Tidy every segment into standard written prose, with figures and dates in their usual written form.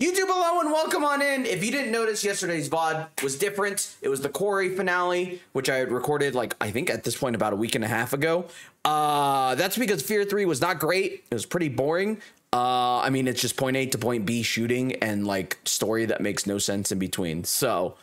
YouTube hello and welcome on in. If you didn't notice, yesterday's VOD was different. It was the Quarry finale, which I had recorded like I think at this point about a week and a half ago. That's because Fear 3 was not great. It was pretty boring. I mean, it's just point A to point B shooting and like story that makes no sense in between. So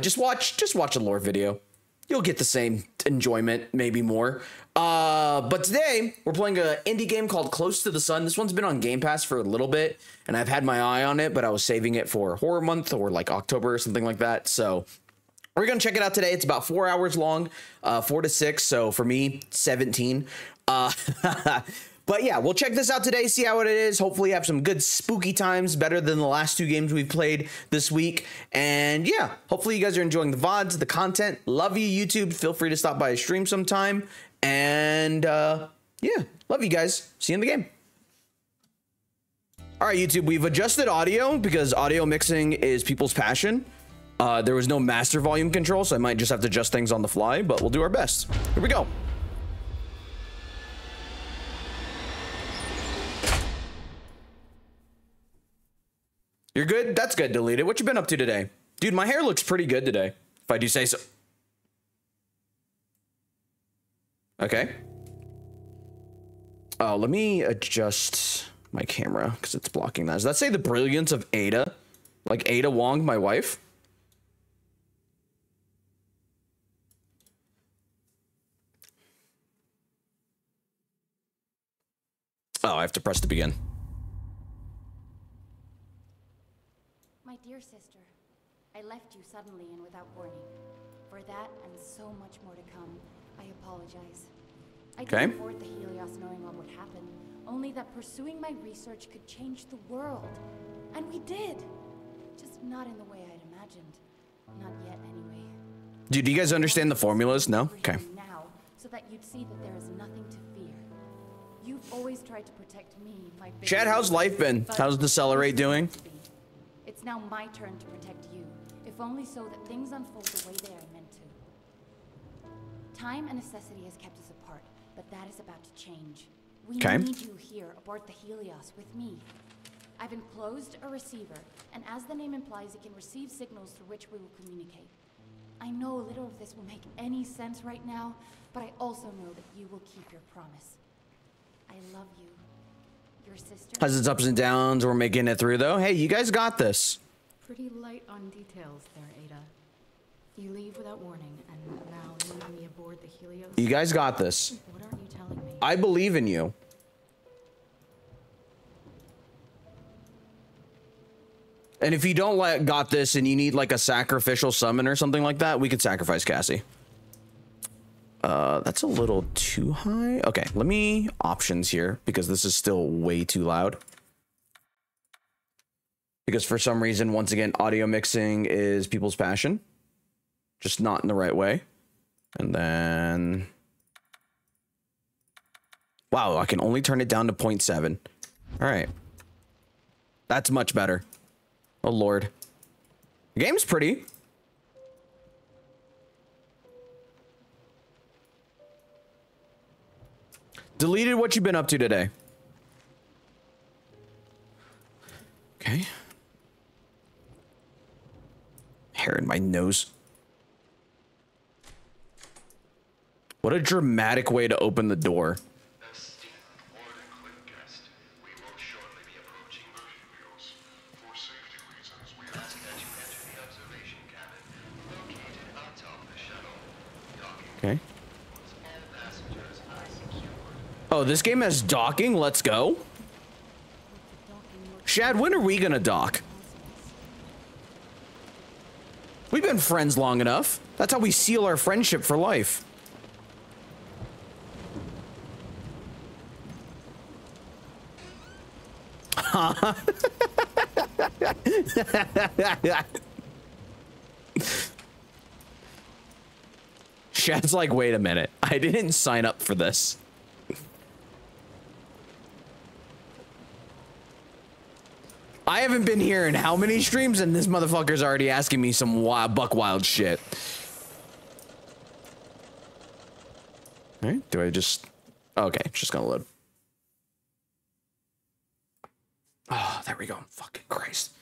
just watch a lore video. You'll get the same enjoyment, maybe more. But today, we're playing an indie game called Close to the Sun. This one's been on Game Pass for a little bit, and I've had my eye on it, but I was saving it for Horror Month or like October or something like that. So we're going to check it out today. It's about 4 hours long, 4 to 6. So for me, 17. But yeah, we'll check this out today, see how it is. Hopefully have some good spooky times, better than the last two games we've played this week. And yeah, hopefully you guys are enjoying the VODs, the content. Love you, YouTube. Feel free to stop by a stream sometime. And yeah, love you guys. See you in the game. All right, YouTube, we've adjusted audio because audio mixing is people's passion. There was no master volume control, so I might just have to adjust things on the fly, but we'll do our best. Here we go. You're good? That's good, delete it. What you been up to today? Dude, my hair looks pretty good today, if I do say so. Okay. Oh, let me adjust my camera because it's blocking that. Does that say the brilliance of Ada? Like Ada Wong, my wife? Oh, I have to press to begin. Dear sister, I left you suddenly and without warning. For that and so much more to come, I apologize. I can't afford the Helios knowing what would happen, only that pursuing my research could change the world. And we did. Just not in the way I'd imagined. Not yet, anyway. Dude, do you guys understand the formulas? No? Okay. Now, so that you'd see that there is nothing to fear. You've always tried to protect me. Chad, how's life been? How's the Celerate doing? It's now my turn to protect you, if only so that things unfold the way they are meant to. Time and necessity has kept us apart, but that is about to change. We need you here aboard the Helios with me. I've enclosed a receiver, and as the name implies, it can receive signals through which we will communicate. I know little of this will make any sense right now, but I also know that you will keep your promise. I love you. Has its ups and downs. We're making it through though. Hey, you guys got this. Pretty light on details there, Ada. You leave without warning and now leave me aboard the Helios. You guys got this. What are you telling me? I believe in you. And if you don't like got this and you need like a sacrificial summon or something like that, we could sacrifice Cassie. That's a little too high. Okay, let me options here because this is still way too loud. Because for some reason, once again, audio mixing is people's passion. Just not in the right way. And then... wow, I can only turn it down to 0.7. All right. That's much better. Oh, Lord. The game's pretty. Deleted, what you been up to today? Okay. Hair in my nose. What a dramatic way to open the door. Okay. Oh, this game has docking? Let's go. Shad, when are we gonna dock? We've been friends long enough. That's how we seal our friendship for life. Shad's like, wait a minute. I didn't sign up for this. I haven't been here in how many streams, and this motherfucker's already asking me some wild, buck wild shit. All right, do I just... okay, just gonna load. Oh, there we go. Fucking Christ.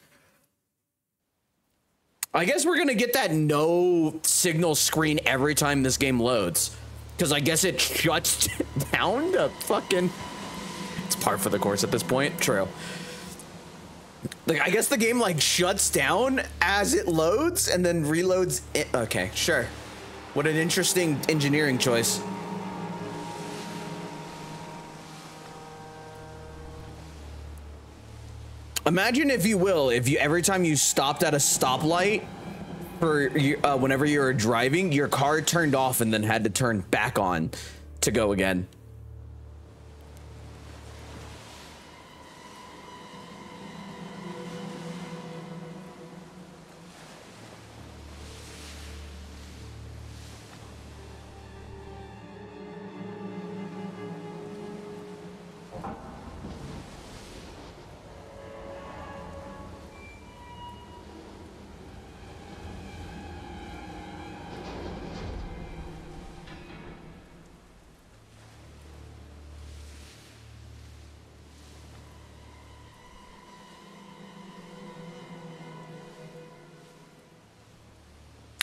I guess we're gonna get that no signal screen every time this game loads, because I guess it shuts down to fucking... It's par for the course at this point. True. Like, I guess the game like shuts down as it loads and then reloads it. Okay, sure. What an interesting engineering choice. Imagine, if you will, if you every time you stopped at a stoplight for whenever you were driving, your car turned off and then had to turn back on to go again.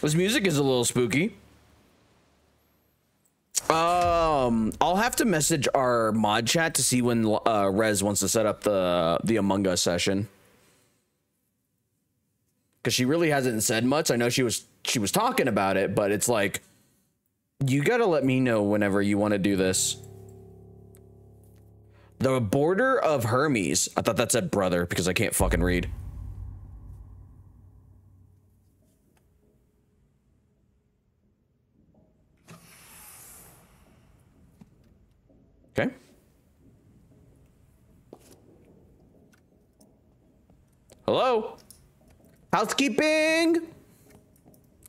This music is a little spooky. I'll have to message our mod chat to see when Rez wants to set up the Among Us session, because she really hasn't said much. I know she was talking about it, but it's like, you gotta let me know whenever you want to do this. The border of Hermes. I thought that said brother because I can't fucking read. Okay. Hello? Housekeeping!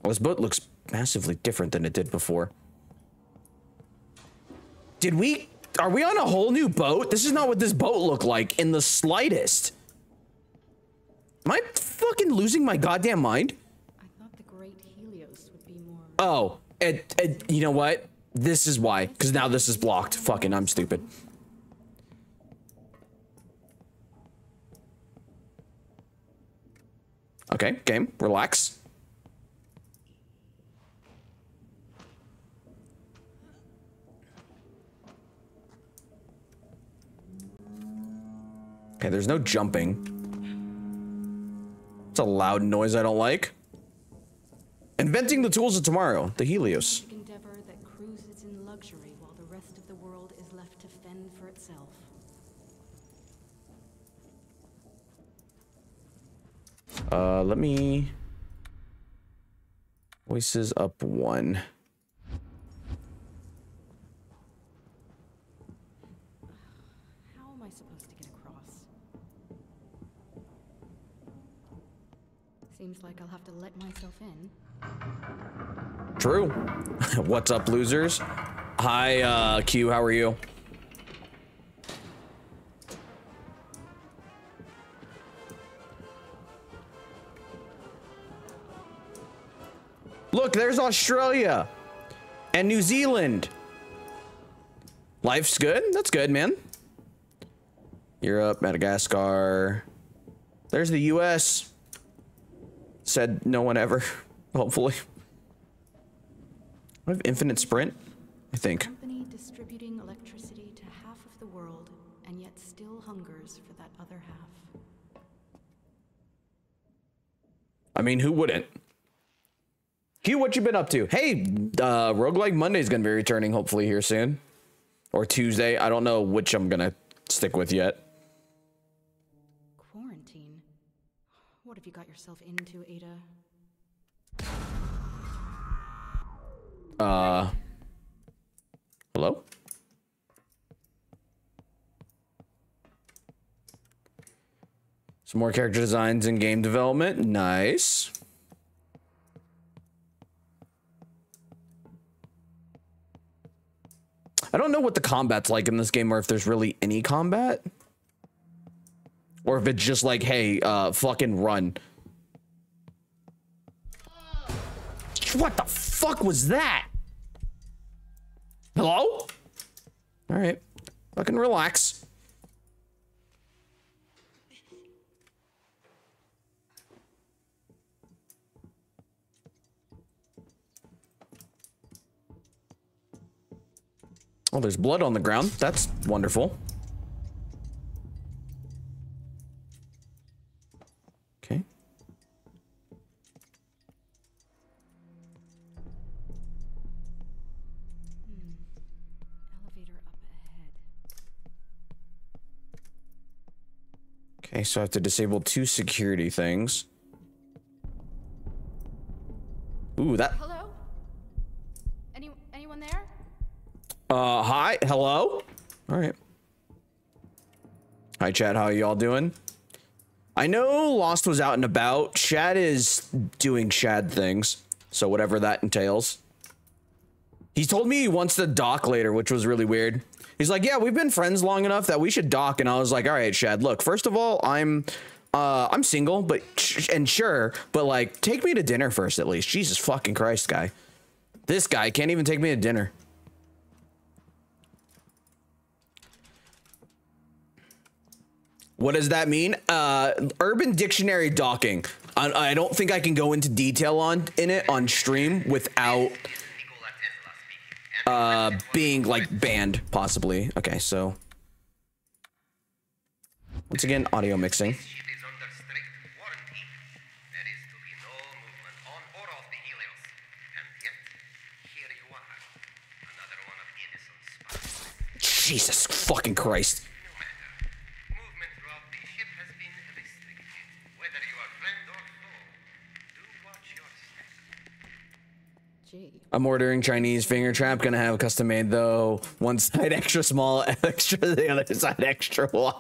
Oh, this boat looks massively different than it did before. Did we... Are we on a whole new boat? This is not what this boat looked like in the slightest. Am I fucking losing my goddamn mind? I thought the great Helios would be more... Oh, you know what? This is why, because now this is blocked. Fucking, I'm stupid. Okay, game, relax. Okay, there's no jumping. It's a loud noise I don't like. Inventing the tools of tomorrow, the Helios. Let me... Voices up 1. How am I supposed to get across? Seems like I'll have to let myself in. True. What's up, losers? Hi, Q, how are you? Look, there's Australia and New Zealand. Life's good. That's good, man. Europe, Madagascar. There's the US. Said no one ever, hopefully. I have infinite sprint, I think. A company distributing electricity to half of the world and yet still hungers for that other half. I mean, who wouldn't? Q, what you been up to? Hey, Roguelike Monday's gonna be returning hopefully here soon. Or Tuesday, I don't know which I'm gonna stick with yet. Quarantine? What have you got yourself into, Ada? Hello? Some more character designs and game development, nice. I don't know what the combat's like in this game, or if there's really any combat, or if it's just like, hey, fucking run. What the fuck was that? Hello? All right, fucking relax. Well, there's blood on the ground. That's wonderful. Okay. Elevator up ahead. Okay, so I have to disable 2 security things. Ooh, that. Hello? Anyone there? Hi, hello? All right. Hi, chat, how y'all doing? I know Lost was out and about. Shad is doing Shad things, so whatever that entails. He told me he wants to dock later, which was really weird. He's like, yeah, we've been friends long enough that we should dock. And I was like, all right, Shad, look, first of all, I'm single, but sure, but like, take me to dinner first at least. Jesus fucking Christ, guy. This guy can't even take me to dinner. What does that mean? Urban Dictionary docking. I don't think I can go into detail on stream without being like banned, possibly. Okay, so once again, audio mixing. Jesus fucking Christ. Movement throughout the ship has been restricted. Whether you are friend or foe, do watch your step. Gee. I'm ordering Chinese finger trap. Gonna have custom made though. One side extra small, extra the other side extra wide.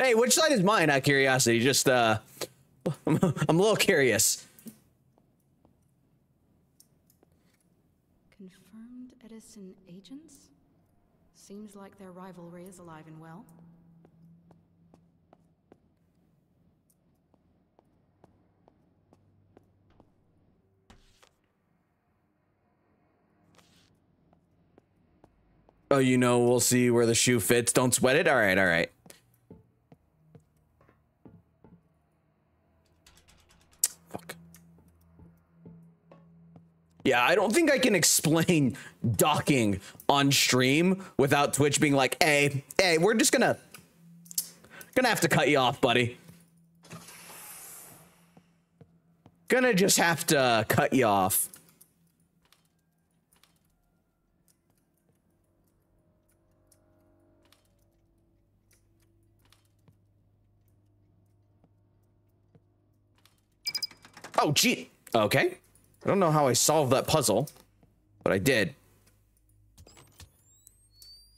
Hey, which side is mine? Out of curiosity, just I'm a little curious. Confirmed Edison agents. Seems like their rivalry is alive and well. Oh, you know, we'll see where the shoe fits. Don't sweat it. All right. All right. Fuck. Yeah, I don't think I can explain docking on stream without Twitch being like, hey, we're just gonna have to cut you off, buddy. Gonna just have to cut you off. Oh, gee. Okay. I don't know how I solved that puzzle, but I did.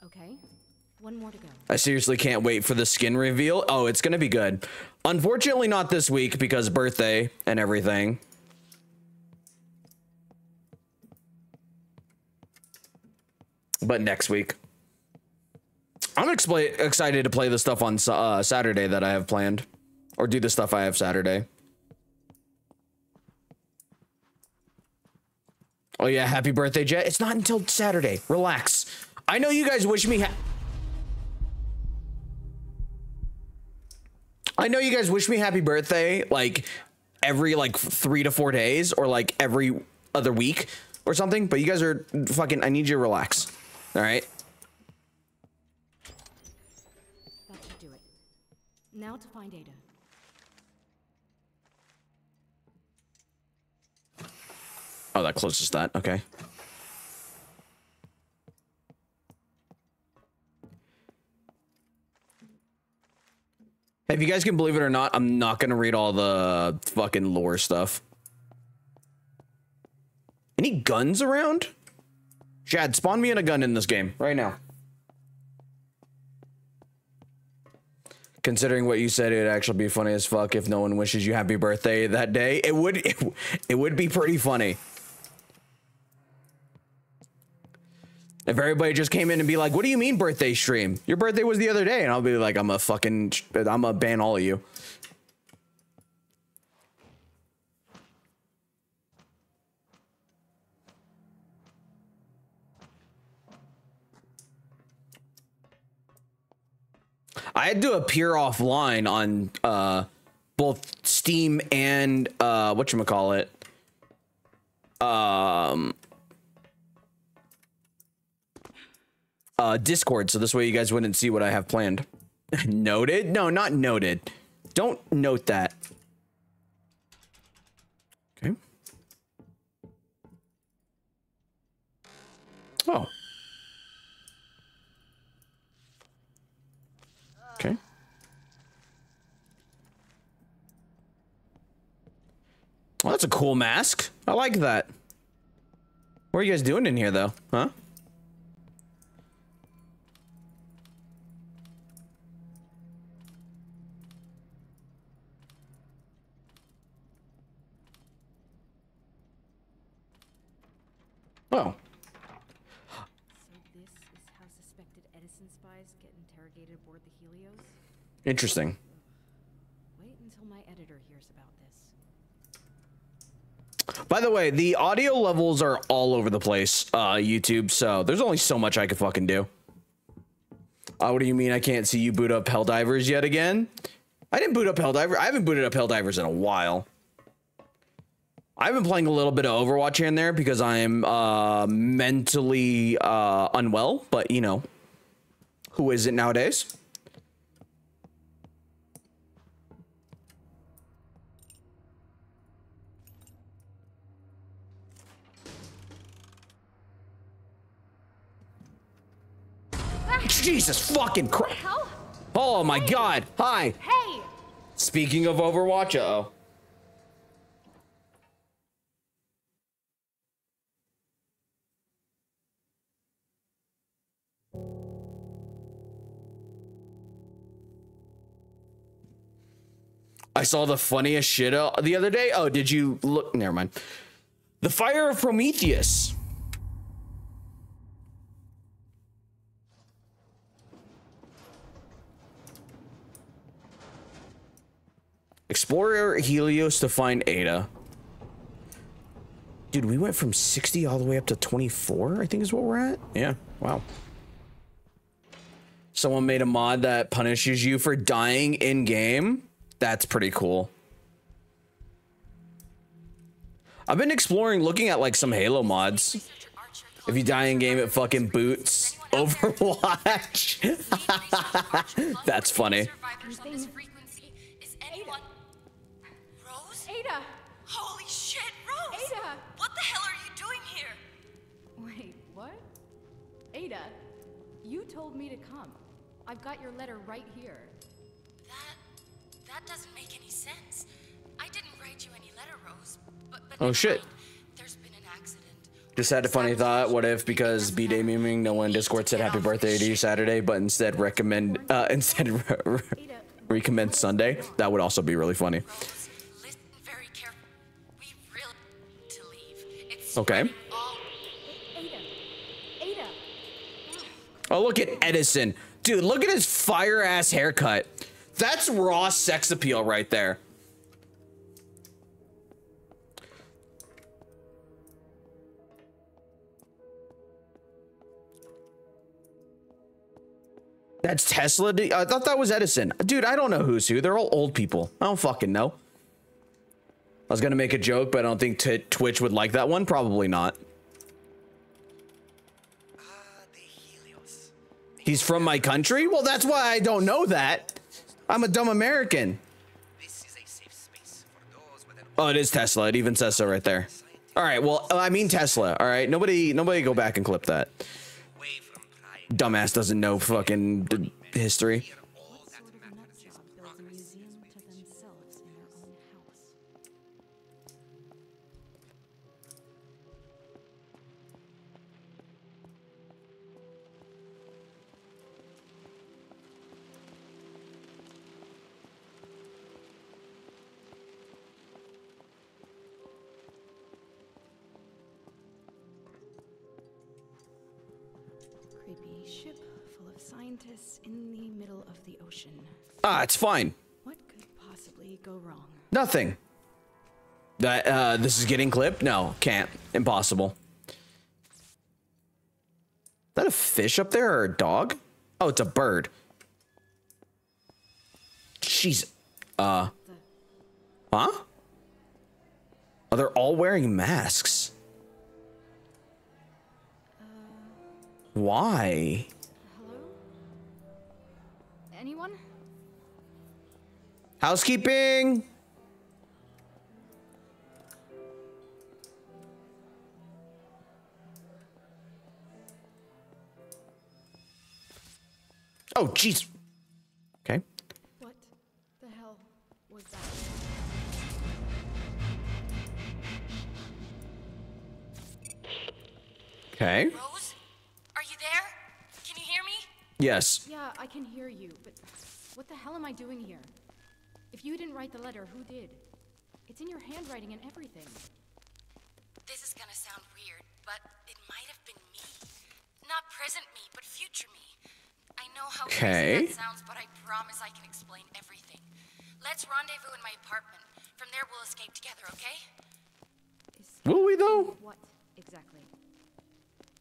Okay, one more to go. I seriously can't wait for the skin reveal. Oh, it's gonna be good. Unfortunately, not this week because birthday and everything. But next week. I'm excited to play the stuff on Saturday that I have planned, or do the stuff I have Saturday. Oh yeah, happy birthday, Jet. It's not until Saturday. Relax. I know you guys wish me happy birthday like every like 3 to 4 days or like every other week or something, but you guys are fucking, I need you to relax. All right? That should do it. Now to find Ada. Oh, that closes that. Okay. If you guys can believe it or not, I'm not going to read all the fucking lore stuff. Any guns around? Shad, spawn me in a gun in this game right now. Considering what you said, it'd actually be funny as fuck if no one wishes you happy birthday that day. It would be pretty funny. If everybody just came in and be like, what do you mean birthday stream? Your birthday was the other day. And I'll be like, I'm a ban all of you. I had to appear offline on both Steam and whatchamacallit. Discord, so this way you guys wouldn't see what I have planned. Noted? No, not noted. Don't note that. Okay. Oh. Okay. Well, that's a cool mask. I like that. What are you guys doing in here, though? Huh? Oh. So this is how suspected Edison spies get interrogated aboard the Helios? Interesting. Wait until my editor hears about this. By the way, the audio levels are all over the place, YouTube, so there's only so much I could fucking do. What do you mean I can't see you boot up Helldivers yet again? I didn't boot up Helldivers. I haven't booted up Helldivers in a while. I've been playing a little bit of Overwatch in there because I'm mentally unwell, but you know, who isn't nowadays? Jesus fucking Christ! Oh my God! Hi. Hey. Speaking of Overwatch, uh-oh. I saw the funniest shit the other day. Oh, did you look? Never mind. The fire of Prometheus. Explore Helios to find Ada. Dude, we went from 60 all the way up to 24, I think is what we're at. Yeah, wow. Someone made a mod that punishes you for dying in game. That's pretty cool. I've been exploring looking at like some Halo mods. If you die in game, it fucking boots Overwatch. That's funny. Ada. Holy shit, Rose. Ada. What the hell are you doing here? Wait, what? Ada, you told me to come. I've got your letter right here. That doesn't make any sense. I didn't write you any letter, Rose. But oh shit. There's been an accident. Just had a funny thought. What if because B-Day memeing, no one in Discord said happy birthday to you Saturday, but instead recommend recommend Sunday? That would also be really funny. Rose, listen very carefully. We really need to leave. It's okay. Ada. Oh, look at Edison. Dude, look at his fire ass haircut. That's raw sex appeal right there. That's Tesla. I thought that was Edison. Dude, I don't know who's who. They're all old people. I don't fucking know. I was going to make a joke, but I don't think Twitch would like that one. Probably not. He's from my country? Well, that's why I don't know that. I'm a dumb American. This is a safe space for those with an oh, it is Tesla. It even says so right there. All right. Well, I mean Tesla. All right. Nobody go back and clip that. Dumbass doesn't know fucking history. In the middle of the ocean. Ah, it's fine. What could possibly go wrong? Nothing. That this is getting clipped? No, can't. Impossible. Is that a fish up there or a dog? Oh, it's a bird. Jeez. Huh? Oh, they're all wearing masks. Why? Anyone? Housekeeping! Oh, jeez. Okay. What the hell was that? Okay. Rose, are you there? Can you hear me? Yes. Yeah, I can hear you, but what the hell am I doing here? If you didn't write the letter, who did? It's in your handwriting and everything. This is gonna sound weird, but it might have been me. Not present me, but future me. I know how crazy that sounds, but I promise I can explain everything. Let's rendezvous in my apartment. From there, we'll escape together, okay? Will we, though? What exactly?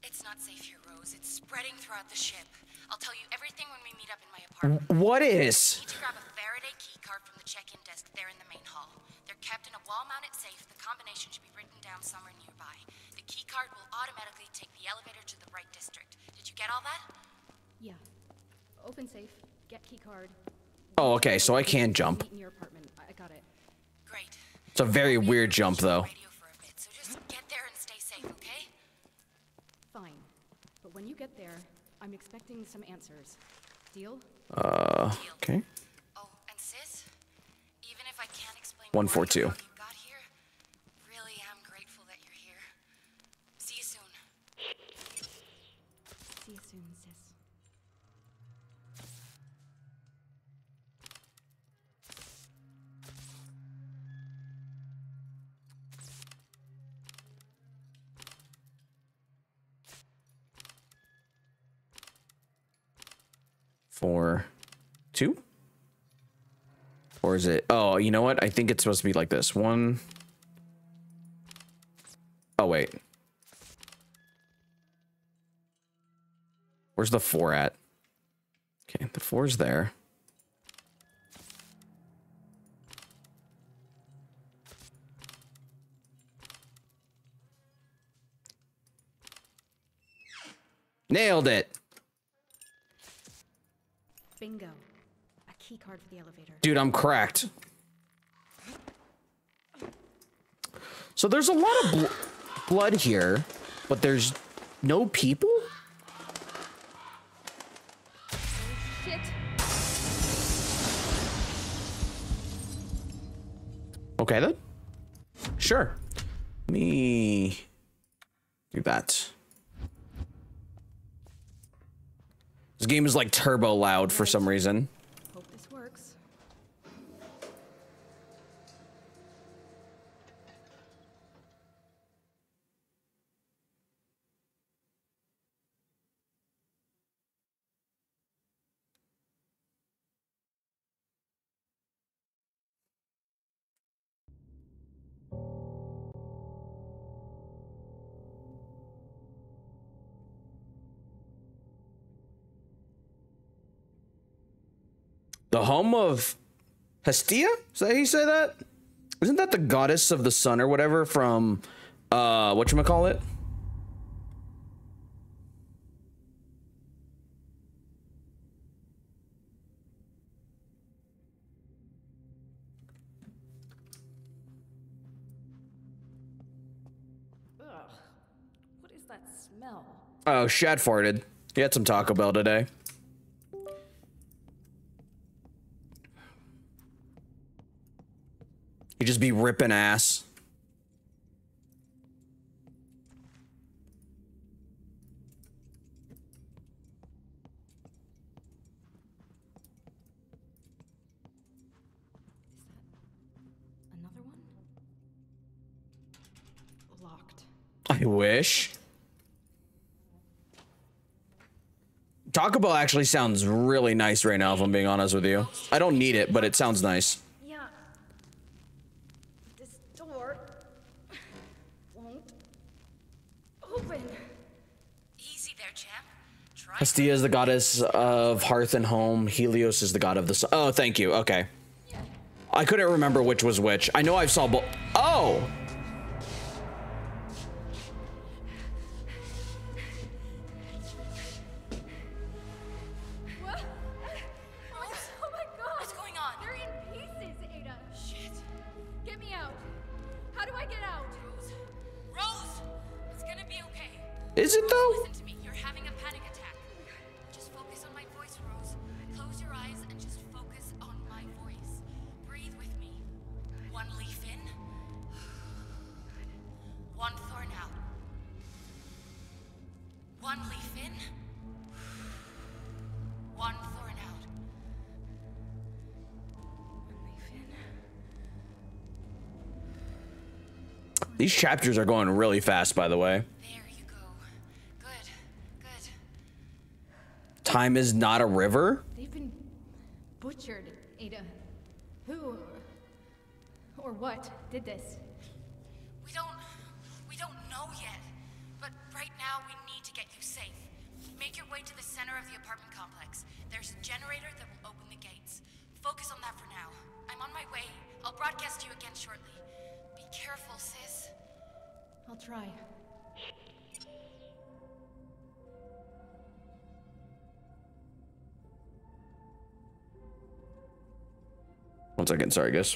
It's not safe here, Rose. It's spreading throughout the ship. I'll tell you everything when we meet up in my apartment. What is? You need to grab a Faraday key card from the check-in desk there in the main hall. They're kept in a wall-mounted safe. The combination should be written down somewhere nearby. The key card will automatically take the elevator to the right district. Did you get all that? Yeah. Open safe, get key card. Oh, okay, so I can jump. In your apartment. I got it. Great. It's a very weird jump, though. Radio for a bit, so just get there and stay safe, okay? Fine. But when you get there, I'm expecting some answers. Deal? Okay. Oh, and sis, even if I can't explain 142. How you got here, really am grateful that you're here. See you soon. See you soon, sis. Or two? Or is it? Oh, you know what? I think it's supposed to be like this. One. Oh, wait. Where's the 4 at? Okay, the 4's there. Nailed it. Bingo. A key card for the elevator. Dude, I'm cracked. So there's a lot of blood here, but there's no people? Oh, shit. Okay, then. Sure. Let me do that. This game is like turbo loud for some reason. Hope this works. The home of Hestia? Is that how you say that? Isn't that the goddess of the sun or whatever from whatchamacallit? Ugh. What is that smell? Oh, Shad farted. He had some Taco Bell today. You just be ripping ass. Is that another one? Locked. I wish. Taco Bell actually sounds really nice right now, if I'm being honest with you. I don't need it, but it sounds nice. Hestia is the goddess of hearth and home. Helios is the god of the sun. Oh, thank you. Okay. I couldn't remember which was which. I know I saw both. Oh! What? Is it though? Listen to me. You're having a panic attack. Just focus on my voice, Rose. Close your eyes and just focus on my voice. Breathe with me. One leaf in. One thorn out. One leaf in. One thorn out. One leaf in. These chapters are going really fast, by the way. Time is not a river? They've been butchered, Ada. Who or what did this? We don't know yet. But right now we need to get you safe. Make your way to the center of the apartment complex. There's a generator that will open the gates. Focus on that for now. I'm on my way. I'll broadcast to you again shortly. Be careful, sis. I'll try. One second, sorry guys.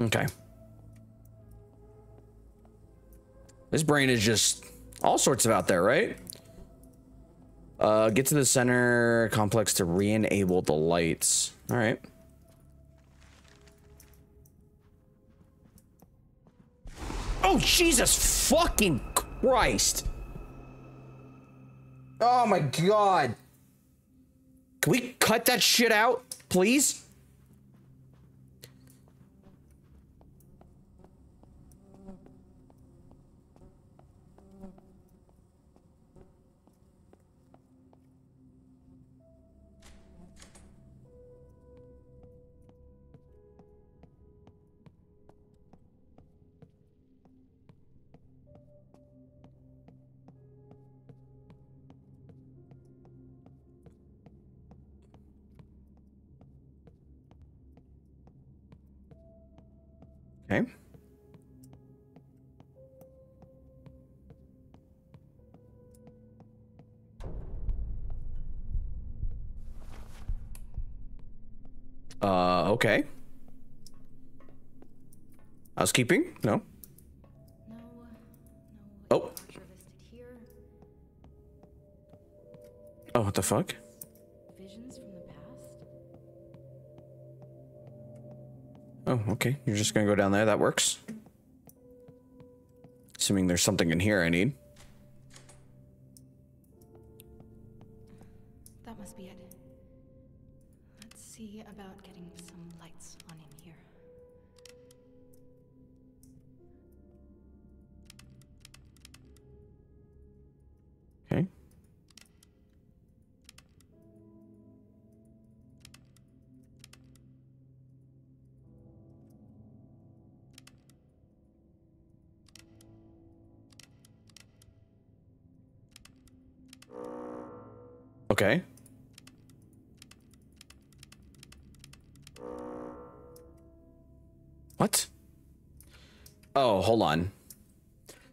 Okay. This brain is just all sorts of out there, right? Get to the center complex to re-enable the lights. All right. Oh, Jesus fucking Christ. Oh my God. Can we cut that shit out, please? Okay. Okay. Housekeeping? No. Oh. Oh, what the fuck? Oh, okay. You're just gonna go down there. That works. Assuming there's something in here I need. That must be it. Let's see about getting some lights on in here. Okay. Okay. What? Oh, hold on.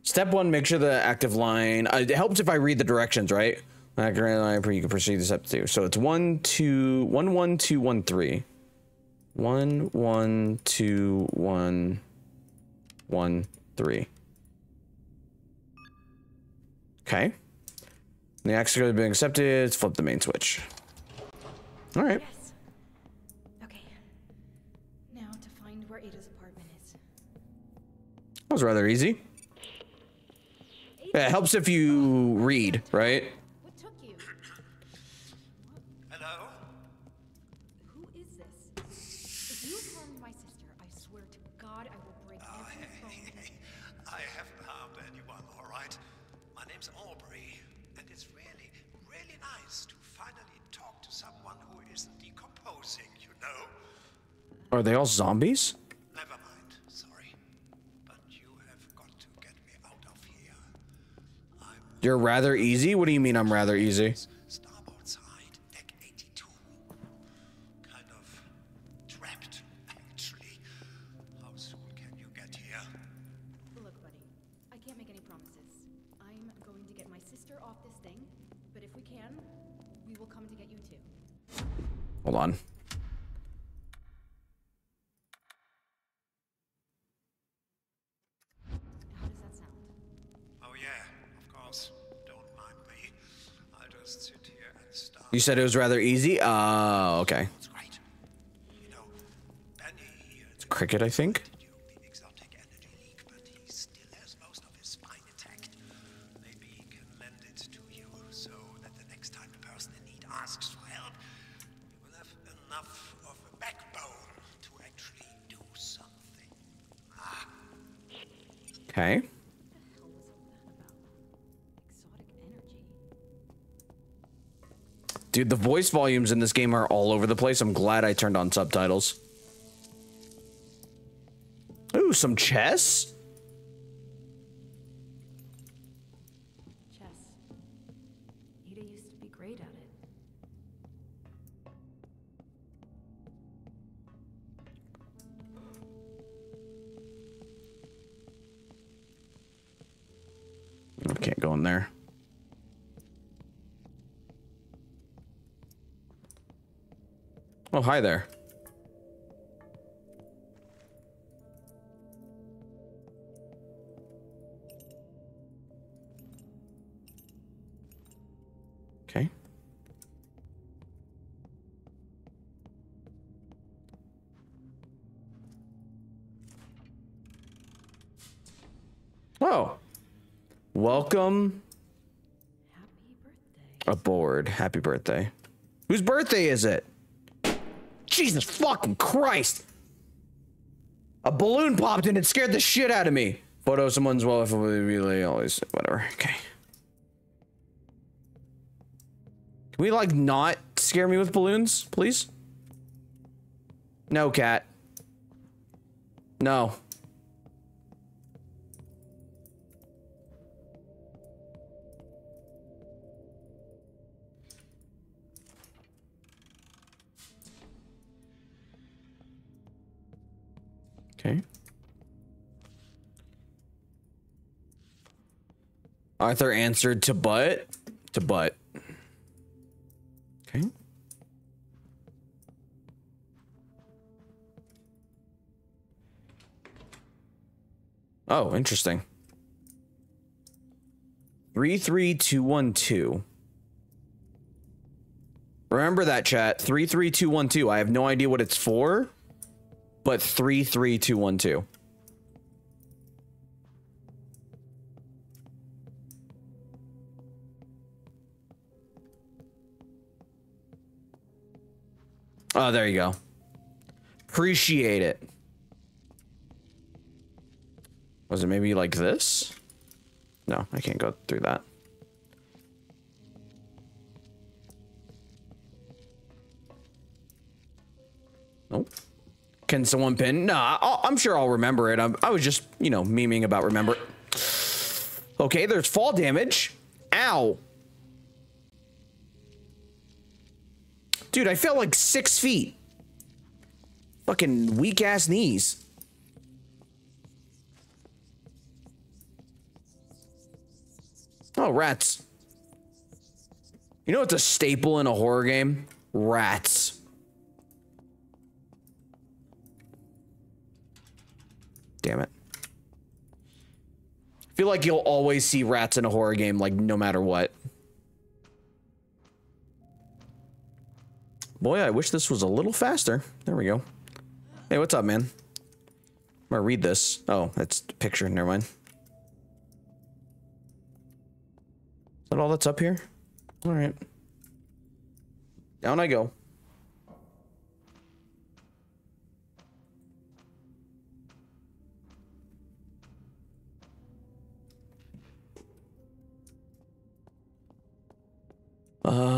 Step one, make sure the active line. It helps if I read the directions, right? You can proceed to step two. So it's 1, 2, 1, 1, 2, 1, 3. 1, 1, 2, 1, 1, 3. Okay. The axe is being accepted. Flip the main switch. All right. Yes. Okay. Now to find where Ada's apartment is. That was rather easy. Yeah, it helps if you read, right? What took you? Hello? Who is this? If you harmed my sister, I swear to God I will break every phone. Hey. I haven't harmed anyone, all right? My name's Aubrey. And it's really, really nice to finally talk to someone who isn't decomposing, you know? Are they all zombies? Never mind, sorry. But you have got to get me out of here. You're rather easy? What do you mean I'm rather easy? Starboard side, deck 82. Kind of trapped, actually. How soon can you get here? Look, buddy, I can't make any promises. I'm going to get my sister off this thing, but if we can, we will come to get you too. Hold on. You said it was rather easy? Okay. It's great. You know, Andy here, it's cricket, I think. The exotic energy leak, but he still has most of his spine intact. Maybe he can lend it to you so that the next time the person in need asks for help, you will have enough of a backbone to actually do something. Ah. Okay. Dude, the voice volumes in this game are all over the place. I'm glad I turned on subtitles. Ooh, some chess? Chess. Ada used to be great at it. I can't go in there. Oh, hi there. Okay. Oh. Welcome aboard. Happy birthday. Whose birthday is it? Jesus fucking Christ! A balloon popped and it scared the shit out of me. Photo of someone's well, if it really always whatever. Okay. Can we like not scare me with balloons, please? No, cat. No. Okay. Arthur answered to butt. To butt. Okay. Oh, interesting. 33212. Remember that, chat. 33212. I have no idea what it's for. But 33212. Oh, there you go. Appreciate it. Was it maybe like this? No, I can't go through that. Nope. Can someone pin? Nah, I'm sure I'll remember it. I was just, you know, memeing about remember. Okay, there's fall damage. Ow. Dude, I fell like 6 feet. Fucking weak ass knees. Oh, rats. You know what's a staple in a horror game? Rats. Damn it. I feel like you'll always see rats in a horror game, like, no matter what. Boy, I wish this was a little faster. There we go. Hey, what's up, man? I'm gonna read this. Oh, that's the picture. Never mind. Is that all that's up here? All right. Down I go.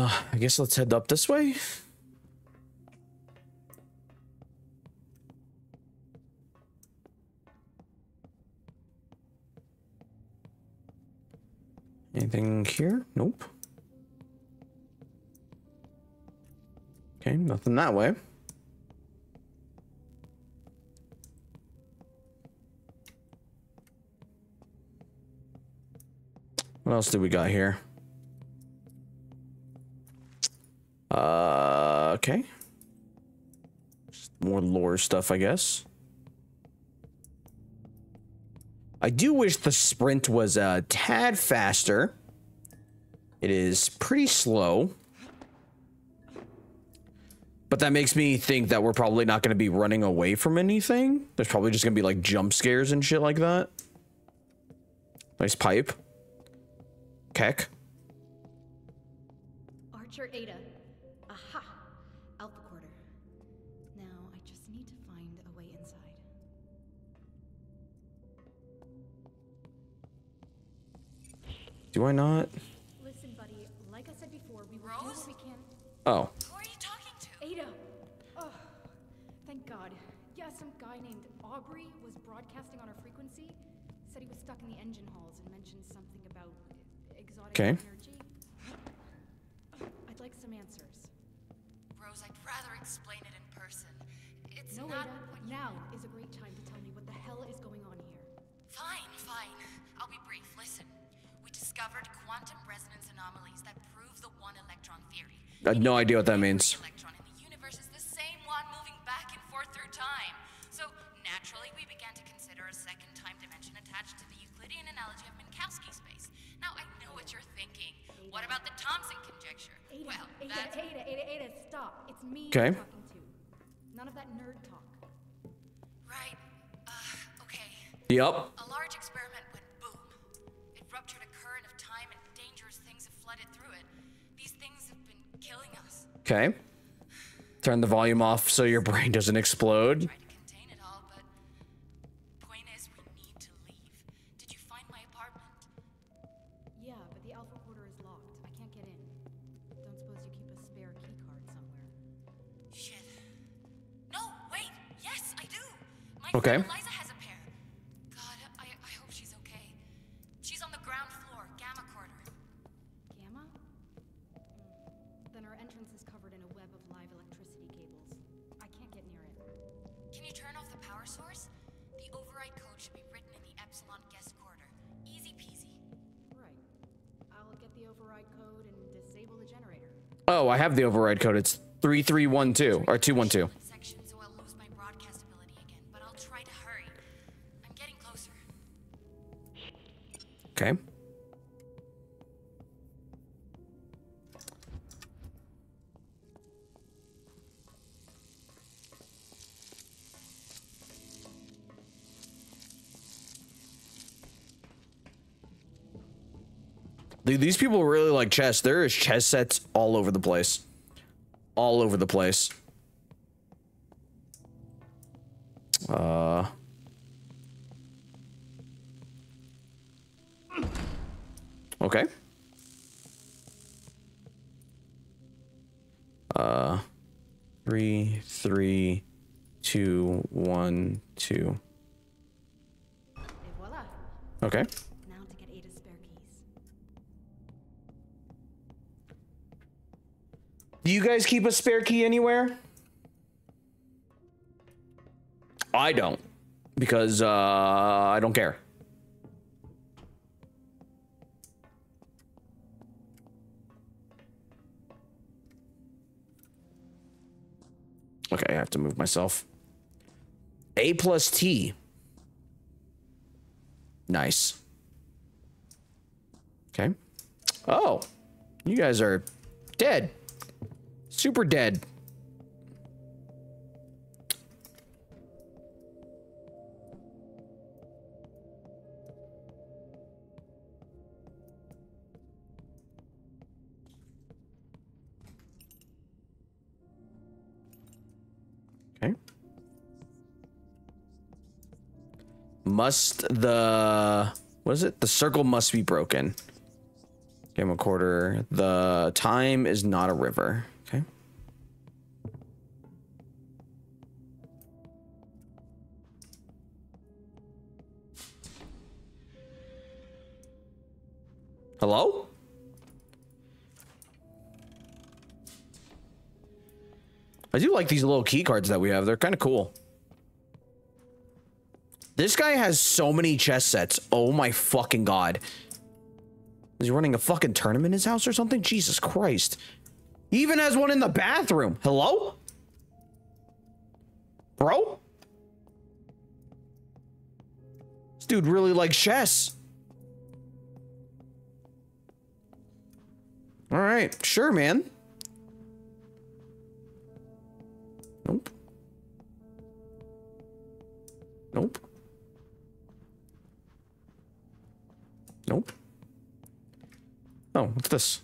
I guess let's head up this way. Anything here? Nope. Okay, nothing that way. What else do we got here? Okay. Just more lore stuff, I guess. I do wish the sprint was a tad faster. It is pretty slow. But that makes me think that we're probably not going to be running away from anything. There's probably just going to be like jump scares and shit like that. Nice pipe. Keck. Archer Ada. Aha. Alpha Quarter. Now I just need to find a way inside. Do I not? Listen, buddy. Like I said before, we were all we can. Oh. Okay. I'd like some answers. Rose, I'd rather explain it in person. It's no, not what you... Now is a great time to tell me what the hell is going on here. Fine, fine. I'll be brief. Listen, we discovered quantum resonance anomalies that prove the one electron theory. I have no idea what that means. The electron in the universe is the same one moving back and forth through time. So naturally, we began to consider a second time dimension attached to the Euclidean analogy of Minkowski space. Now I know what you're thinking. What about the Thompson conjecture? Ada, well, that's... Ada, stop. It's me you're talking to. None of that nerd talk. Right. Okay. Yep. A large experiment went boom. It ruptured a current of time and dangerous things have flooded through it. These things have been killing us. Okay. Turn the volume off so your brain doesn't explode. Okay. Eliza has a pair. God, I hope she's okay. She's on the ground floor, Gamma Corridor. Gamma? Then her entrance is covered in a web of live electricity cables. I can't get near it. Can you turn off the power source? The override code should be written in the Epsilon guest quarter. Easy peasy. Right. I'll get the override code and disable the generator. Oh, I have the override code. It's 3312 or 212. Okay. Dude, these people really like chess. There is chess sets all over the place. All over the place. Okay. Three, 3, 2, 1, 2. Okay. Now to get Ada's spare keys. Do you guys keep a spare key anywhere? I don't, because I don't care. Okay, I have to move myself. A plus T. Nice. Okay. Oh, you guys are dead. Super dead. Must the, what is it? The circle must be broken. Game a quarter. The time is not a river. Okay. Hello? I do like these little key cards that we have. They're kind of cool. This guy has so many chess sets. Oh my fucking god. Is he running a fucking tournament in his house or something? Jesus Christ. He even has one in the bathroom. Hello? Bro? This dude really likes chess. All right. Sure, man. Nope. Nope. Nope. Oh, what's this?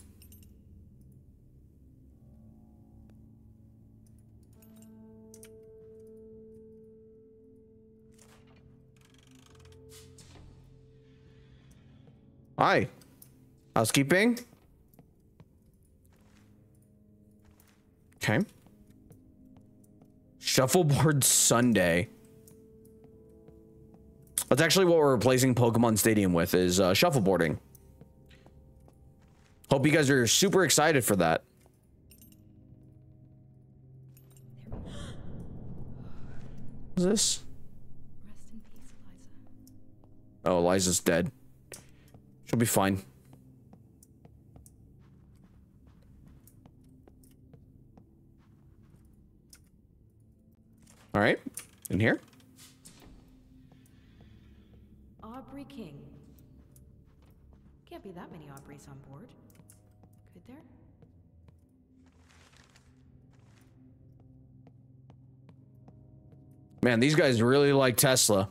Hi. Housekeeping. Okay. Shuffleboard Sunday. That's actually what we're replacing Pokemon Stadium with, is shuffleboarding. Hope you guys are super excited for that. What's this? Rest in peace, Liza. Oh, Liza's dead. She'll be fine. All right, in here. Aubrey King. Can't be that many Aubreys on board. Could there? Man, these guys really like Tesla.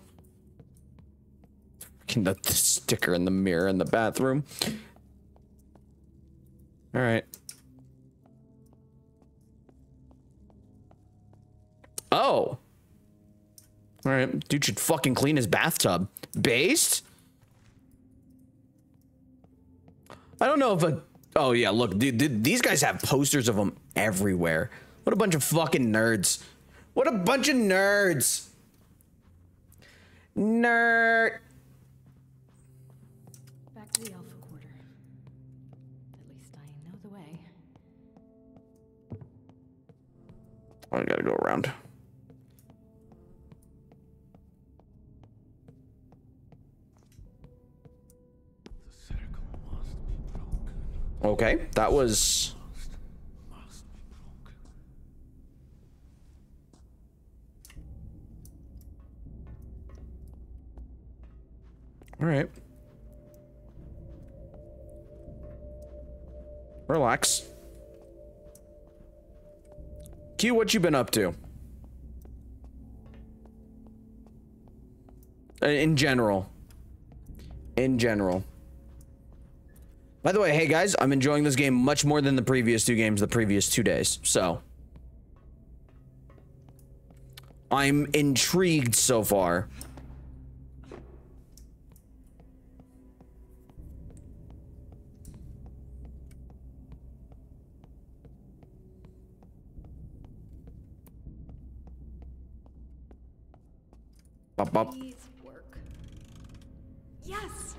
Fucking the sticker in the mirror in the bathroom. All right. Oh. All right, dude should fucking clean his bathtub. Based? I don't know if a... Oh, yeah, look, dude, these guys have posters of them everywhere. What a bunch of fucking nerds. What a bunch of nerds. Nerd. Back to the Alpha Quarter. At least I know the way. I gotta go around. Okay, that was... All right. Relax. Q, what you been up to? In general. In general. By the way, hey guys, I'm enjoying this game much more than the previous two games the previous 2 days, so. I'm intrigued so far. Bop, bop. Yes.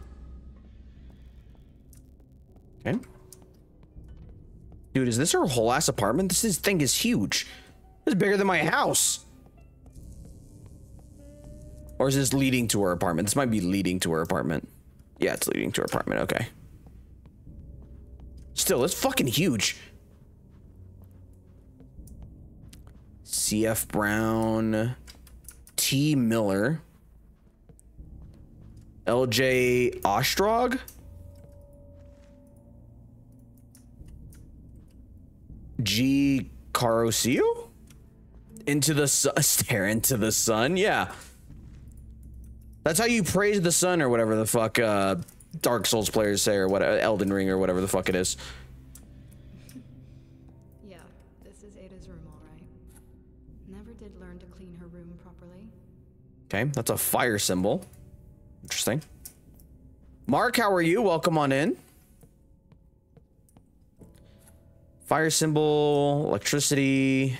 Okay. Dude, is this our whole ass apartment? This thing is huge. It's bigger than my house. Or is this leading to her apartment? This might be leading to her apartment. Yeah, it's leading to her apartment. Okay. Still, it's fucking huge. C.F. Brown, T. Miller, L.J. Ostrog. G. Carosio? Into the sun. Stare into the sun? Yeah. That's how you praise the sun or whatever the fuck Dark Souls players say, or whatever, Elden Ring or whatever the fuck it is. Yeah, this is Ada's room, all right. Never did learn to clean her room properly. Okay, that's a fire symbol. Interesting. Mark, how are you? Welcome on in. Fire symbol, electricity.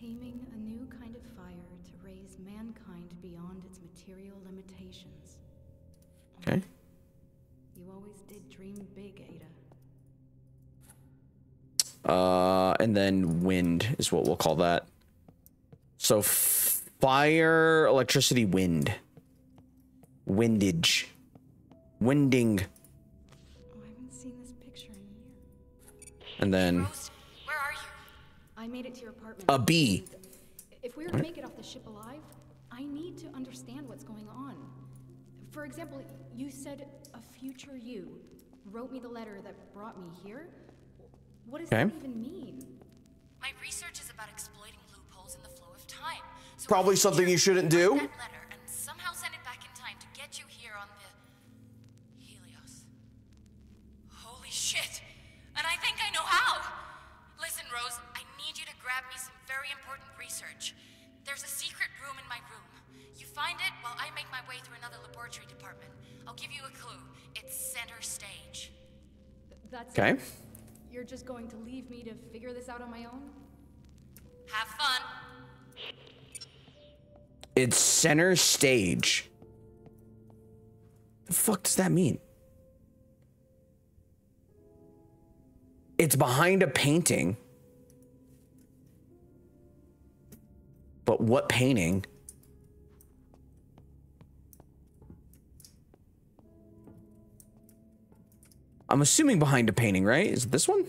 Taming a new kind of fire to raise mankind beyond its material limitations. Okay. You always did dream big, Ada. And then wind is what we'll call that. So fire, electricity, wind. Windage. Winding. And then Rose, where are you? I made it to your apartment. A bee. If we're to make it off the ship alive, I need to understand what's going on. For example, you said a future you wrote me the letter that brought me here. What does that even mean? My research is about exploiting loopholes holes in the flow of time. So probably something you shouldn't do. That letter and somehow send it back in time to get you here on the Helios. Holy shit! And I think I know how. Listen, Rose, I need you to grab me some very important research. There's a secret room in my room. You find it while I make my way through another laboratory department. I'll give you a clue. It's center stage. That's okay. You're just going to leave me to figure this out on my own? Have fun. It's center stage. The fuck does that mean? It's behind a painting. But what painting? I'm assuming behind a painting, right? Is it this one?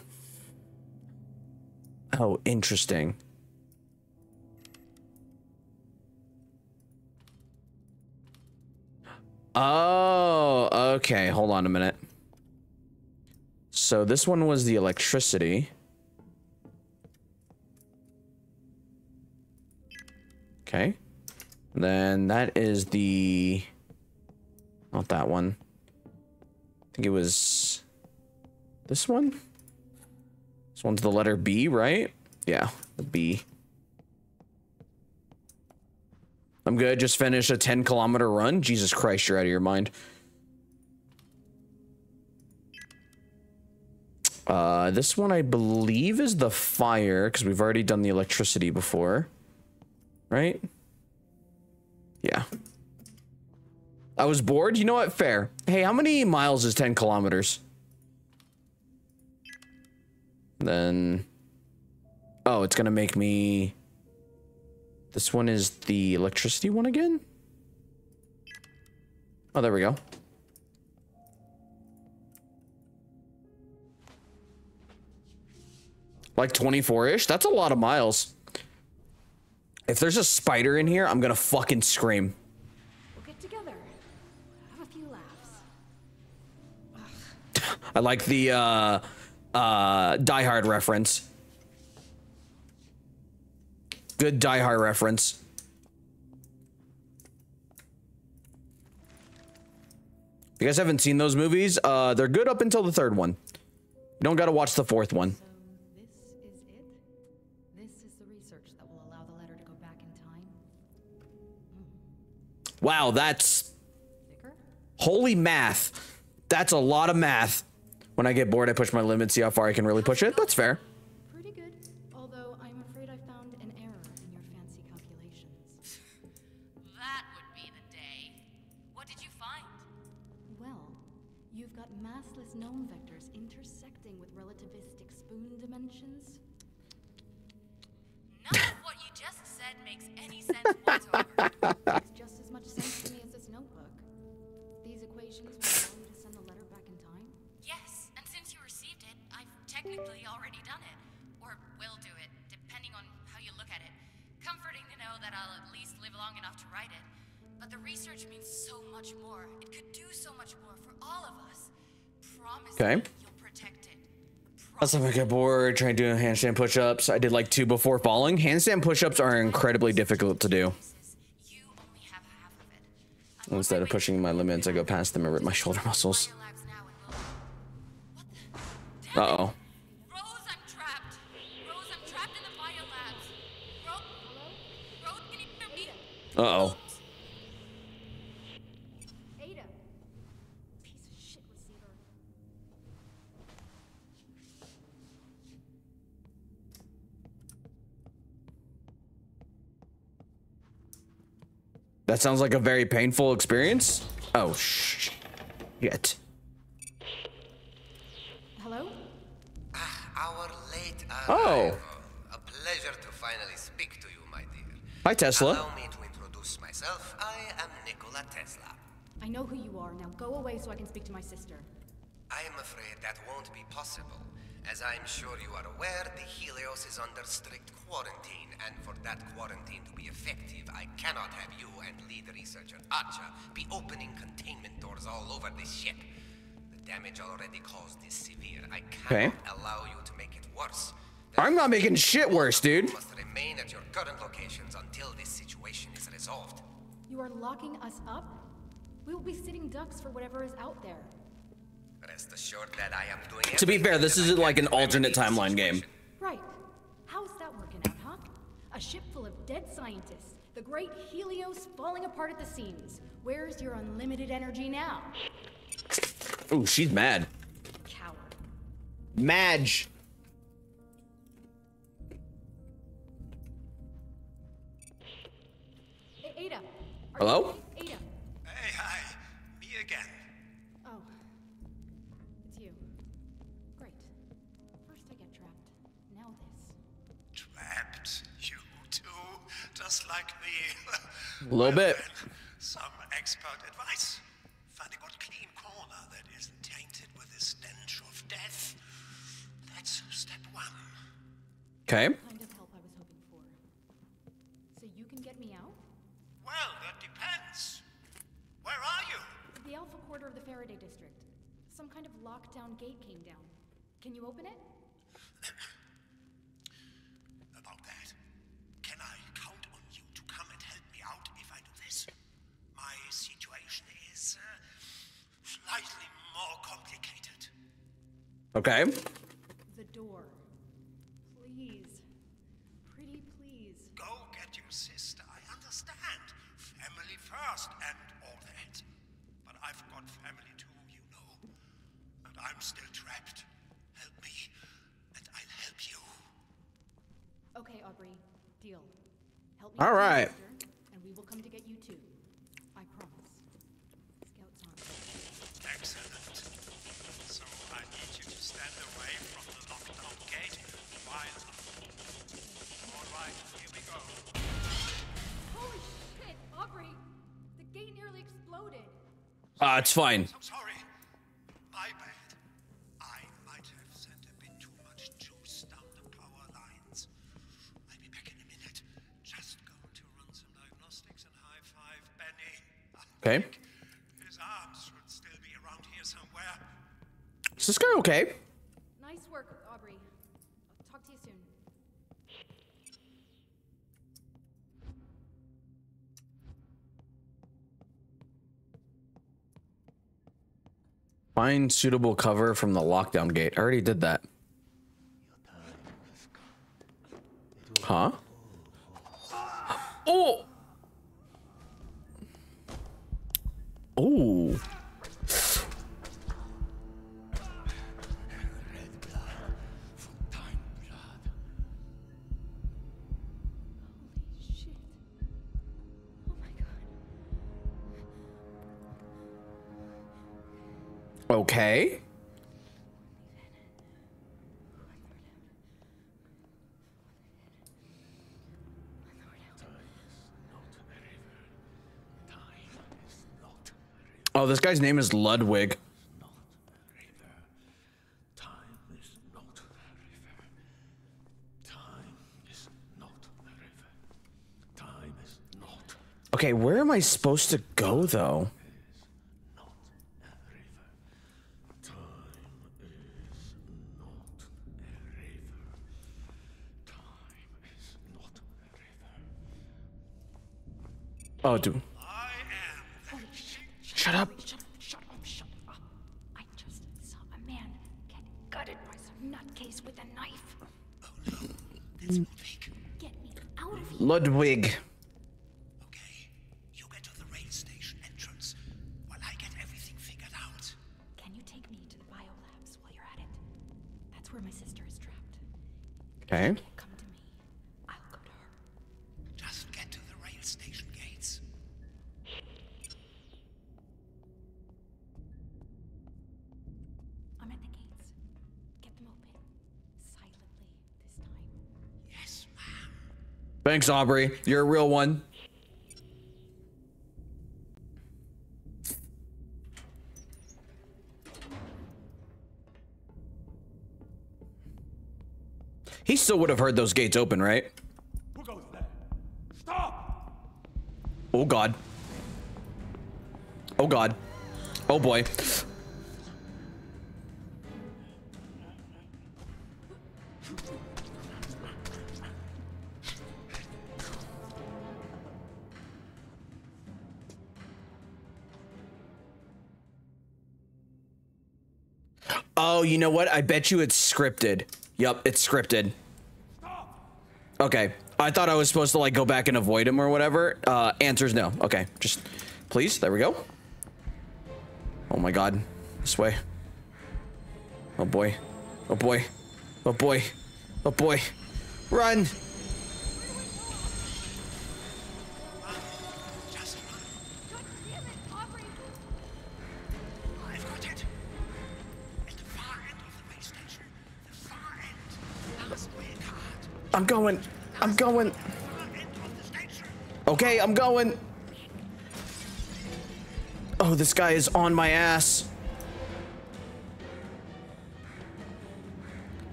Oh, interesting. Oh, okay. Hold on a minute. So this one was the electricity. Okay. Then that is the... Not that one. I think it was... This one? This one's the letter B, right? Yeah, the B. I'm good. Just finished a 10-kilometer run. Jesus Christ, you're out of your mind. This one, I believe, is the fire, because we've already done the electricity before. Right? Yeah. I was bored. You know what? Fair. Hey, how many miles is 10 kilometers? Then... Oh, it's gonna make me... This one is the electricity one again? Oh, there we go. Like 24-ish? That's a lot of miles. If there's a spider in here, I'm gonna fucking scream. We'll get together. Have a few laughs. I like the Die Hard reference. Good Die Hard reference. If you guys haven't seen those movies, they're good up until the third one. You don't gotta watch the fourth one. Wow, that's holy math. That's a lot of math. When I get bored, I push my limit, see how far I can really push it. That's fair. Pretty good, although I'm afraid I found an error in your fancy calculations. That would be the day. What did you find? Well, you've got massless gnome vectors intersecting with relativistic spoon dimensions. None of what you just said makes any sense whatsoever. Sense to me as this notebook. These equations will allow you to send the letter back in time? Yes, and since you received it, I've technically already done it. Or will do it, depending on how you look at it. Comforting to know that I'll at least live long enough to write it. But the research means so much more. It could do so much more for all of us. Promise me you'll protect it. That's if I get bored trying to do handstand push-ups. I did like 2 before falling. Handstand push-ups are incredibly difficult to do. Instead of pushing my limits, I go past them and rip my shoulder muscles. Uh-oh. Rose, I'm trapped. Rose, I'm trapped in the bio labs. Rose, can you hear me? Uh-oh. Ada. Piece of shit was Ada. That sounds like a very painful experience. Oh, shit. Hello? Our late arrival. A pleasure to finally speak to you, my dear. Hi, Tesla. Allow me to introduce myself. I am Nikola Tesla. I know who you are. Now go away so I can speak to my sister. I am afraid that won't be possible. As I'm sure you are aware, the Helios is under strict quarantine, and for that quarantine to be effective, I cannot have you and lead researcher Archer be opening containment doors all over this ship. The damage already caused is severe. I cannot allow you to make it worse. I'm not making shit worse, dude. Must remain at your current locations until this situation is resolved. You are locking us up? We will be sitting ducks for whatever is out there. Rest assured that I am doing everything. To be fair, this isn't like an alternate timeline game. Right. How's that working out, huh? A ship full of dead scientists. The great Helios falling apart at the seams. Where's your unlimited energy now? Ooh, she's mad. Coward. Madge. Ada. Hello? Ada. Hey, hi. Me again. Oh. It's you. Great. First I get trapped. Now this. Trapped? You too? Just like me. A little bit. Some expert advice. Find a good clean corner that isn't tainted with the stench of death. That's step one. Okay. What kind of help I was hoping for. So you can get me out? Well, that depends. Where are you? The Alpha Quarter of the Faraday District. Some kind of lockdown gate came down. Can you open it? About that. Can I count on you to come and help me out if I do this? My situation is slightly more complicated. Okay. The door. Please. Pretty please. Go get your sister. I understand. Family first and all that. But I've got family too, you know. And I'm still trapped. Help me, and I'll help you. Okay, Aubrey. Deal. Help me. All right. Sister, and we will come to get you too. I promise. Scouts on. Excellent. So I need you to stand away from the lockdown gate while... All right, here we go. Holy shit, Aubrey! The gate nearly exploded. It's fine. I'm sorry. My bad. I might have sent a bit too much juice down the power lines. I'll be back in a minute. Just going to run some diagnostics and high five Benny. Okay. His arms should still be around here somewhere. Is this guy okay? Nice work, Aubrey. I'll talk to you soon. Find suitable cover from the lockdown gate. I already did that. Huh? Oh! Oh! Okay. Oh, this guy's name is Ludwig. Okay, where am I supposed to go though? Oh, dude. Shut up. Shut up. I just saw a man get gutted by some nutcase with a knife. Oh, no. That's Ludwig. Get me out of here. Ludwig. Okay. You get to the rail station entrance while I get everything figured out. Can you take me to the biolabs while you're at it? That's where my sister is trapped. Okay. Thanks, Aubrey. You're a real one. He still would have heard those gates open, right? Who goes there? Stop! Oh, God. Oh, God. Oh, boy. Oh, you know what? I bet you it's scripted. Yep, it's scripted. Okay. I thought I was supposed to, like, go back and avoid him or whatever. Answer's no. Okay. Just, please. There we go. Oh, my God. This way. Oh, boy. Oh, boy. Oh, boy. Oh, boy. Run! I'm going. I'm going. Okay, I'm going. Oh, this guy is on my ass.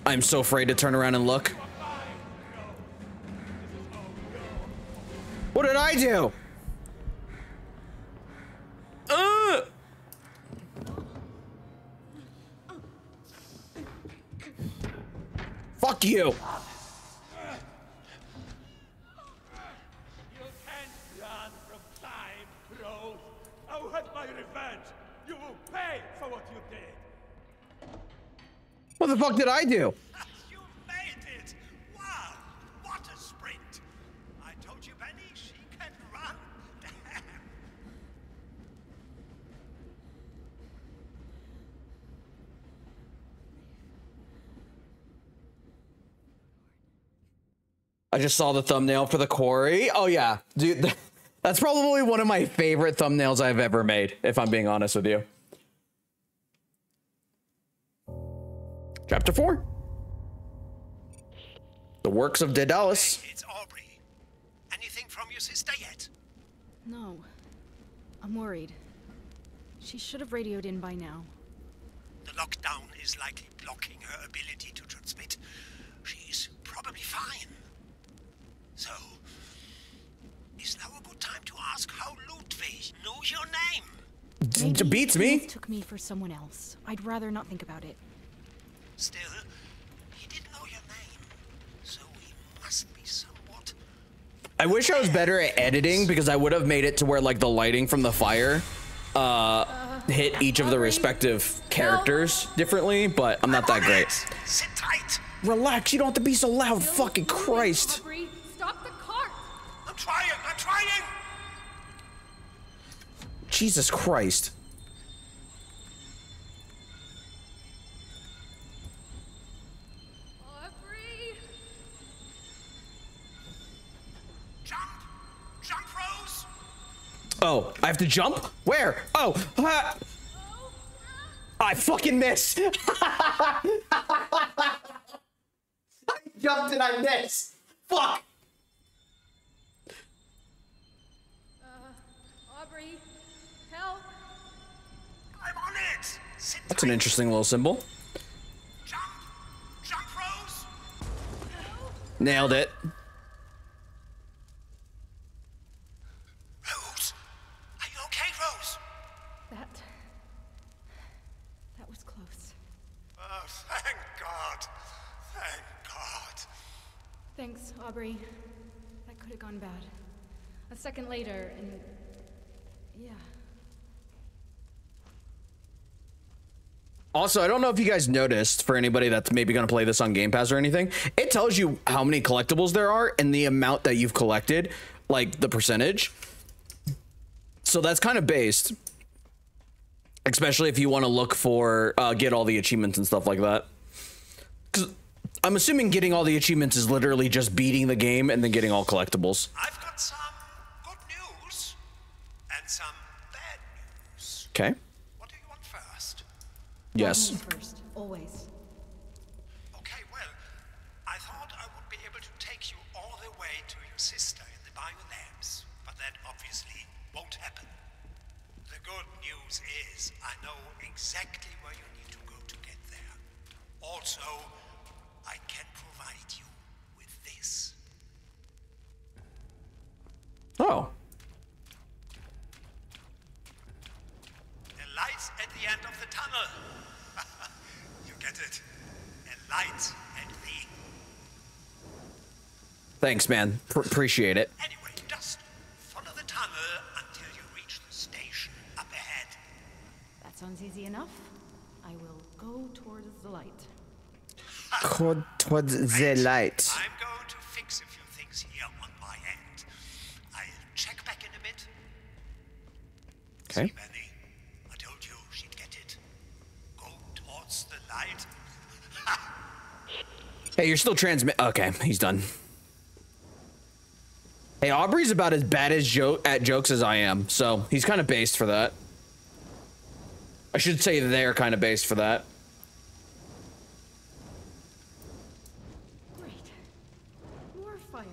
I'm so afraid to turn around and look. What did I do? Fuck you. What the fuck did I do? You made it! Wow! What a sprint! I told you, Benny, she can run. I just saw the thumbnail for The Quarry. Oh yeah, dude, that's probably one of my favorite thumbnails I've ever made, if I'm being honest with you. Chapter 4. The works of Daedalus. Hey, it's Aubrey. Anything from your sister yet? No. I'm worried. She should have radioed in by now. The lockdown is likely blocking her ability to transmit. She's probably fine. So, is now a good time to ask how Ludwig knew your name? Maybe beats me. Took me for someone else. I'd rather not think about it. Still, he didn't know your name, so he must be somewhat... I wish I was better at editing, because I would have made it to where, like, the lighting from the fire hit each of the respective characters differently, but I'm not that great. Sit tight. Relax, you don't have to be so loud, fucking Christ. Stop the cart. I'm trying, I'm trying. Jesus Christ. Oh, I have to jump? Where? Oh, I fucking missed. I jumped and I missed. Fuck. Aubrey, help. I'm on it. That's an interesting little symbol. Jump. Jump, Rose. Nailed it. Thanks, Aubrey. That could have gone bad. A second later, and... yeah. Also, I don't know if you guys noticed, for anybody that's maybe going to play this on Game Pass or anything, it tells you how many collectibles there are and the amount that you've collected, like the percentage. So that's kind of based. Especially if you want to look for, get all the achievements and stuff like that. 'Cause I'm assuming getting all the achievements is literally just beating the game and then getting all collectibles. I've got some good news and some bad news. Okay. What do you want first? Yes. First, always. Okay, well, I thought I would be able to take you all the way to your sister in the biolabs, but that obviously won't happen. The good news is I know exactly where you need to go to get there. Also, I can provide you with this. Oh. A light at the end of the tunnel. You get it. A light at the... Thanks, man. Appreciate it. Anyway, just follow the tunnel until you reach the station up ahead. That sounds easy enough. I will go towards the light. Towards the light. I'm going to fix a few things here on my end. I'll check back in a bit. Okay. See, Manny, I told you she'd get it. Go towards the light. Hey, you're still transmit. Okay, he's done. Hey, Aubrey's about as bad as at jokes as I am, so he's kind of based for that. I should say they're kind of based for that. Great. More fire.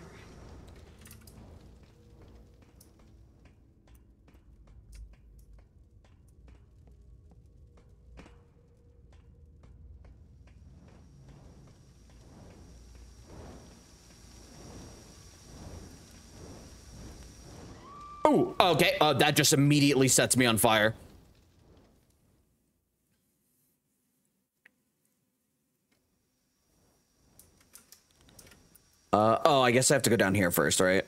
Ooh, okay. That just immediately sets me on fire. Oh, I guess I have to go down here first, right?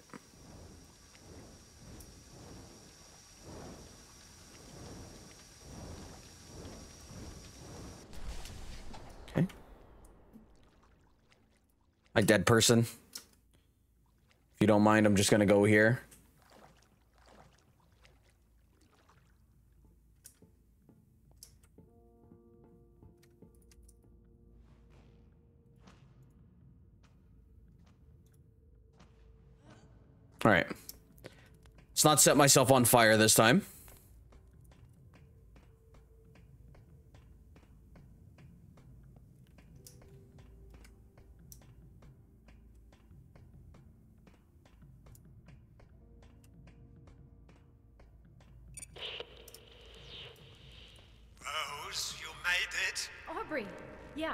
Okay. My dead person. If you don't mind, I'm just gonna go here. All right, let's not set myself on fire this time. Rose, you made it. Aubrey, yeah.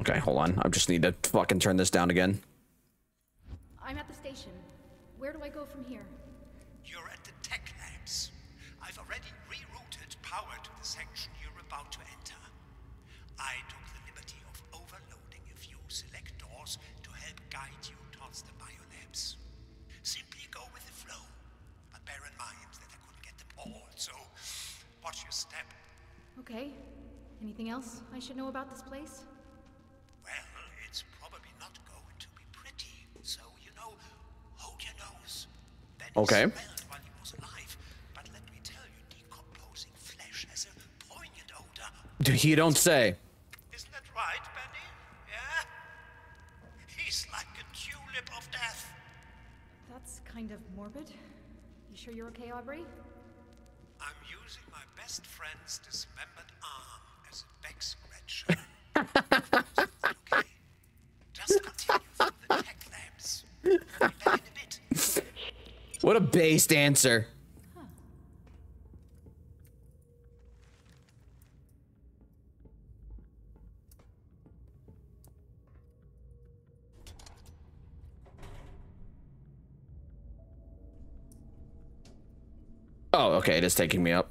Okay, hold on. I just need to fucking turn this down again. I'm at the station. Where do I go from here? You're at the tech labs. I've already rerouted power to the section you're about to enter. I took the liberty of overloading a few select doors to help guide you towards the biolabs. Simply go with the flow, but bear in mind that I couldn't get them all, so watch your step. Okay. Anything else I should know about this place? Well, it's probably not going to be pretty, so you know. Okay. You don't say. Isn't that right, Benny? Yeah? He's like a tulip of death. That's kind of morbid. You sure you're okay, Aubrey? I'm using my best friend's dismembered arm as a back scratcher. Okay. Just continue from the tech labs. I'll be back in a bit. What a based answer. Huh. Oh, okay, it is taking me up.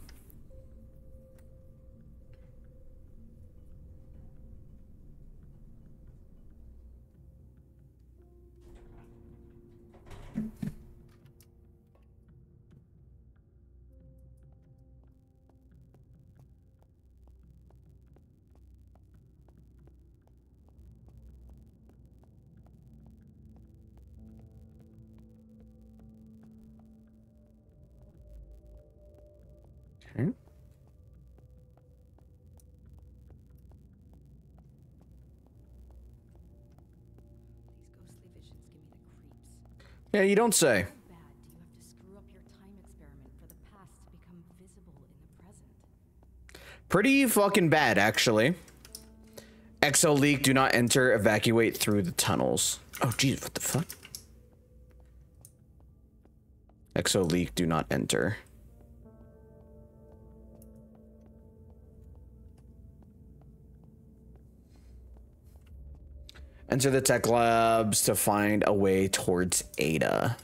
Yeah, you don't say. How bad do you have to screw up your time experiment for the past to become visible in the present? Pretty fucking bad, actually. Exo leak, do not enter, evacuate through the tunnels. Oh, jeez, what the fuck? Exo leak, do not enter. Enter the tech labs to find a way towards Ada.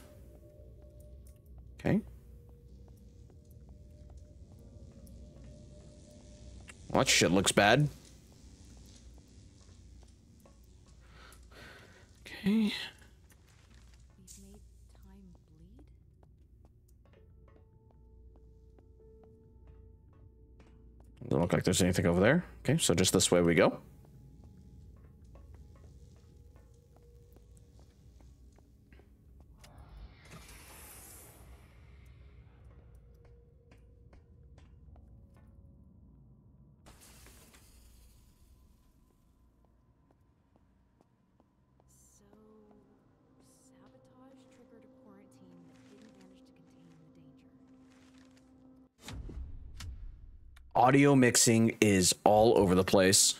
Okay. Well, that shit looks bad. Okay. Little look like there's anything over there. Okay, so just this way we go. Audio mixing is all over the place.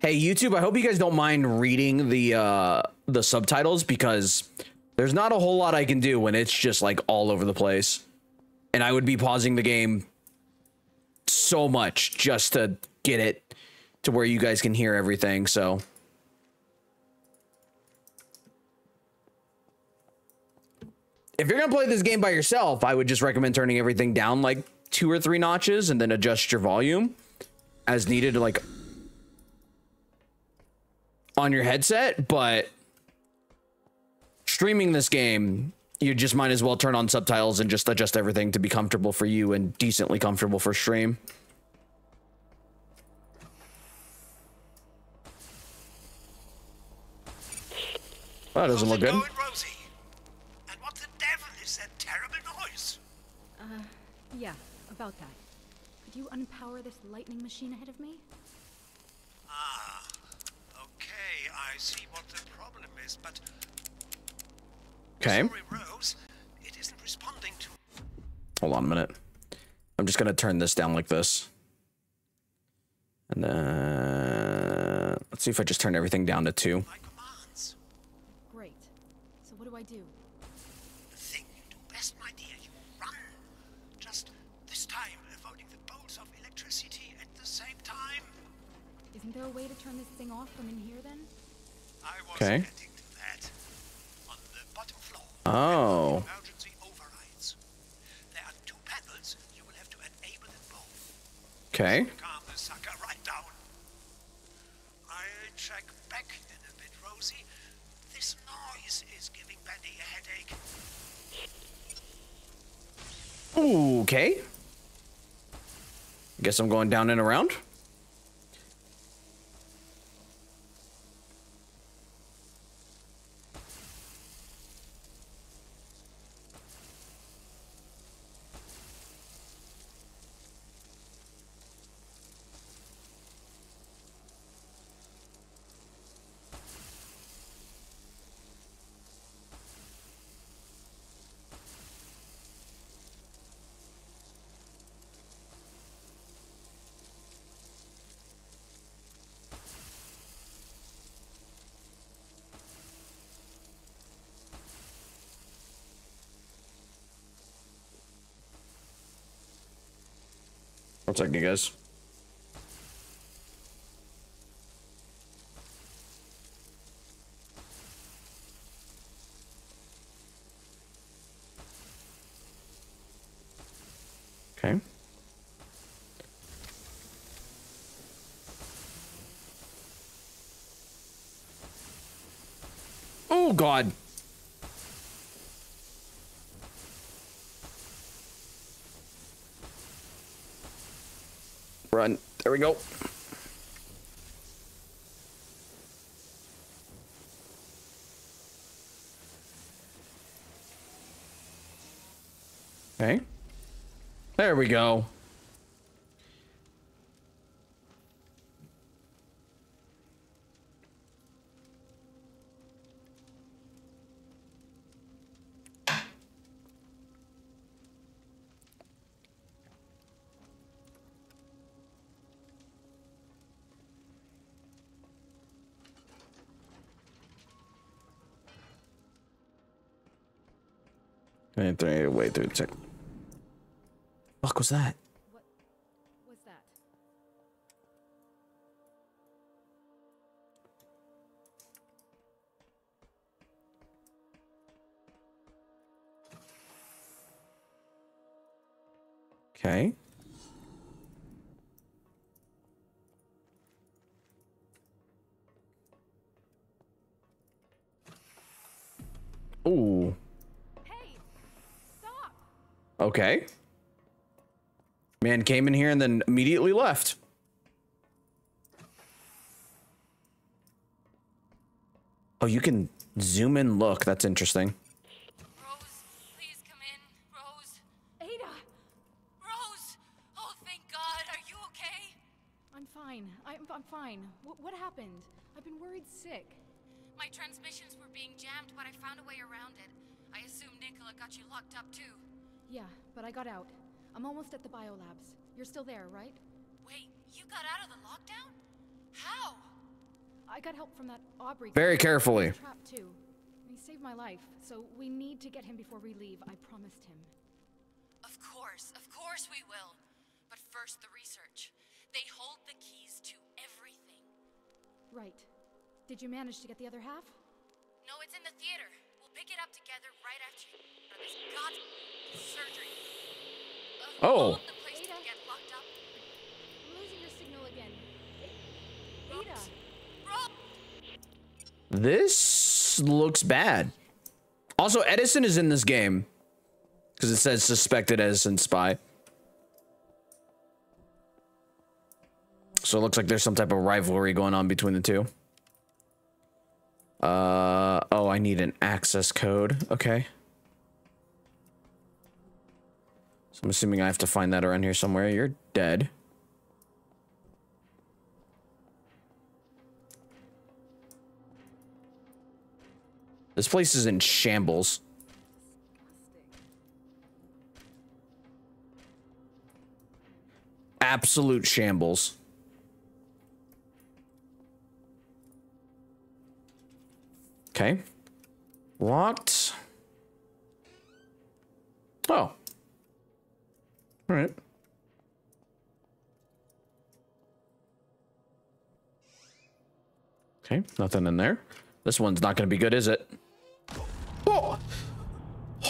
Hey, YouTube, I hope you guys don't mind reading the subtitles, because there's not a whole lot I can do when it's just like all over the place. And I would be pausing the game so much just to get it to where you guys can hear everything, so... If you're gonna play this game by yourself, I would just recommend turning everything down like 2 or 3 notches and then adjust your volume as needed, like on your headset. But streaming this game, you just might as well turn on subtitles and just adjust everything to be comfortable for you and decently comfortable for stream. Well, that doesn't look good. Yeah, about that. Could you unpower this lightning machine ahead of me? Ah, okay, I see what the problem is, but... Okay. Sorry, Rose, it isn't responding to... Hold on a minute. I'm just gonna turn this down like this. And then... Let's see if I just turn everything down to 2. My commands. Great. So what do I do? The thing you do best, my dear. Isn't there a way to turn this thing off from in here then? I was getting to that. On the bottom floor. Oh. Emergency overrides. There are 2 panels. You will have to enable them both. Okay. Calm the sucker right down. I'll check back in a bit, Rosie. This noise is giving Benny a headache. Okay. I guess I'm going down and around. One second, you guys. Okay. Oh, God. Run. There we go. Okay. There we go. And throw way through the check. Fuck was that? What was that? Okay. Ooh. Okay. Man came in here and then immediately left. Oh, you can zoom in, look. That's interesting. Rose, please come in. Rose. Ada. Rose. Oh, thank God. Are you okay? I'm fine. I'm fine. What happened? I've been worried sick. My transmissions were being jammed, but I found a way around it. I assume Nicola got you locked up, too. Yeah, but I got out. I'm almost at the biolabs. You're still there, right? Wait, you got out of the lockdown? How? I got help from that Aubrey. Very carefully. Trapped too. He saved my life, so we need to get him before we leave. I promised him. Of course we will. But first, the research. They hold the keys to everything. Right. Did you manage to get the other half? No, it's in the theater. We'll pick it up together right after you. This goddamn surgery. Oh. The place to get locked up. I'm losing your signal again. Ada. This looks bad. Also, Edison is in this game because it says suspected Edison spy. So it looks like there's some type of rivalry going on between the two. Oh, I need an access code. Okay. So I'm assuming I have to find that around here somewhere. You're dead. This place is in shambles. Absolute shambles. Okay. Locked. Oh. All right. Okay, nothing in there. This one's not going to be good, is it? Oh.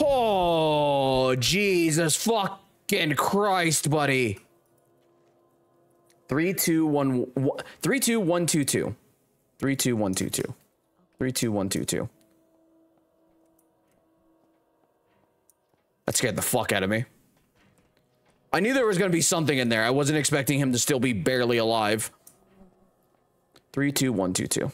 Oh, Jesus fucking Christ, buddy. 3, 2, 1, 1. 3, 2, 1, 2, 2. 3, 2, 1, 2, 2. 3, 2, 1, 2, 2. That scared the fuck out of me. I knew there was going to be something in there. I wasn't expecting him to still be barely alive. 3, 2, 1, 2, 2.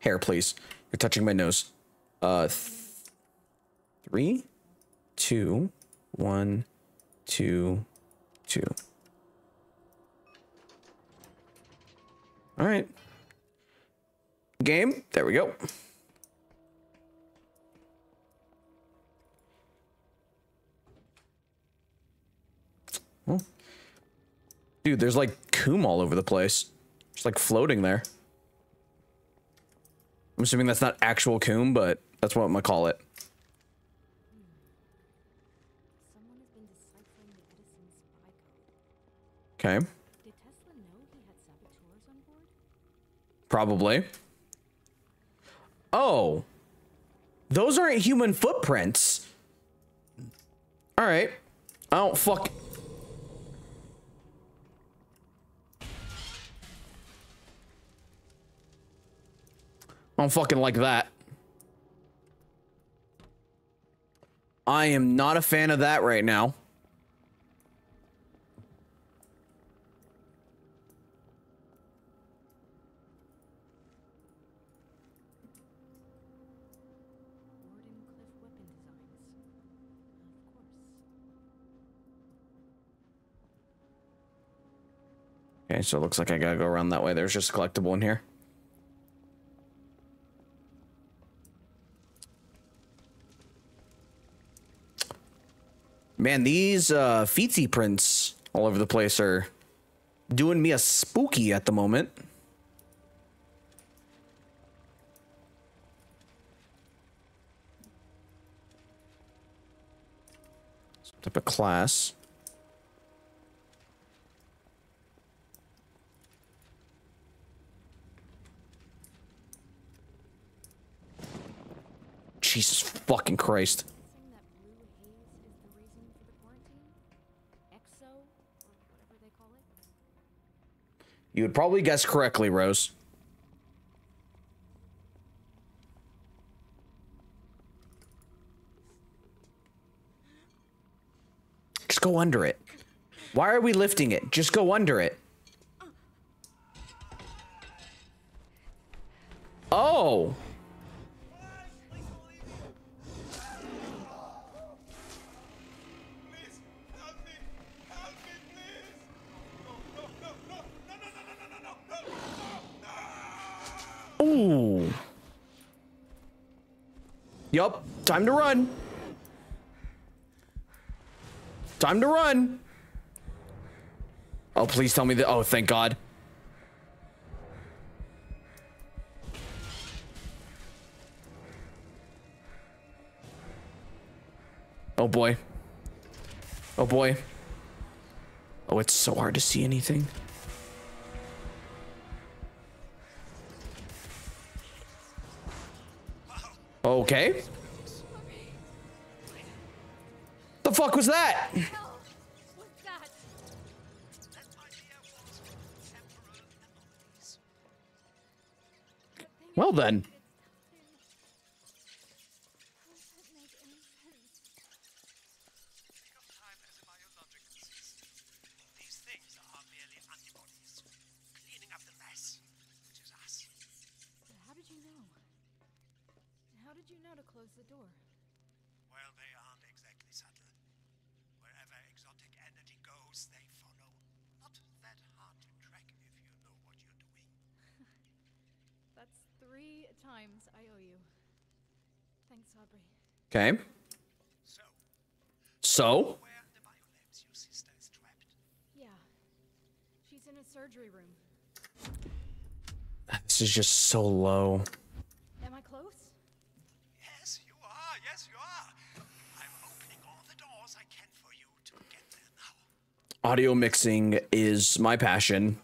Hair, please. You're touching my nose. 3, 2, 1, 2, 2. All right. Game. There we go. Well, dude, there's like coom all over the place. It's like floating there. I'm assuming that's not actual coom, but that's what I'm gonna call it. Okay. Probably. Oh. Those aren't human footprints. All right. I don't fuck. I don't fucking like that. I am not a fan of that right now. Okay, so it looks like I gotta go around that way. There's just a collectible in here. Man, these feetsy prints all over the place are doing me a spooky at the moment. Some type of class. Jesus fucking Christ. You would probably guess correctly, Rose. go under it. Why are we lifting it? Just go under it. Oh. Ooh. Yup. Time to run. Time to run. Oh, please tell me that. Oh, thank God. Oh, boy. Oh, boy. Oh, it's so hard to see anything. Okay. The fuck was that? Well then. Okay. So? Yeah. She's in a surgery room. This is just so low. Am I close? Yes, you are. Yes, you are. I'm opening all the doors I can for you to get there now. Audio mixing is my passion.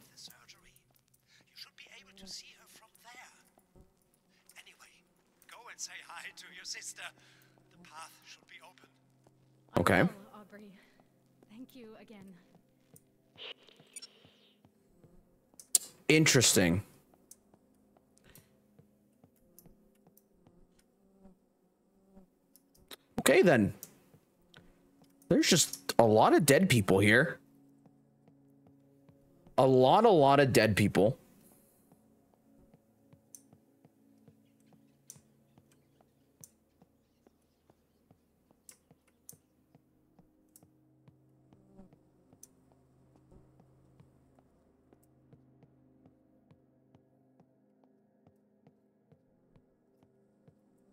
Okay. Oh, Aubrey, thank you again. Interesting. Okay, then. There's just a lot of dead people here. A lot of dead people.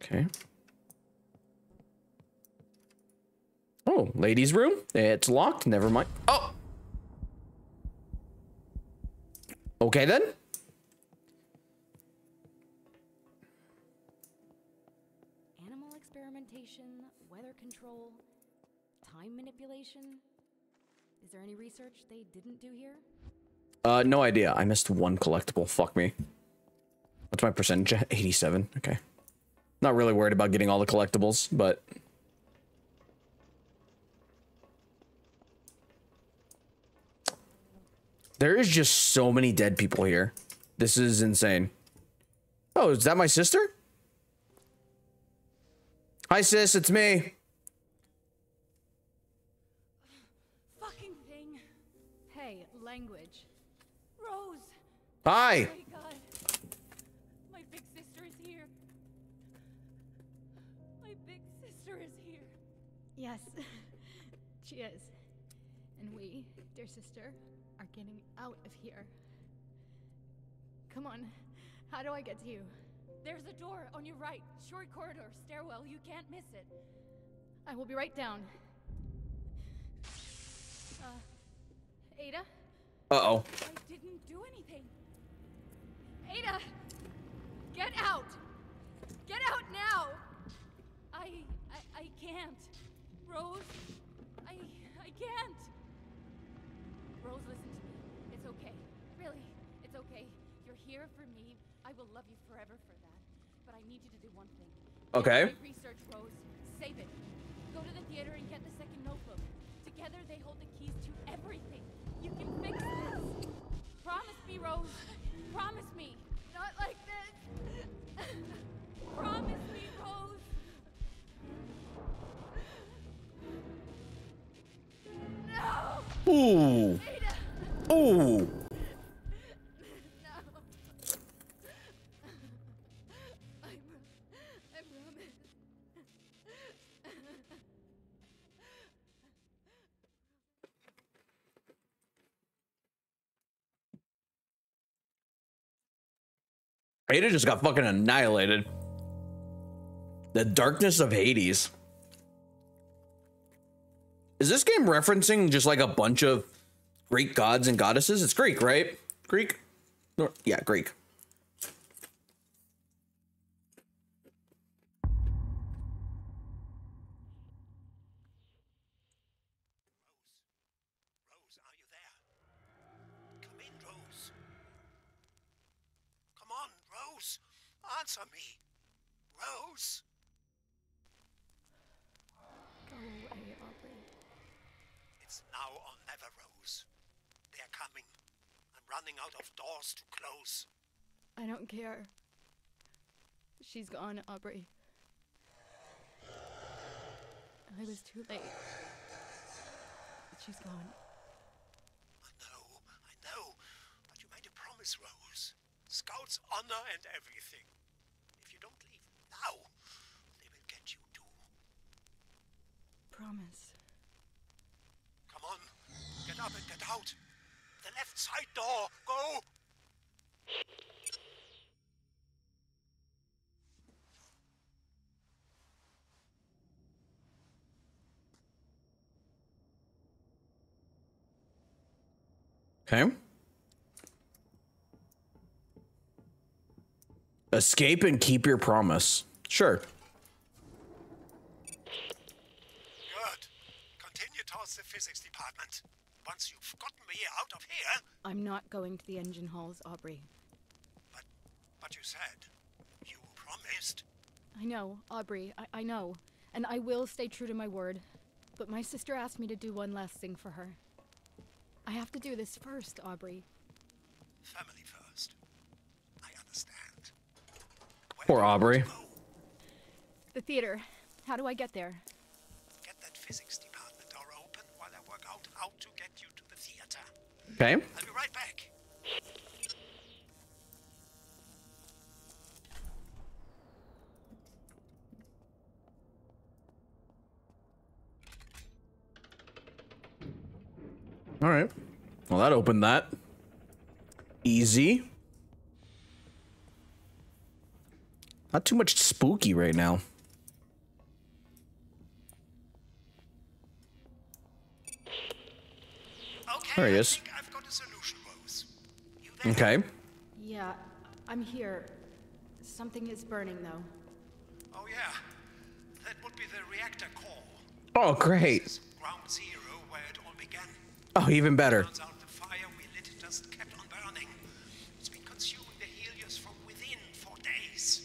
Okay. Oh, ladies' room. It's locked. Never mind. Oh. Okay, then. Animal experimentation, weather control, time manipulation. Is there any research they didn't do here? No idea. I missed one collectible. Fuck me. What's my percentage? 87. Okay. Not really worried about getting all the collectibles, but there is just so many dead people here. This is insane. Oh, is that my sister? Hi, sis, it's me. Fucking thing. Hey, language. Rose. Hi. Yes, she is. And we, dear sister, are getting out of here. Come on, how do I get to you? There's a door on your right, short corridor, stairwell, you can't miss it. I will be right down. Ada? Uh-oh. I didn't do anything. Ada! Get out! Get out now! I can't. Rose, I can't. Rose, listen to me. It's okay. Really, it's okay. You're here for me. I will love you forever for that. But I need you to do one thing. Okay. Research, Rose. Save it. Go to the theater and get the second notebook. Together they hold the keys to everything. You can fix this. Promise me, Rose. Promise me. Not like this. Promise me, Rose. No! Ooh. Ooh. Ada just got fucking annihilated. The darkness of Hades. Is this game referencing just like a bunch of Greek gods and goddesses? It's Greek, right? Greek? Yeah, Greek. Answer me, Rose. Go away, Aubrey. It's now or never, Rose. They're coming. I'm running out of doors to close. I don't care. She's gone, Aubrey. I was too late. She's gone. I know. But you made a promise, Rose. Scouts, honor, and everything. If you don't leave now, they will get you too. Promise. Come on, get up and get out. The left side door, go! Okay. Escape and keep your promise. Sure. Good. Continue towards the physics department. Once you've gotten me out of here... I'm not going to the engine halls, Aubrey. But you said... You promised. I know, Aubrey. I know. And I will stay true to my word. But my sister asked me to do one last thing for her. I have to do this first, Aubrey. Family first. I understand. Poor Aubrey. The theater. How do I get there? Get that physics department door open while I work out how to get you to the theater. Okay. I'll be right back. All right. Well, that opened that. Easy. Not too much spooky right now. Okay, there he is. I've got a solution, Rose. Okay. Yeah, I'm here. Something is burning, though. Oh, yeah. That would be the reactor core. Oh, great. This is ground zero, where it all began. Oh, even better. Turns out the fire we lit just kept on burning. It's been consuming the Helios from within for days.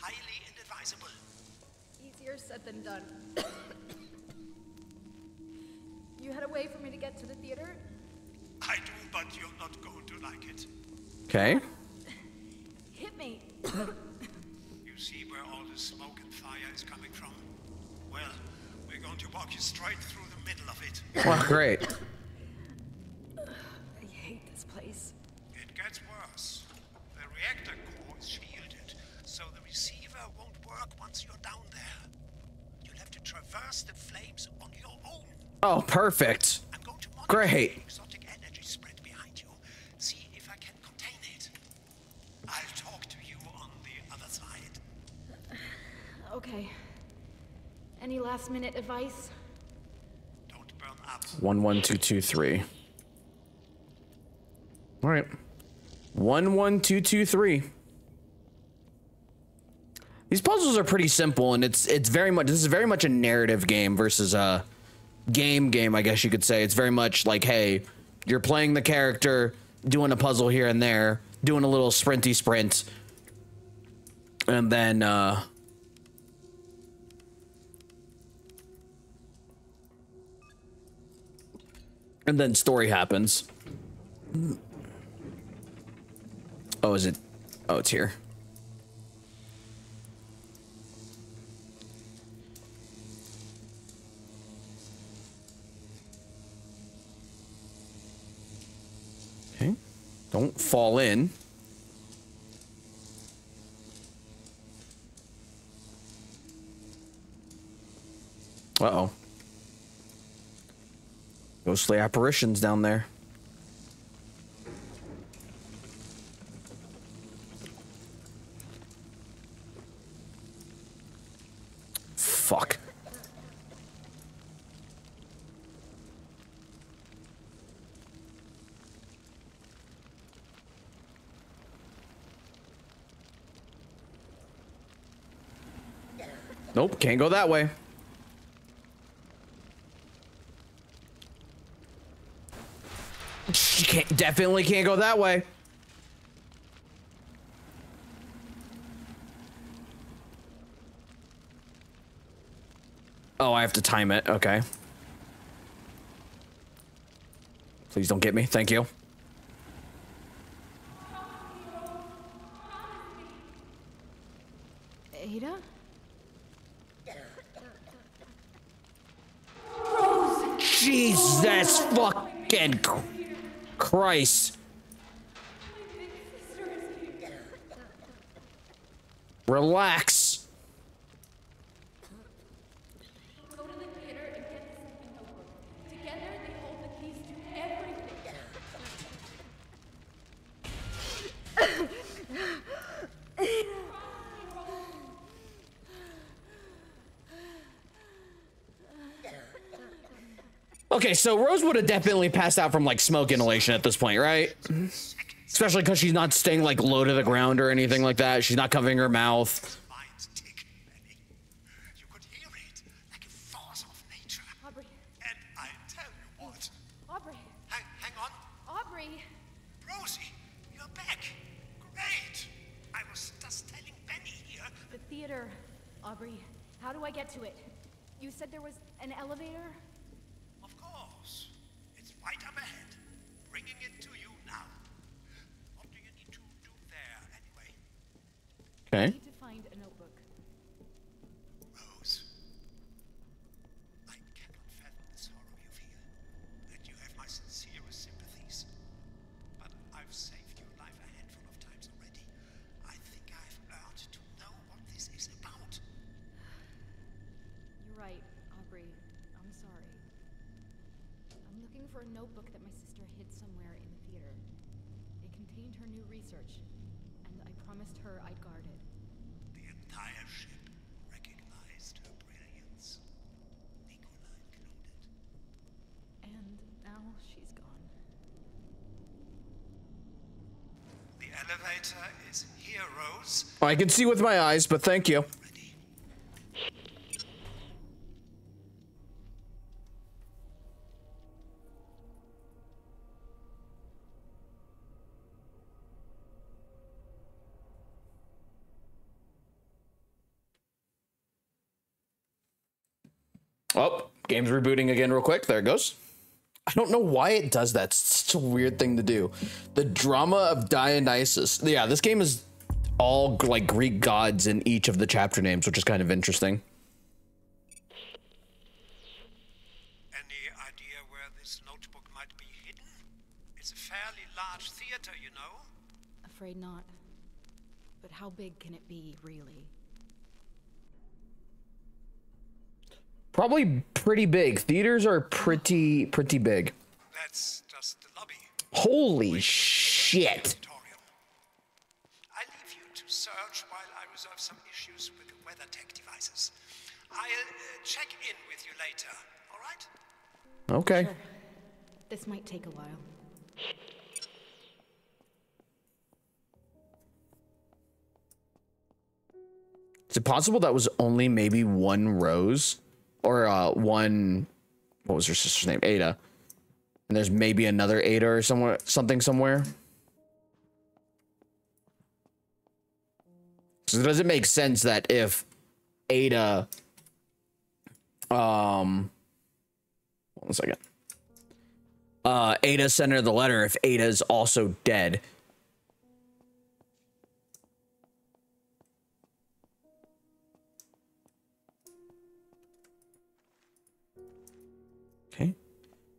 Highly inadvisable. Easier said than done. You had a way for me to get to the theater? I do, but you're not going to like it. Okay. Hit me. You see where all the smoke and fire is coming from? Well, we're going to walk you straight through the middle of it. Oh, great. I hate this place. It gets worse. The reactor core is shielded. So the receiver won't work once you're down there. You'll have to traverse the flames on your own. Oh, perfect. I'm going to monitor the exotic energy spread behind you. See if I can contain it. I'll talk to you on the other side. Okay. Any last minute advice? Don't burn up. 11223. All right. 11223. These puzzles are pretty simple, and it's very much, this is very much a narrative game versus a game, I guess you could say. It's very much like, hey, you're playing the character, doing a puzzle here and there, doing a little sprinty sprint, and then story happens. Oh, is it? Oh, it's here. Don't fall in. Uh-oh. Ghostly apparitions down there. Fuck. Nope, can't go that way. She can't, definitely can't go that way. Oh, I have to time it. Okay. Please don't get me. Thank you. Ada? Jesus fucking Christ. Relax. Go to the theater and get something to work. Together they hold the keys to everything. Okay, so Rose would have definitely passed out from like smoke inhalation at this point, right? Especially because she's not staying like low to the ground or anything like that. She's not covering her mouth. Elevator is here, Rose. Oh, I can see with my eyes, but thank you. Oh, game's rebooting again real quick. There it goes. I don't know why it does that. It's such a weird thing to do. The drama of Dionysus. Yeah, this game is all like Greek gods in each of the chapter names, which is kind of interesting. Any idea where this notebook might be hidden? It's a fairly large theater, you know. Afraid not. But how big can it be, really? Probably pretty big. Theaters are pretty big. That's just the lobby. Holy shit. I leave you to search while I resolve some issues with weather tech devices. I'll check in with you later. All right? Okay. Sure. This might take a while. Is it possible that was only maybe one Rose? Or one, what was her sister's name? Ada. And there's maybe another Ada or somewhere, something somewhere. So does it make sense that if Ada, one second, Ada sent her the letter, if Ada's also dead.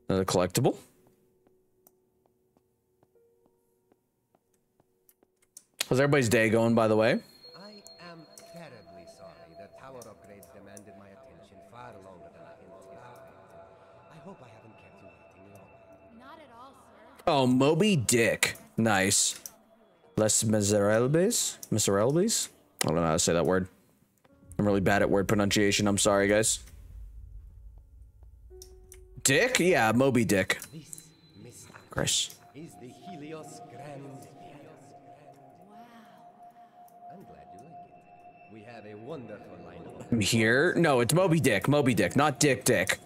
Another collectible. How's everybody's day going, by the way? I am terribly sorry that power upgrades demanded my attention far longer than I anticipated. I hope I haven't kept you waiting long. Not at all, sir. Oh, Moby Dick. Nice. Les Miserables? Miserables? I don't know how to say that word. I'm really bad at word pronunciation. I'm sorry, guys. Dick? Yeah, Moby Dick. Chris. Is the Helios Grand. Wow. I'm glad you like it. We have a wonderful lineup. I'm here. No, it's Moby Dick. Moby Dick, not Dick Dick.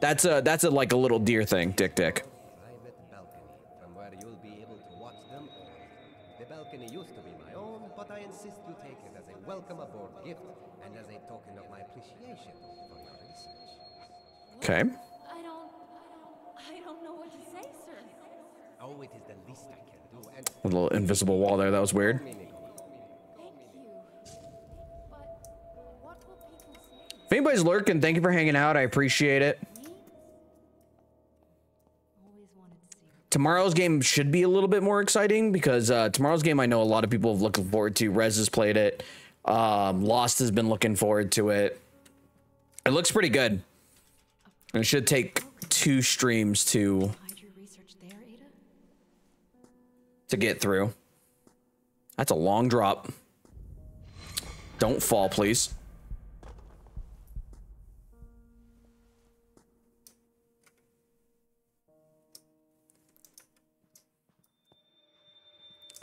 That's a like a little deer thing. Dick Dick. Private balcony from where you'll be able to watch them. The balcony used to be my own, but I insist you take it as a welcome aboard gift and as a token of my appreciation for your research. Okay. I don't know what to say, sir. Oh, it is the least I can do. And a little invisible wall there. That was weird. Thank you. But what will people say? If anybody's lurking, thank you for hanging out. I appreciate it. Tomorrow's game should be a little bit more exciting because tomorrow's game, I know a lot of people have looked forward to. Rez has played it. Lost has been looking forward to it. It looks pretty good. And it should take 2 streams to get through. That's a long drop. Don't fall, please.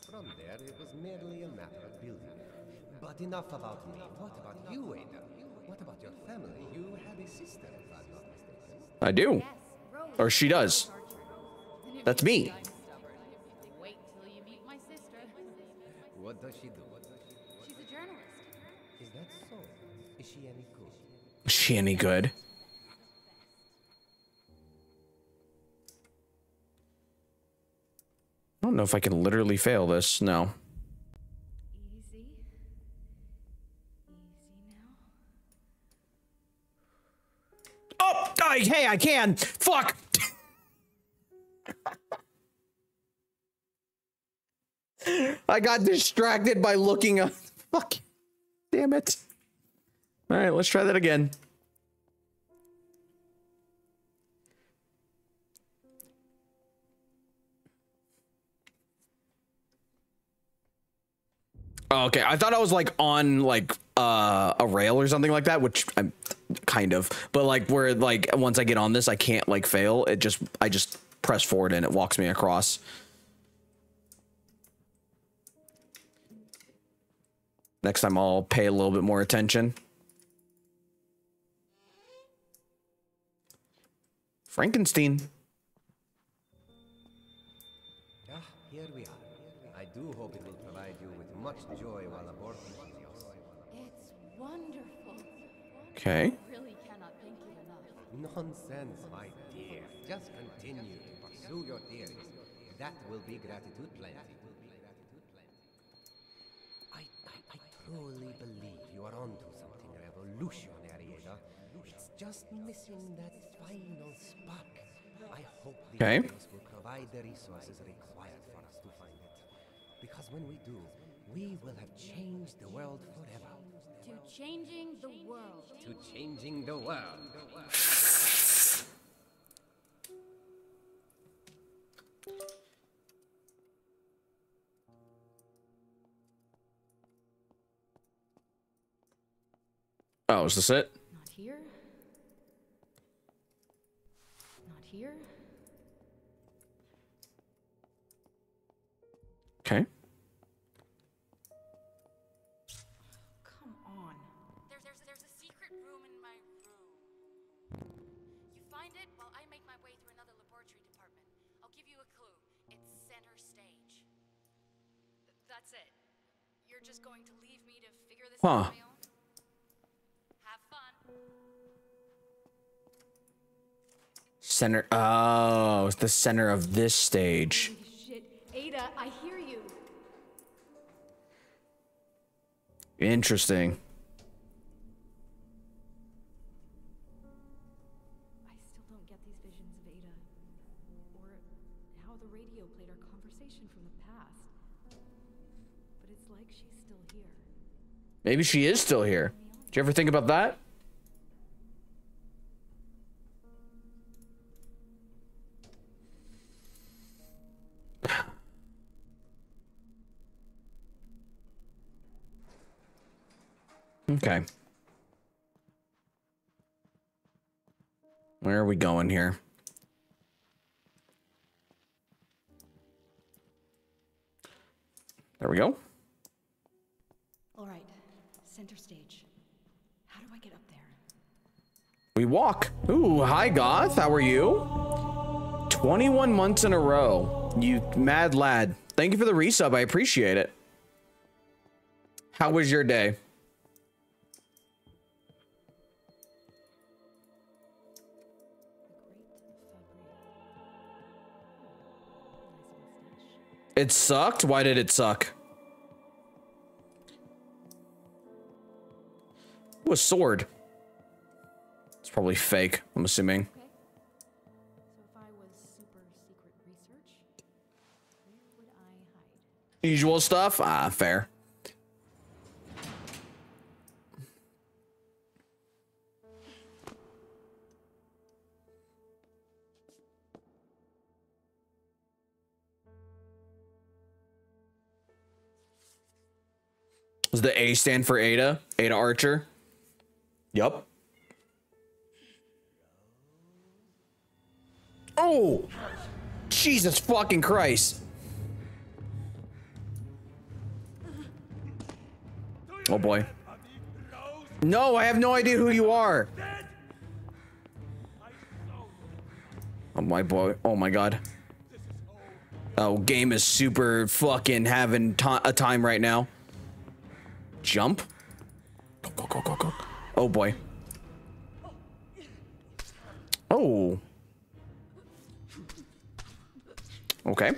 From there, it was merely a matter of building. But enough about me. What about you, Ada? What about your family? You have a sister. I do. Or she does. That's me. Wait till you meet my sister. What does she do? She's a journalist. Is that so? Is she any good? Is she any good? I don't know if I can literally fail this. No. Hey, I can. Fuck. I got distracted by looking up. Fuck. Damn it. All right, let's try that again. Oh, okay, I thought I was like on like a rail or something like that, which I'm kind of, but like where like once I get on this, I can't like fail. It just, I just press forward and it walks me across. Next time I'll pay a little bit more attention. Frankenstein. Ah, here we are. I do hope it will provide you with much joy while aboard. It's wonderful. Okay. Nonsense, my dear. Just continue to pursue your theories. That will be gratitude plenty. I truly believe you are onto something revolutionary, Ada. It's just missing that final spark. I hope the videos will provide the resources required for us to find it. Because when we do, we will have changed the world forever. To changing the world. To changing the world. Oh, is this it? Not here. Not here. Okay. Just going to leave me to figure this out on my own? Have fun. Center. Oh, it's the center of this stage. Holy shit. Ada, I hear you. Interesting. I still don't get these visions of Ada, or how the radio played our conversation from the past. it's like she's still here. Maybe she is still here. Did you ever think about that? Okay. Where are we going here? There we go. All right, center stage. How do I get up there? We walk. Ooh, hi Goth, how are you? 21 months in a row. You mad lad. Thank you for the resub, I appreciate it. How was your day? It sucked? Why did it suck? Ooh, a sword. It's probably fake, I'm assuming. Okay. So if I was super secret research, where would I hide? Usual stuff? Ah, fair. Does the A stand for Ada? Ada Archer? Yup. Oh! Jesus fucking Christ. Oh boy. No, I have no idea who you are. Oh my boy. Oh my god. Oh, game is super fucking having a time right now. Jump. Go, go, go, go, go. Oh boy. Oh. Okay.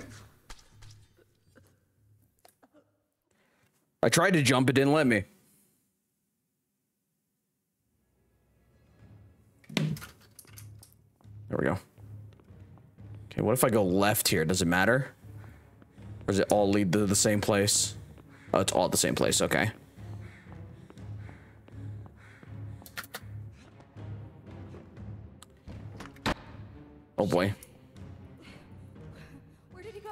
I tried to jump, it didn't let me. There we go. Okay, what if I go left here? Does it matter? Or does it all lead to the same place? Oh, it's all at the same place, okay. Oh boy. Where did he go?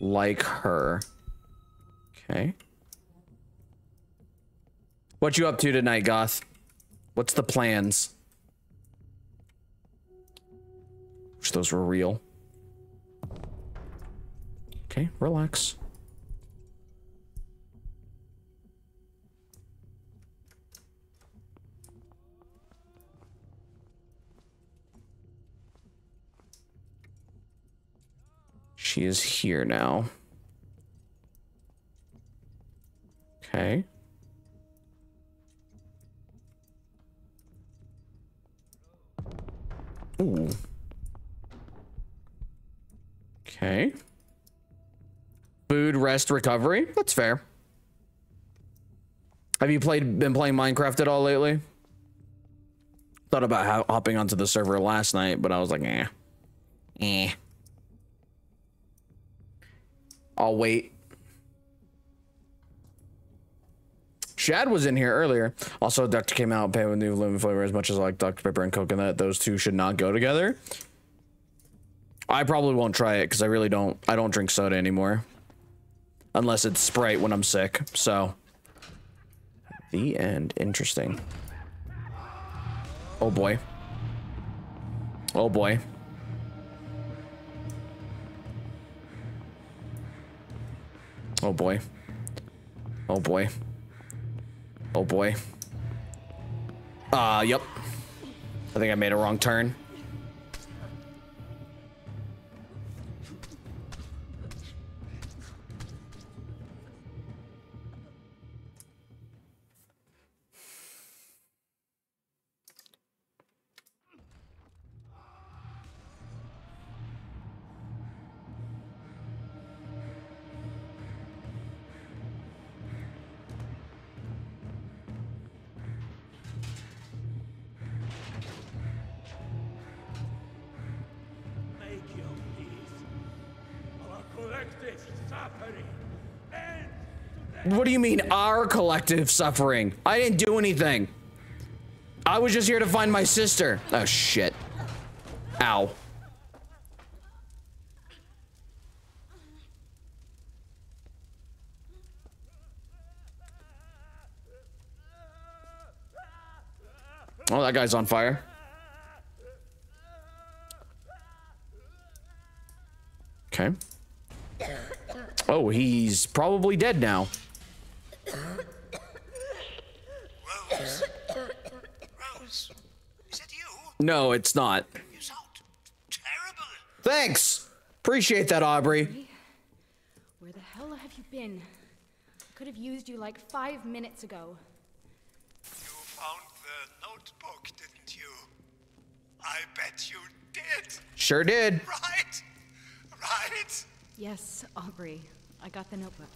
Like her. Okay. What you up to tonight, Goth? What's the plans? Wish those were real. Okay, relax. She is here now. Okay. Ooh. Okay. Food, rest, recovery. That's fair. Have you been playing Minecraft at all lately? Thought about hopping onto the server last night, but I was like, eh. Eh. I'll wait. Shad was in here earlier. Also, Dr. came out paying with new lemon flavor as much as I like Dr. Pepper and coconut. Those two should not go together. I probably won't try it because I really don't. I don't drink soda anymore. Unless it's Sprite when I'm sick. So. The end. Interesting. Oh boy. Oh boy. Oh boy. Oh boy. Oh boy. Yep. I think I made a wrong turn. What do you mean our collective suffering? I didn't do anything. I was just here to find my sister. Oh shit. Ow. Oh, that guy's on fire. Okay. Oh, he's probably dead now. Rose. Rose. Is it you? No, it's not. You sound terrible. Thanks. Appreciate that, Aubrey. Where the hell have you been? I could have used you like 5 minutes ago. You found the notebook, didn't you? I bet you did. Sure did. Right? Right? Yes, Aubrey. I got the notebook.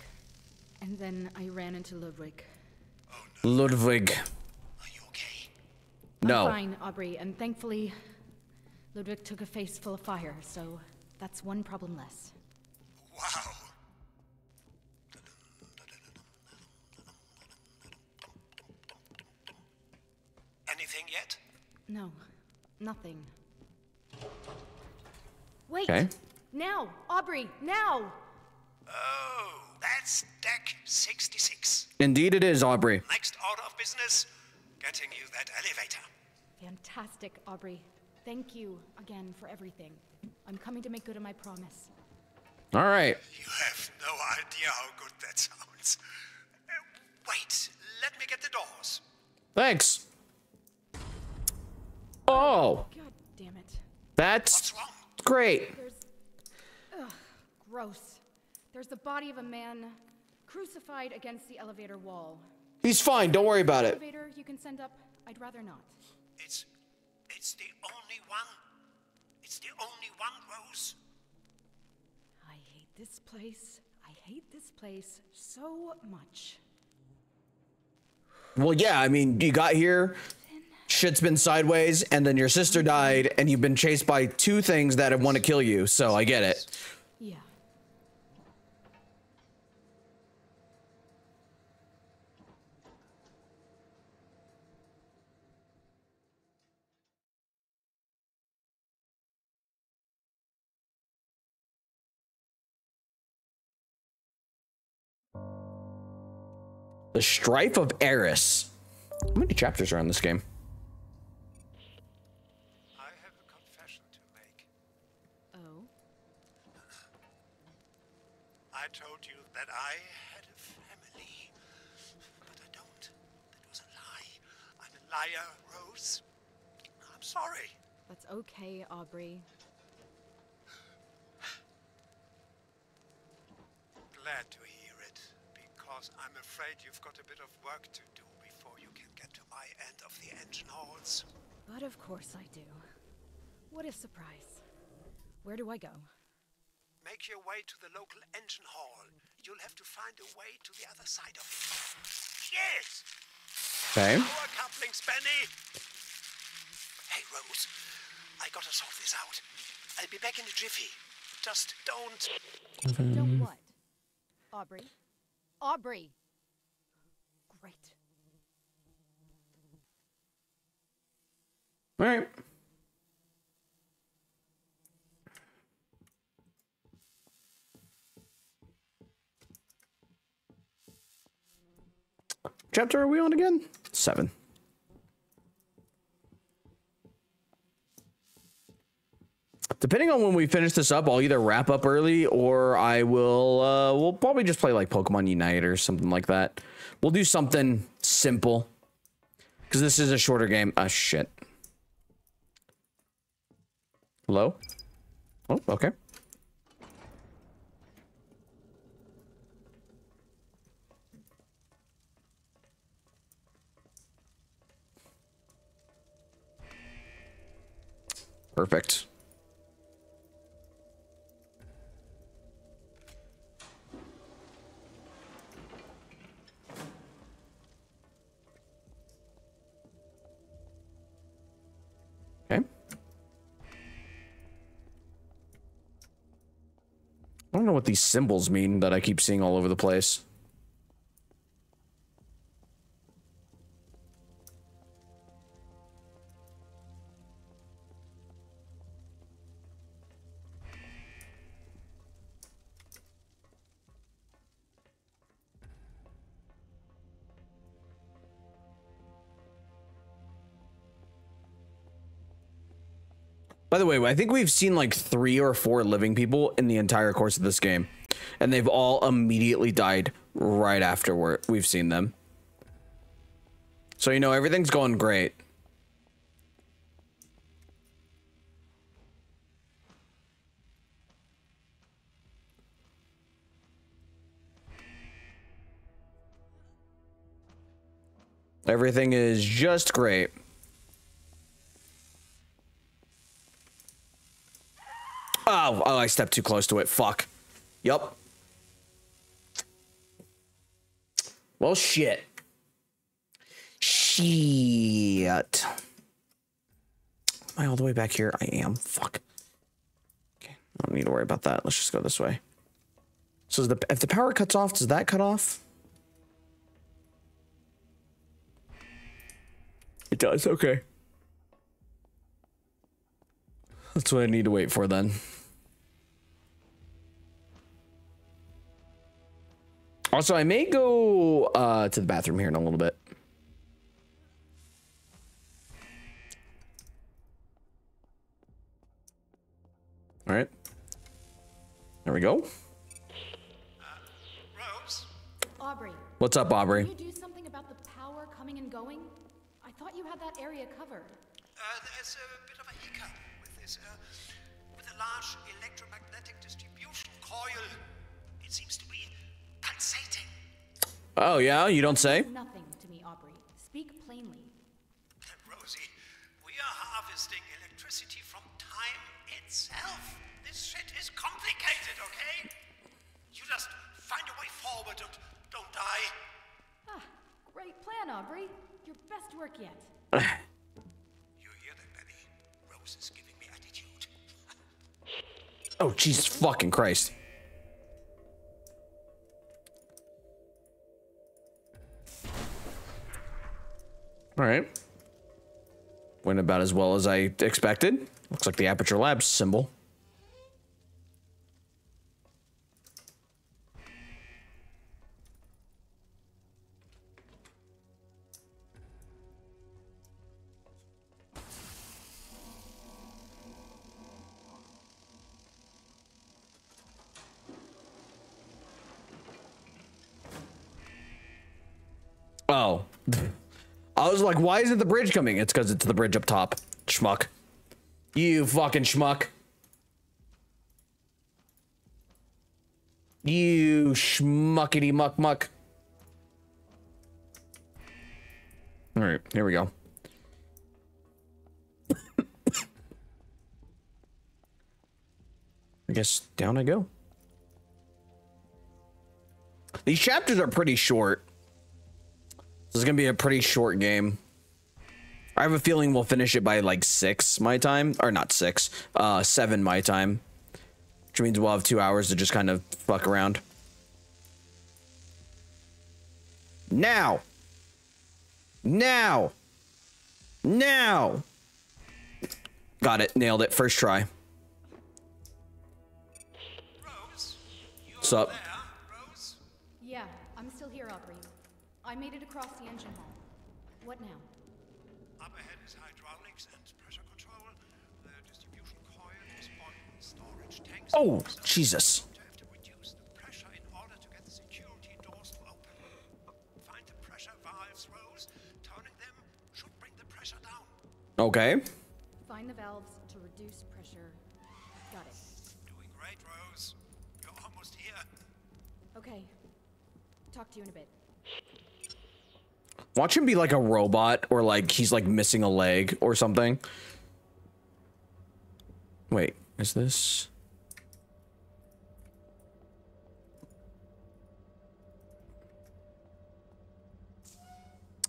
And then I ran into Ludwig. Oh, no. Ludwig. Are you okay? No. I'm fine, Aubrey, and thankfully Ludwig took a face full of fire, so that's one problem less. Wow. Anything yet? No. Nothing. Wait. Okay. Now, Aubrey, now! Oh, that's deck 66. Indeed it is, Aubrey. Next order of business, getting you that elevator. Fantastic, Aubrey. Thank you again for everything. I'm coming to make good on my promise. All right. You have no idea how good that sounds. Wait, let me get the doors. Thanks. Oh. God damn it. That's great. Gross. There's the body of a man crucified against the elevator wall. He's fine. Don't worry about it. Elevator you can send up. I'd rather not. It's the only one. It's the only one, Rose. I hate this place. I hate this place so much. Well, yeah, I mean, you got here. Shit's been sideways, and then your sister died, and you've been chased by two things that want to kill you, so I get it. Yeah. The Strife of Eris. How many chapters are in this game? I have a confession to make. Oh. I told you that I had a family, but I don't. That was a lie. I'm a liar, Rose. I'm sorry. That's okay, Aubrey. Glad to hear. I'm afraid you've got a bit of work to do before you can get to my end of the engine halls. But of course I do. What a surprise. Where do I go? Make your way to the local engine hall. You'll have to find a way to the other side of it. Yes! Okay. Power couplings, Benny! Hey, Rose. I gotta sort this out. I'll be back in a jiffy. Just don't... Don't what? Aubrey? Aubrey. Great. All right. Chapter are we on again? 7. Depending on when we finish this up, I'll either wrap up early or I will, we'll probably just play like Pokemon Unite or something like that. We'll do something simple because this is a shorter game. Ah, shit. Hello? Oh, okay. Perfect. I don't know what these symbols mean that I keep seeing all over the place. By the way, I think we've seen like 3 or 4 living people in the entire course of this game, and they've all immediately died right after we've seen them. So, you know, everything's going great. Everything is just great. Oh, I stepped too close to it. Fuck. Yup. Well, shit. Shit. Am I all the way back here? I am. Fuck. Okay. I don't need to worry about that. Let's just go this way. So if the power cuts off, does that cut off? It does. Okay. That's what I need to wait for then. Also, I may go to the bathroom here in a little bit. All right. There we go. Rose? Aubrey. What's up, Aubrey? Can you do something about the power coming and going? I thought you had that area covered. There's a bit of a hiccup. With a large electromagnetic distribution coil, it seems to be pulsating. Oh yeah, you don't say. Nothing to me, Aubrey. Speak plainly. Rosie, we are harvesting electricity from time itself. This shit is complicated, okay? You just find a way forward and don't die. Ah, great plan, Aubrey. Your best work yet. Oh, Jesus fucking Christ. All right. Went about as well as I expected. Looks like the Aperture Labs symbol. Oh, I was like, why isn't the bridge coming? It's because it's the bridge up top. Schmuck. You fucking schmuck. You schmuckity muck muck. All right, here we go. I guess down I go. These chapters are pretty short. This is gonna be a pretty short game. I have a feeling we'll finish it by like 6 my time, or not 6, 7 my time, which means we'll have 2 hours to just kind of fuck around. Now. Got it, nailed it, first try. Rose, what's up? I made it across the engine hall. What now? Up ahead is hydraulics and pressure control. The distribution coil is on storage tanks. Oh, Jesus. You have to reduce the pressure in order to get the security doors to open. Find the pressure valves, Rose. Turning them should bring the pressure down. Okay. Find the valves to reduce pressure. Got it. Doing great, Rose. You're almost here. Okay. Talk to you in a bit. Watch him be like a robot, or like he's like missing a leg or something. Wait, is this?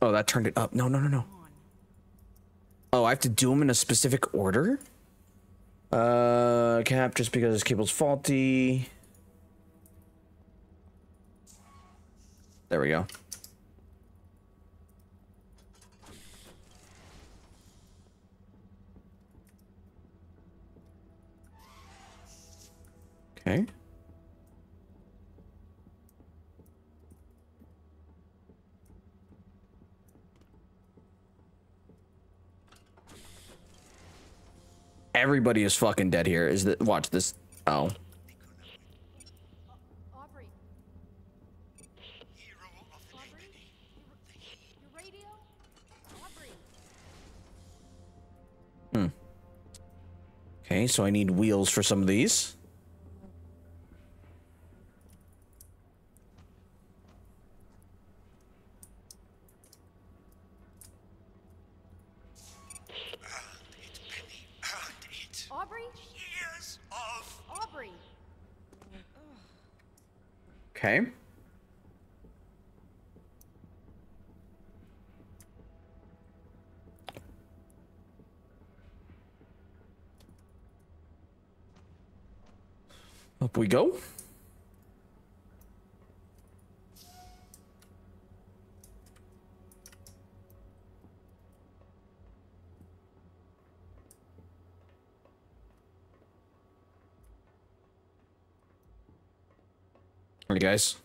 Oh, that turned it up. No. Oh, I have to do them in a specific order? Cap, just because his cable's faulty. There we go. Okay. Everybody is fucking dead here. Is that, watch this. Oh. Hmm. Okay, so I need wheels for some of these. Okay. Up we go. All right, guys.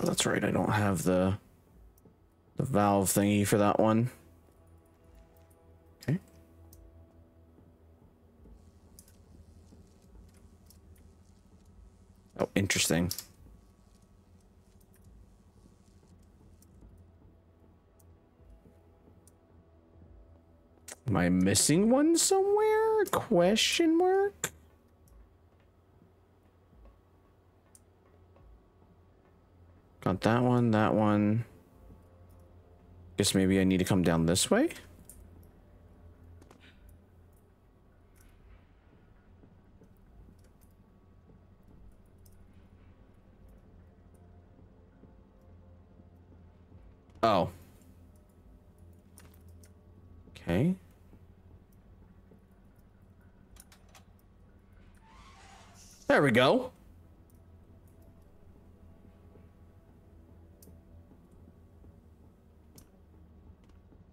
Oh, that's right. I don't have the valve thingy for that one. Okay. Oh, interesting. Am I missing one somewhere? Question mark? Got that one, that one. Guess maybe I need to come down this way? Oh. Okay. There we go.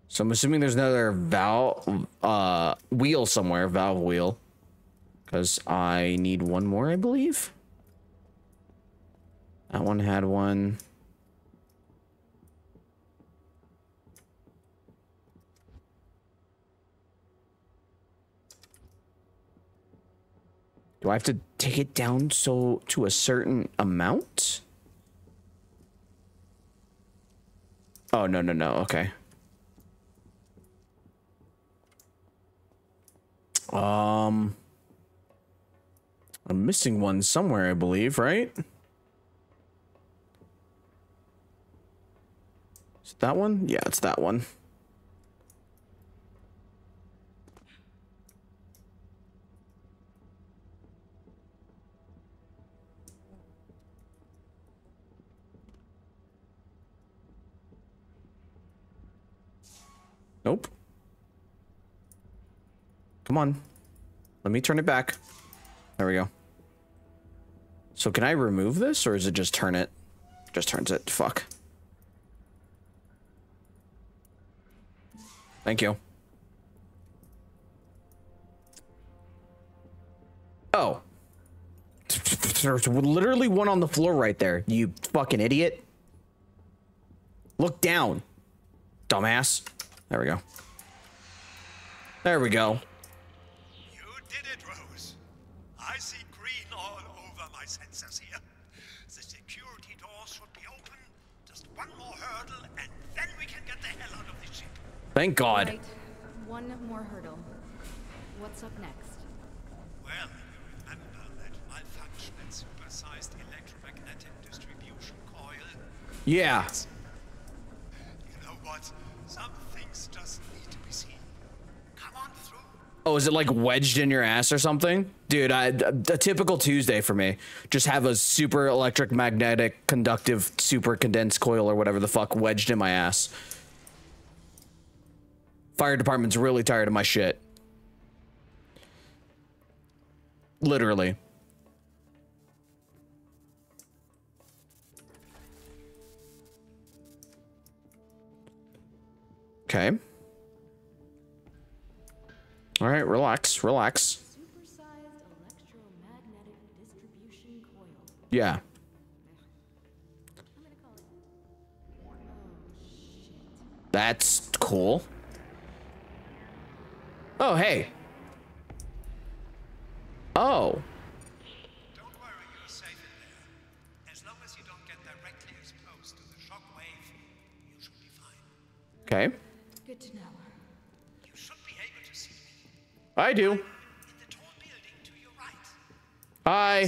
So I'm assuming there's another valve wheel somewhere, valve wheel, because I need one more, I believe. That one had one. Do I have to take it down so to a certain amount? Oh, no, no, no. Okay. I'm missing one somewhere, I believe, right? Is it that one? Yeah, it's that one. Nope. Come on. Let me turn it back. There we go. So can I remove this or is it just turn it? Just turns it. Fuck. Thank you. Oh. There's literally one on the floor right there. You fucking idiot. Look down. Dumbass. There we go. There we go. You did it, Rose. I see green all over my sensors here. The security doors should be open. Just one more hurdle, and then we can get the hell out of this ship. Thank God. Right. One more hurdle. What's up next? Well, you remember that malfunction and supersized electromagnetic distribution coil? Yeah. You know what? Oh, is it like wedged in your ass or something? Dude, a typical Tuesday for me. Just have a super electric magnetic conductive super condensed coil or whatever the fuck wedged in my ass. Fire department's really tired of my shit. Literally. Okay. All right, relax, relax. Yeah. That's cool. Oh, hey. Oh. Don't worry, you're safe in there. As long as you don't get directly exposed to the shock wave, you should be fine. Okay. Good to know. You should be able to see me. I do. In the tall building to your right. Hi.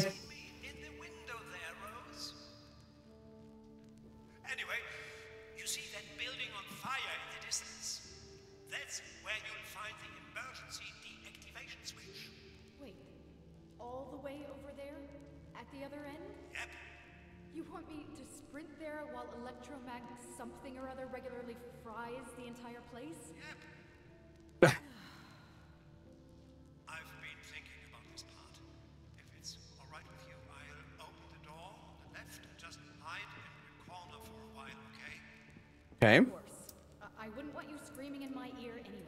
Okay. I wouldn't want you screaming in my ear anyway.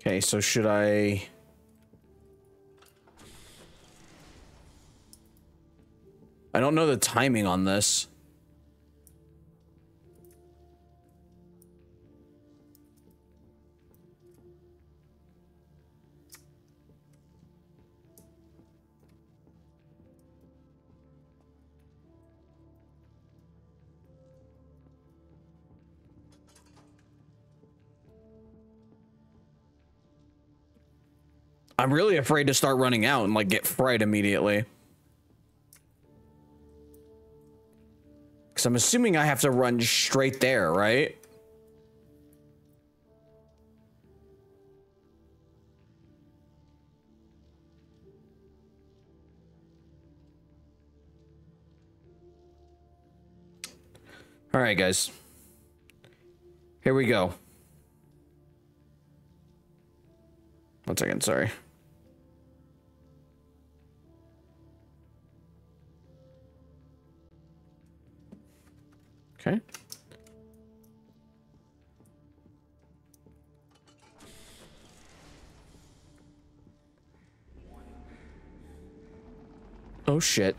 Okay, so should I... I don't know the timing on this. I'm really afraid to start running out and like get fried immediately. Because I'm assuming I have to run straight there, right? All right, guys. Here we go. One second, sorry. Okay. Oh shit.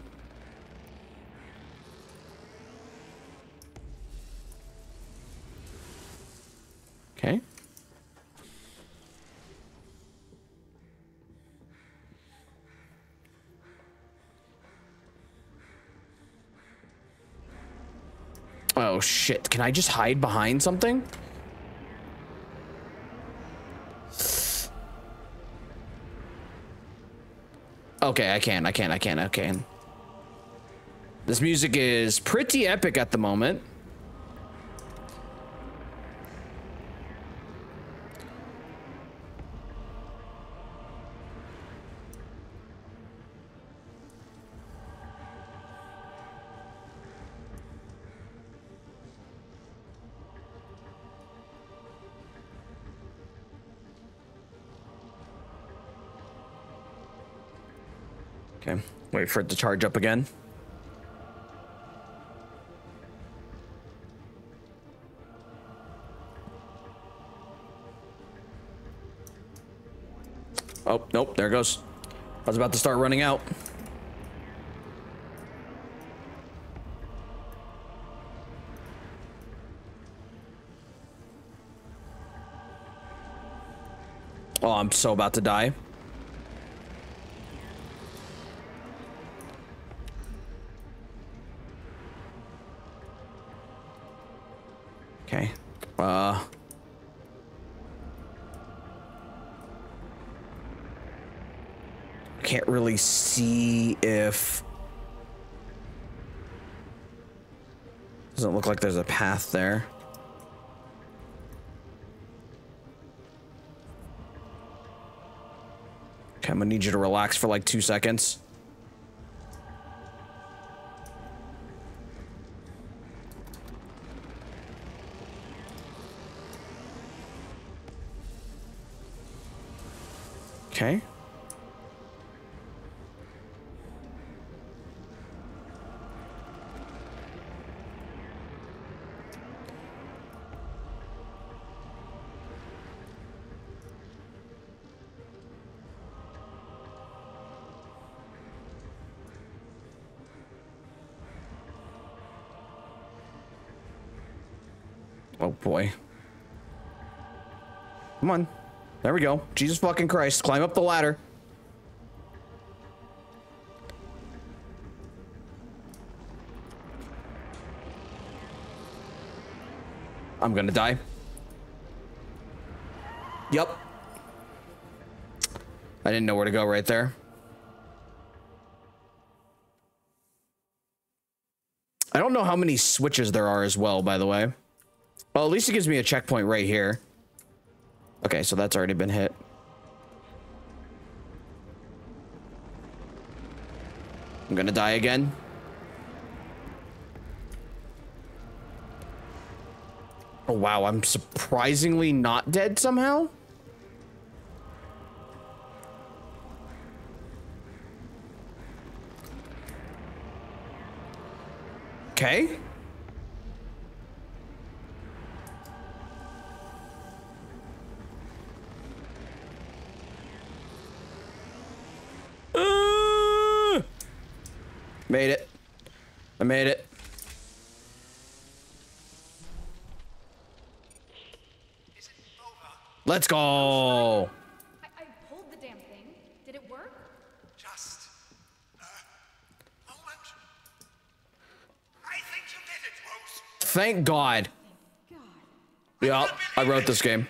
Okay. Oh shit, can I just hide behind something? Okay, I can. This music is pretty epic at the moment. Wait for it to charge up again. Oh, nope, there it goes. I was about to start running out. Oh, I'm so about to die. Can't really see if... Doesn't look like there's a path there. Okay, I'm gonna need you to relax for like 2 seconds. Okay. Oh boy. Come on. There we go. Jesus fucking Christ. Climb up the ladder. I'm gonna die. Yup. I didn't know where to go right there. I don't know how many switches there are as well, by the way. Well, at least it gives me a checkpoint right here. Okay, so that's already been hit. I'm gonna die again. Oh, wow, I'm surprisingly not dead somehow. Okay. Made it. I made it. Is it over? Let's go. I pulled the damn thing. Did it work? Just a moment. I think you did it, Rose. Thank God. Thank God. Yeah, I wrote this game.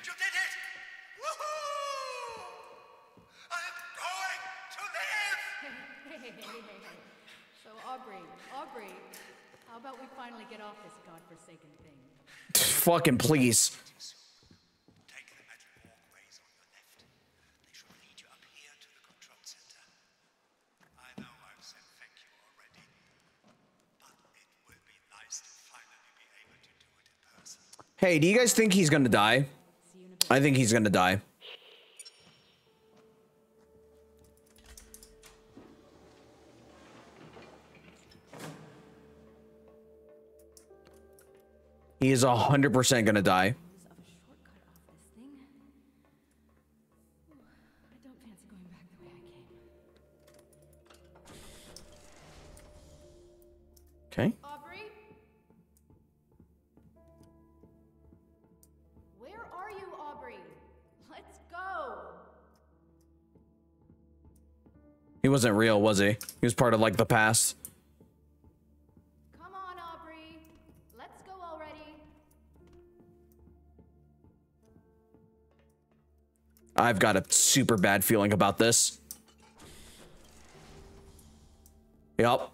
Fucking please. Take the metal walkways on your left. They should lead you up here to the control center. I know I've said thank you already, but it will be nice to finally be able to do it in person. Hey, do you guys think he's gonna die? I think he's gonna die. He is 100% gonna die. Okay. Aubrey? Where are you, Aubrey? Let's go. He wasn't real, was he? He was part of like the past. I've got a super bad feeling about this. Yep.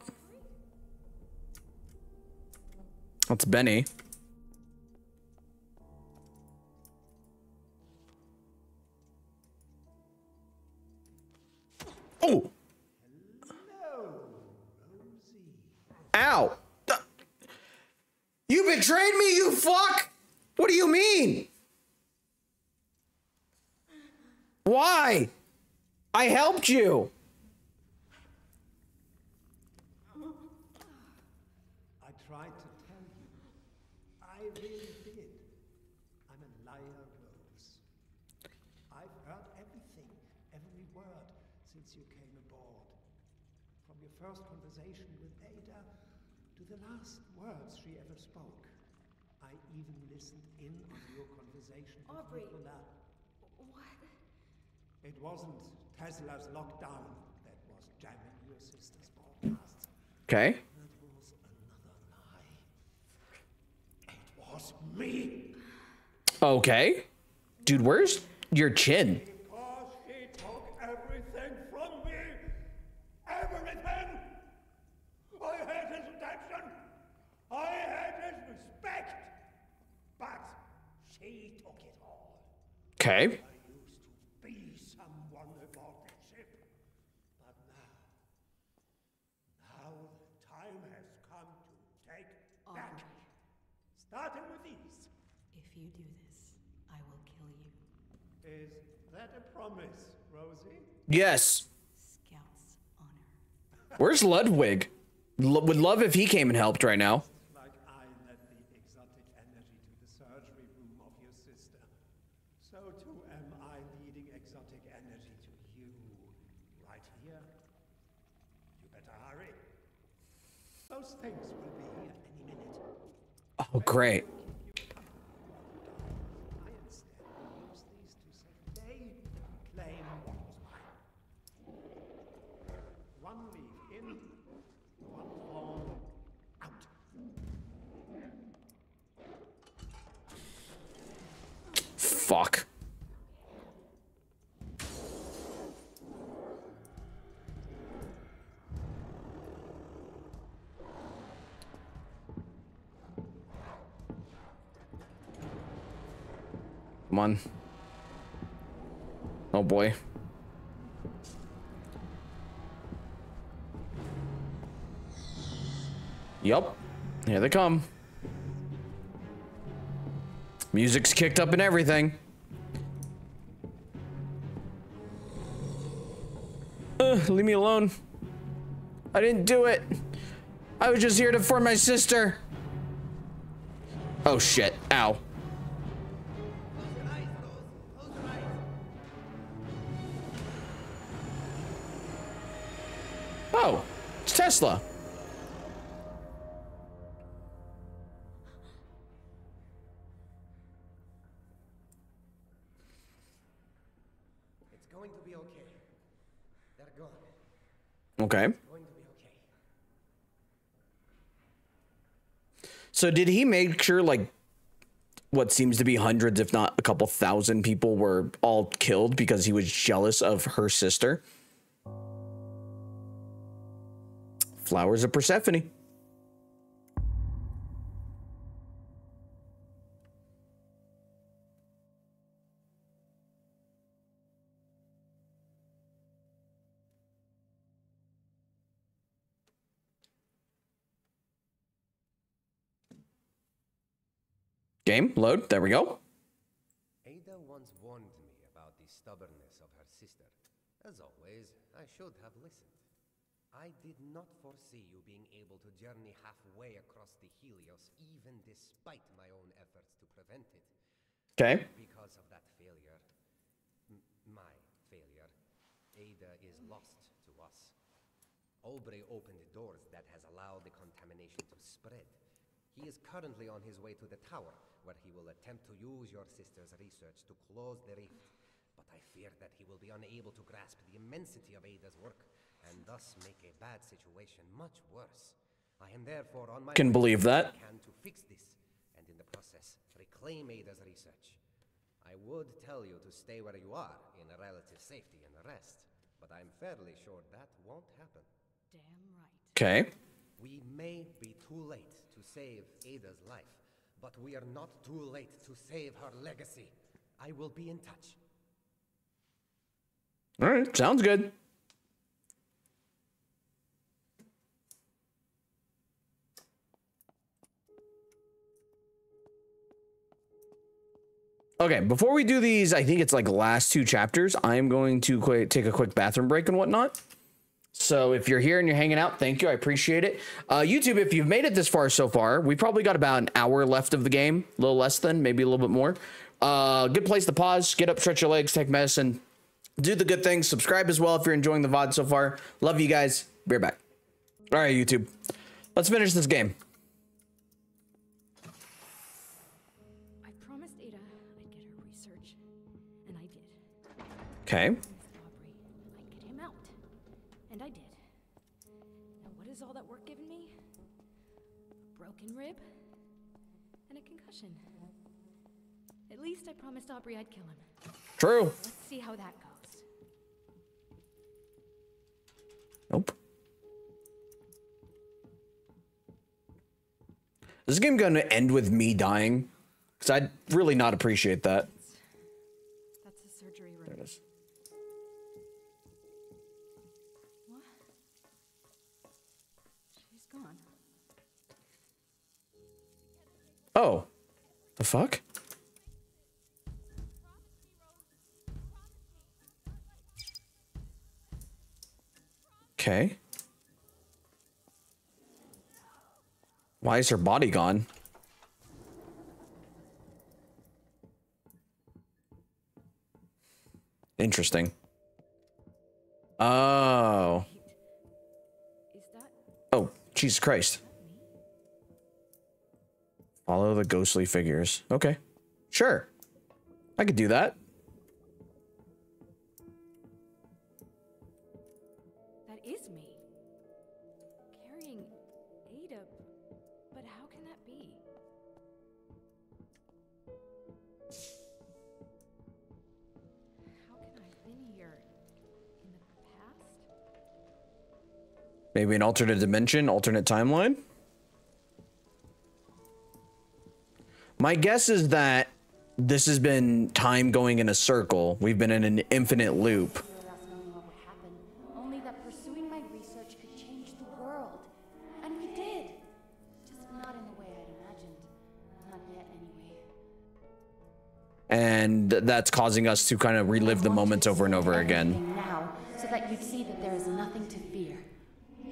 That's Benny. Oh! Hello, Rosie. Ow! You betrayed me, you fuck! What do you mean? Why? I helped you. I tried to tell you. I really did. I'm a liar, Rose. I've heard everything, every word since you came aboard. From your first conversation with Ada to the last words she ever spoke. I even listened in on your conversation with Nicola. It wasn't Tesla's lockdown that was jamming your sister's broadcasts. Okay. That was another lie. It was me. Okay. Dude, where's your chin? Because she took everything from me. Everything. I had his attention. I had his respect. But she took it all. Okay. Starting with these. If you do this, I will kill you. Is that a promise, Rosie? Yes. Scout's honor. Where's Ludwig? Would love if he came and helped right now. Like I led the exotic energy to the surgery room of your sister, so too am I leading exotic energy to you right here. You better hurry. Those things will be here any minute. Oh, great. Fuck. Come on. Oh boy. Yup. Here they come. Music's kicked up and everything. Leave me alone. I didn't do it. I was just here to find my sister. Oh shit. Ow. Oh, it's Tesla. Okay. So did he make sure like what seems to be hundreds, if not a couple thousand people were all killed because he was jealous of her sister? Flowers of Persephone. Game, load, there we go. Ada once warned me about the stubbornness of her sister. As always, I should have listened. I did not foresee you being able to journey halfway across the Helios, even despite my own efforts to prevent it. Okay. Because of that failure, my failure, Ada is lost to us. Aubrey opened doors that has allowed the contamination to spread. He is currently on his way to the tower, where he will attempt to use your sister's research to close the rift. But I fear that he will be unable to grasp the immensity of Ada's work, and thus make a bad situation much worse. I am therefore on my can believe that to fix this, and in the process, reclaim Ada's research. I would tell you to stay where you are, in relative safety and rest, but I'm fairly sure that won't happen. Damn right. Okay. We may be too late to save Ada's life, but we are not too late to save her legacy. I will be in touch. All right, sounds good. Okay, before we do these, I think it's like last two chapters, I'm going to take a quick bathroom break and whatnot. So if you're here and you're hanging out, thank you. I appreciate it. YouTube, if you've made it this far so far, we probably got about an hour left of the game, a little less than, maybe a little bit more. Good place to pause, get up, stretch your legs, take medicine, do the good things, subscribe as well if you're enjoying the VOD so far. Love you guys. Be right back. All right, YouTube. Let's finish this game. I promised Ada I'd get her research, and I did. Okay. Rib and a concussion. At least I promised Aubrey I'd kill him. True. Let's see how that goes. Nope. Is this game going to end with me dying? Because I'd really not appreciate that. That's a surgery room. There it is. What? She's gone. Oh, the fuck? Okay. Why is her body gone? Interesting. Oh. Oh, Jesus Christ. Follow the ghostly figures. Okay. Sure. I could do that. That is me. Carrying Ada. But how can that be? How can I have been here in the past? Maybe an alternate dimension, alternate timeline? My guess is that this has been time going in a circle. We've been in an infinite loop. Only that pursuing my research could change the world. And we did. Just not in the way I'd imagined. Not yet, anyway. And that's causing us to kind of relive the moments over and over again. Now, so that you'd see that there is nothing to fear.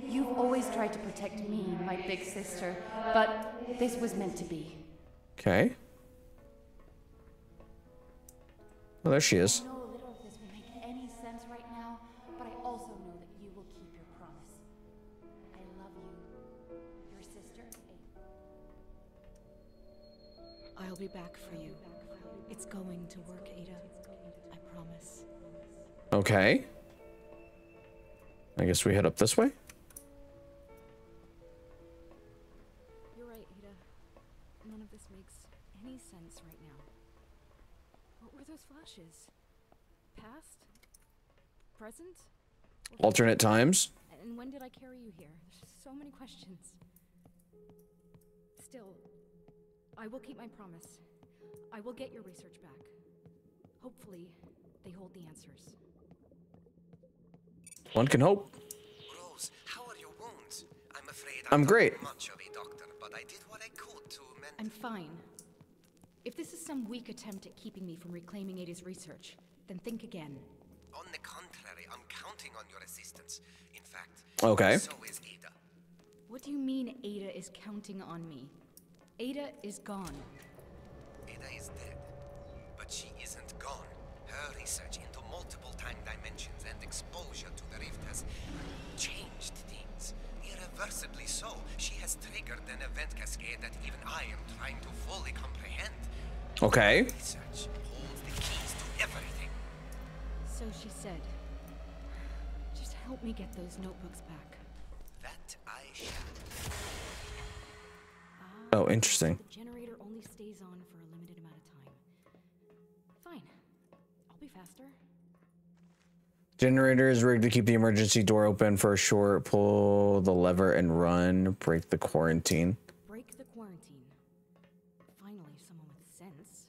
You've always tried to protect me, my big sister, but this was meant to be. Okay. Well, there she is. I know a little of this will make any sense right now, but I also know that you will keep your promise. I love you, your sister. I'll be back for you. It's going to work, Ada. I promise. Okay. I guess we head up this way. Past, present, alternate times. And when did I carry you here? There's so many questions. Still, I will keep my promise. I will get your research back. Hopefully, they hold the answers. One can hope. Rose, how are your wounds? I'm afraid I'm great. Much of a doctor, but I did what I could to mend. I'm fine. If this is some weak attempt at keeping me from reclaiming Ada's research, then think again. On the contrary, I'm counting on your assistance. In fact, okay. So is Ada. What do you mean Ada is counting on me? Ada is gone. Ada is dead, but she isn't gone. Her research into multiple time dimensions and exposure to the rift has changed things. Irreversibly so. She has triggered an event cascade that even I am trying to fully comprehend. Okay. Research holds the keys to everything. So she said. Just help me get those notebooks back. That I shall. Oh, interesting. The generator only stays on for a limited amount of time. Fine. I'll be faster. Generator is rigged to keep the emergency door open for a short. Pull the lever and run. Break the quarantine. Break the quarantine. Finally, someone with sense.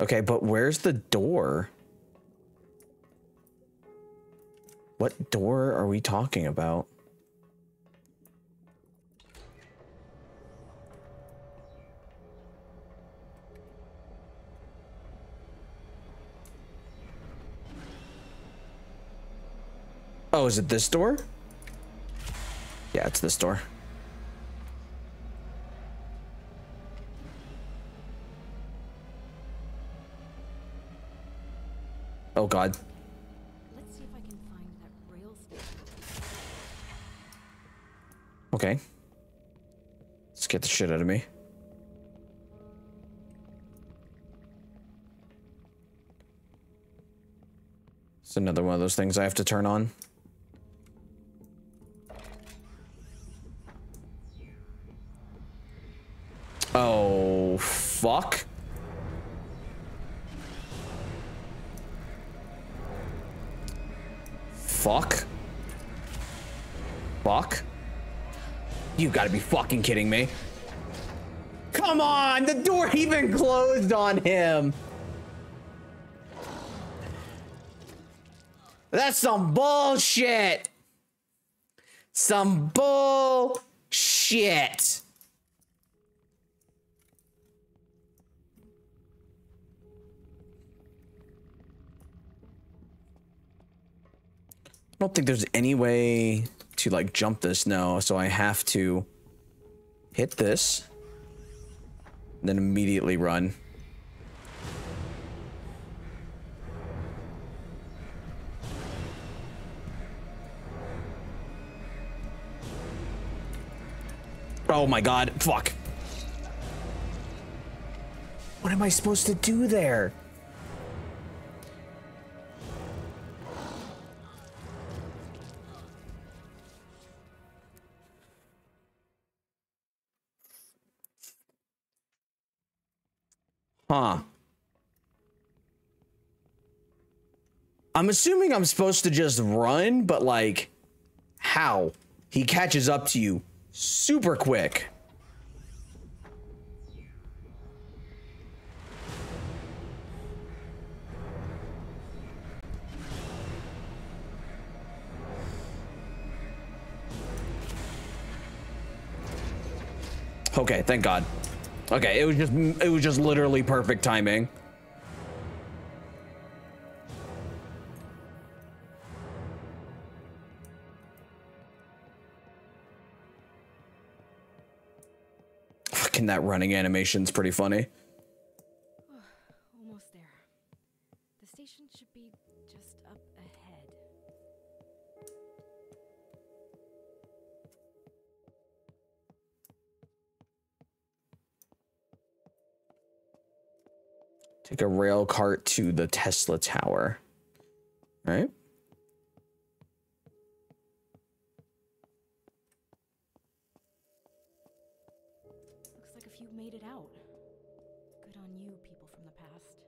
Okay, but where's the door? What door are we talking about? Oh, is it this door? Yeah, it's this door. Oh, God. Let's see if I can find that rail station. Okay. Let's get the shit out of me. It's another one of those things I have to turn on. Oh, fuck. Fuck. Fuck. You gotta be fucking kidding me. Come on, the door even closed on him. That's some bullshit. Some bullshit. I don't think there's any way to like jump this now, so I have to hit this, and then immediately run. Oh my god, fuck. What am I supposed to do there? Huh. I'm assuming I'm supposed to just run, but like, how? He catches up to you super quick. Okay, thank God. Okay, it was just literally perfect timing. Fucking that running animation's pretty funny. Almost there. The station should be just up ahead. Take a rail cart to the Tesla tower. All right. Looks like a few made it out. Good on you, people from the past.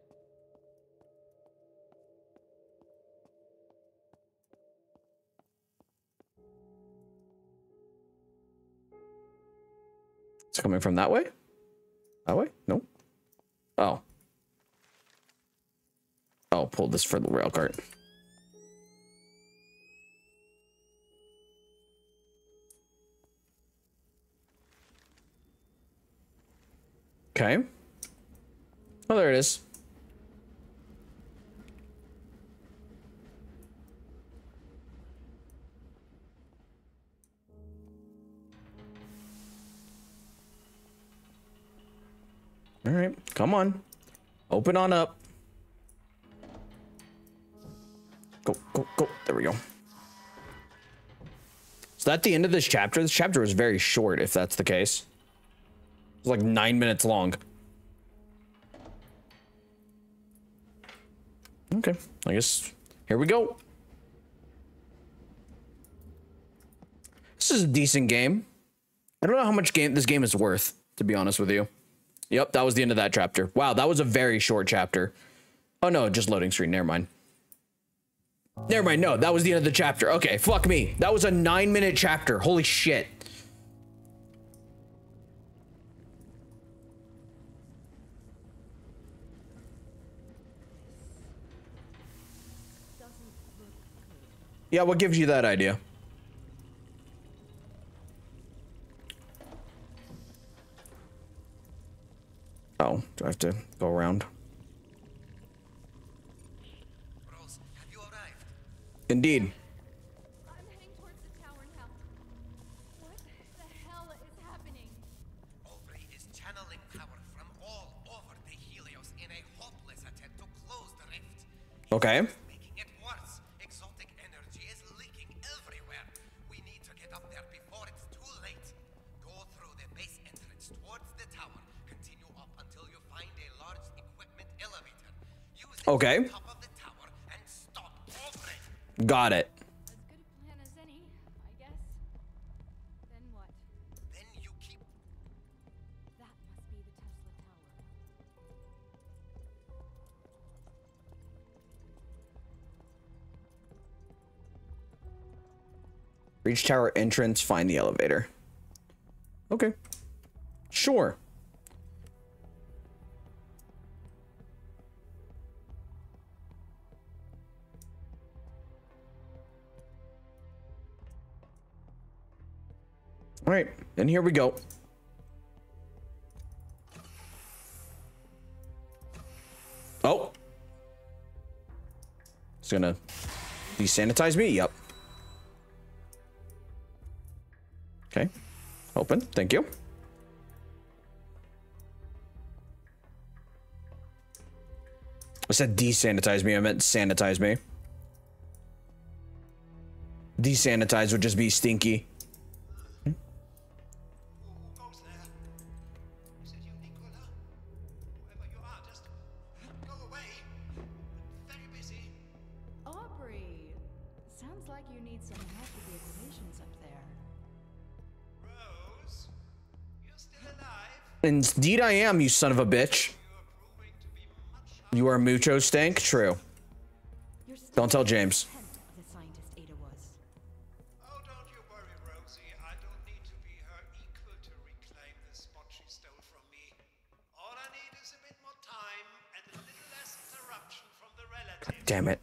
It's coming from that way? That way? Nope. Oh. I'll pull this for the rail cart. Okay. Oh, there it is. All right, come on. Open on up. Go, go, go. There we go. So that's the end of this chapter. This chapter was very short, if that's the case. It was like 9 minutes long. Okay, I guess here we go. This is a decent game. I don't know how much game this game is worth, to be honest with you. Yep, that was the end of that chapter. Wow, that was a very short chapter. Oh no, just loading screen. Never mind. Never mind, no, that was the end of the chapter. Okay, fuck me. That was a 9-minute chapter. Holy shit. Yeah, what gives you that idea? Oh, do I have to go around? Indeed. I'm heading towards the tower now. What the hell is happening? Aubrey is channeling power from all over the Helios in a hopeless attempt to close the rift. Okay. Making it worse. Exotic energy is leaking everywhere. We need to get up there before it's too late. Go through the base entrance towards the tower. Continue up until you find a large equipment elevator. Use it. Okay. Got it. As good a plan as any, I guess. Then what? Then you keep. That must be the Tesla tower. Reach tower entrance, find the elevator. Okay. Sure. All right, and here we go. Oh. It's gonna desanitize me? Yep. Okay. Open. Thank you. I said desanitize me. I meant sanitize me. Desanitize would just be stinky. Hmm? Aubrey, sounds like you need some help with the equations up there. Rose, you're still alive. Indeed, I am. You son of a bitch. You are mucho stank? True. Don't tell James. The scientist Ada was. Oh, don't you worry, Rosie. I don't need to be her equal to reclaim the spot she stole from me. All I need is a bit more time and a little less interruption from the relatives. God damn it.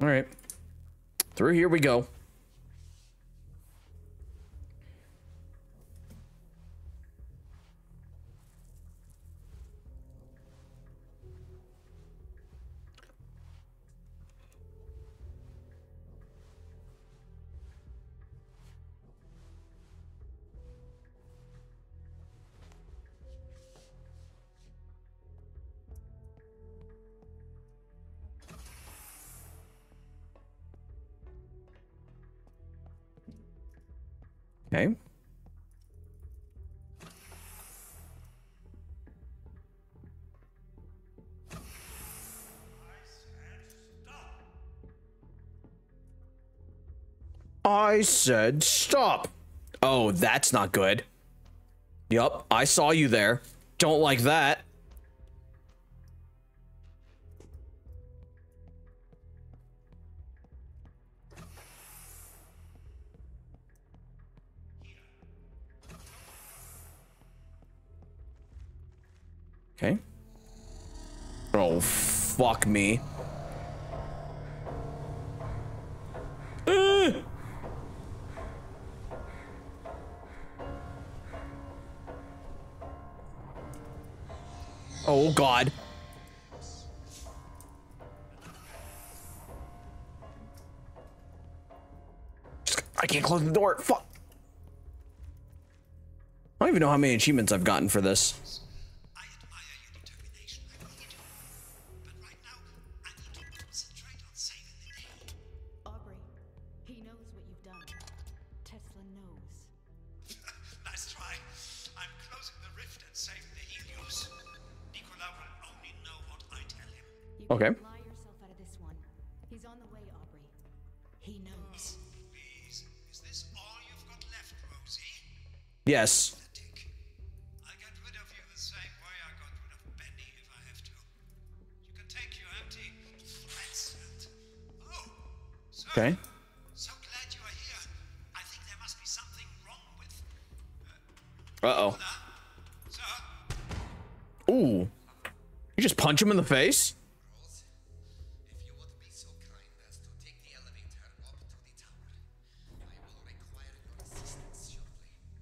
All right. Through here we go. Okay. I said stop. Oh, that's not good. Yup, I saw you there. Don't like that. Okay. Oh, fuck me. Oh, God. I can't close the door. Fuck. I don't even know how many achievements I've gotten for this. Okay. Fly yourself out of this one. He's on the way, Aubrey. He knows. Please, is this all you've got left, Rosie? Yes. I'll get rid of you the same way I got rid of Benny if I have to. You can take your empty threats and... Oh, sir. Okay. So glad you are here. I think there must be something wrong with... Uh-oh. Sir? Ooh. You just punch him in the face?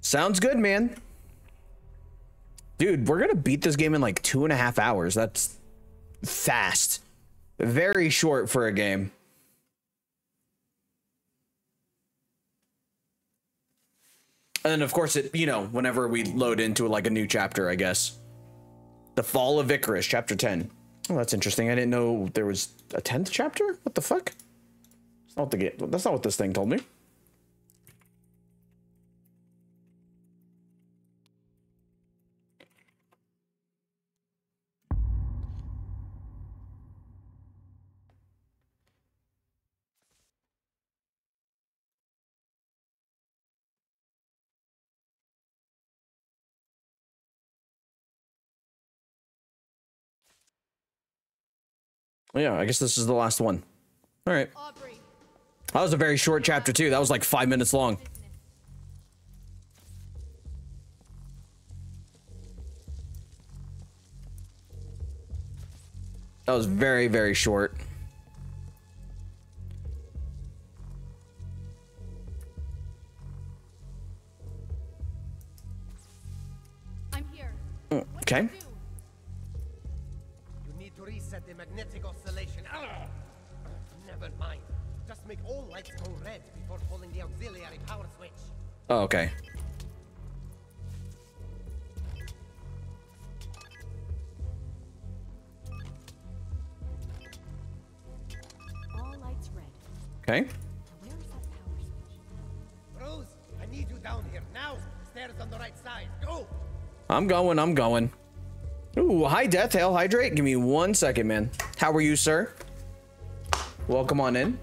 Sounds good, man. Dude, we're gonna beat this game in like 2.5 hours. That's fast. Very short for a game. And then, of course, it, you know, whenever we load into like a new chapter, I guess. The Fall of Icarus, chapter 10. Oh, that's interesting. I didn't know there was a 10th chapter. What the fuck? That's not what this thing told me. Yeah, I guess this is the last one. All right. Aubrey. That was a very short chapter, too. That was like 5 minutes long. That was very, very short. I'm here. Okay. Magnetic oscillation. Never mind. Just make all lights go red before pulling the auxiliary power switch. Oh, okay. All lights red. Okay. Where is that power switch? Rose, I need you down here now. Stairs on the right side. Go. I'm going. Ooh, hi, Death Hail Hydrate. Give me 1 second, man. How are you, sir? Welcome on in.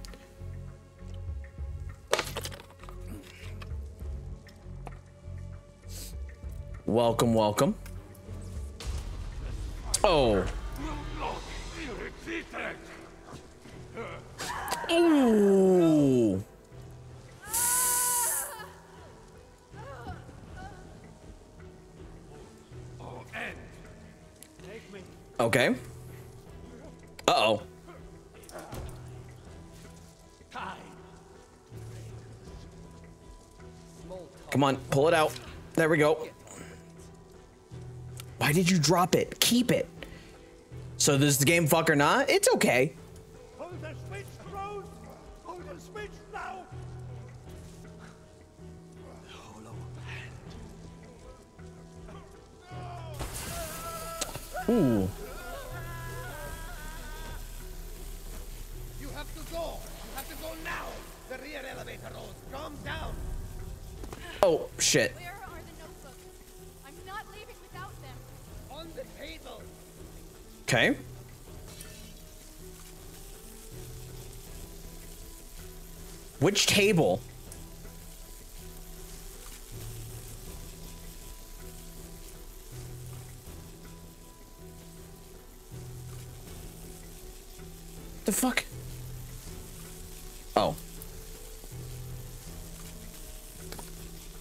Welcome, welcome. Oh. Ooh. Okay. Uh-oh. Come on, pull it out. There we go. Why did you drop it? Keep it. So does the game fuck or not? It's okay. Hold the switch, Rose. Hold the switch now. Ooh. You have to go now. The rear elevator rolls. Calm down. Oh shit. Where are the notebooks? I'm not leaving without them. On the table. Okay. Which table? The fuck? Oh.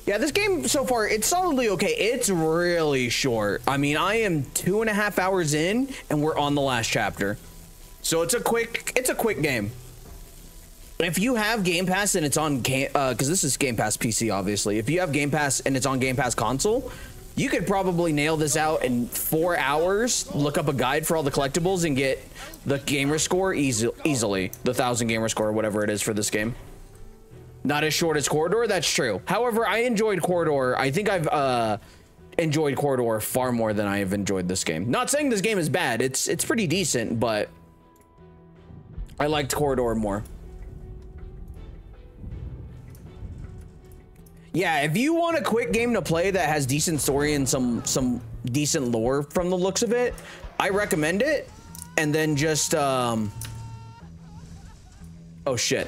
Yeah, this game so far, it's solidly okay. It's really short. I mean, I am 2.5 hours in and we're on the last chapter. So it's a quick game. If you have Game Pass and it's on game, cause this is Game Pass PC, obviously. If you have Game Pass and it's on Game Pass console, you could probably nail this out in 4 hours, look up a guide for all the collectibles and get the gamer score easily. The 1,000 gamer score, whatever it is for this game. Not as short as Corridor, that's true. However, I enjoyed Corridor. I think I've enjoyed Corridor far more than I have enjoyed this game. Not saying this game is bad. It's pretty decent, but I liked Corridor more. Yeah, if you want a quick game to play that has decent story and some decent lore from the looks of it, I recommend it. And then just oh shit,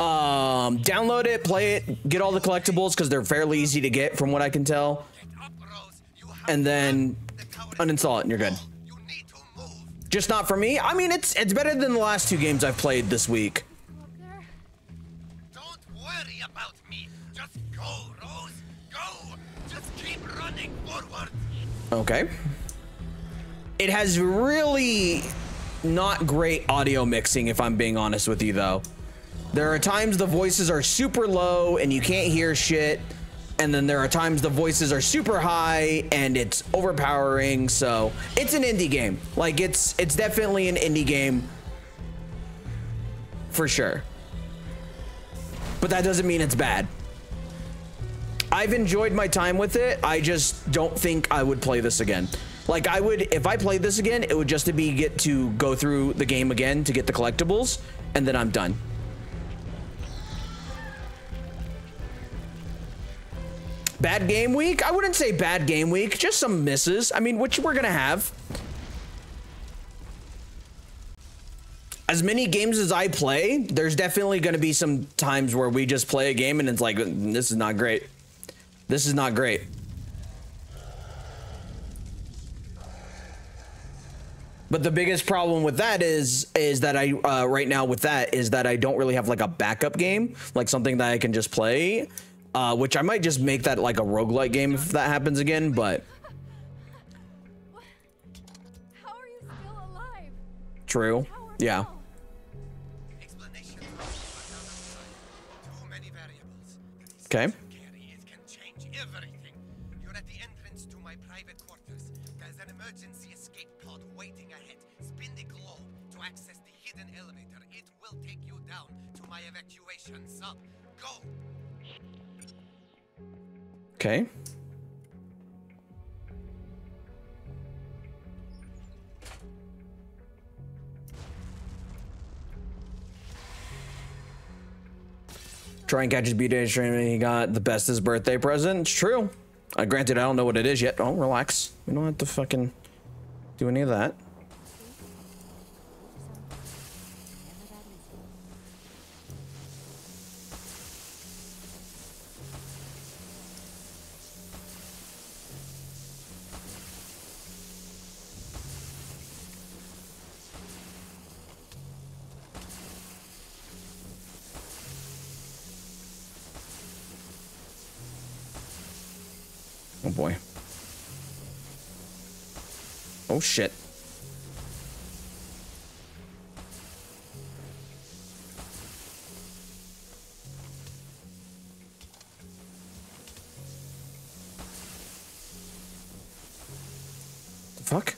download it, play it, get all the collectibles because they're fairly easy to get from what I can tell, and then uninstall it and you're good. Just not for me. I mean, it's better than the last two games I've played this week. Okay. It has really not great audio mixing, if I'm being honest with you, though. There are times the voices are super low and you can't hear shit. And then there are times the voices are super high and it's overpowering. So it's an indie game. Like, it's definitely an indie game. For sure. But that doesn't mean it's bad. I've enjoyed my time with it. I just don't think I would play this again. Like, I would, if I played this again, it would just be get to go through the game again to get the collectibles, and then I'm done. Bad game week? I wouldn't say bad game week, just some misses. I mean, which we're gonna have. As many games as I play, there's definitely gonna be some times where we just play a game and it's like, this is not great. This is not great. But the biggest problem with that is that I right now with that is that I don't really have like a backup game, like something that I can just play, which I might just make that like a roguelike game if that happens again. But how are you still alive? True. Yeah. Okay. to access the hidden elevator, it will take you down to my evacuation sub. Go! Okay. Try and catch his B-Day stream, he got the best his birthday present. It's true. Granted, I don't know what it is yet. Oh, relax. We don't have to fucking do any of that. Oh shit. The fuck?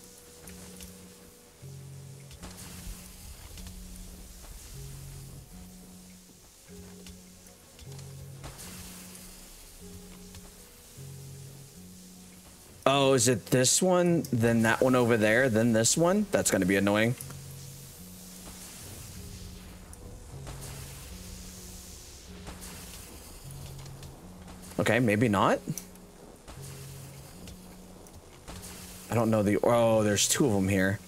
Oh, is it this one, then that one over there, then this one? That's gonna be annoying. Okay, maybe not. I don't know the, oh, there's two of them here.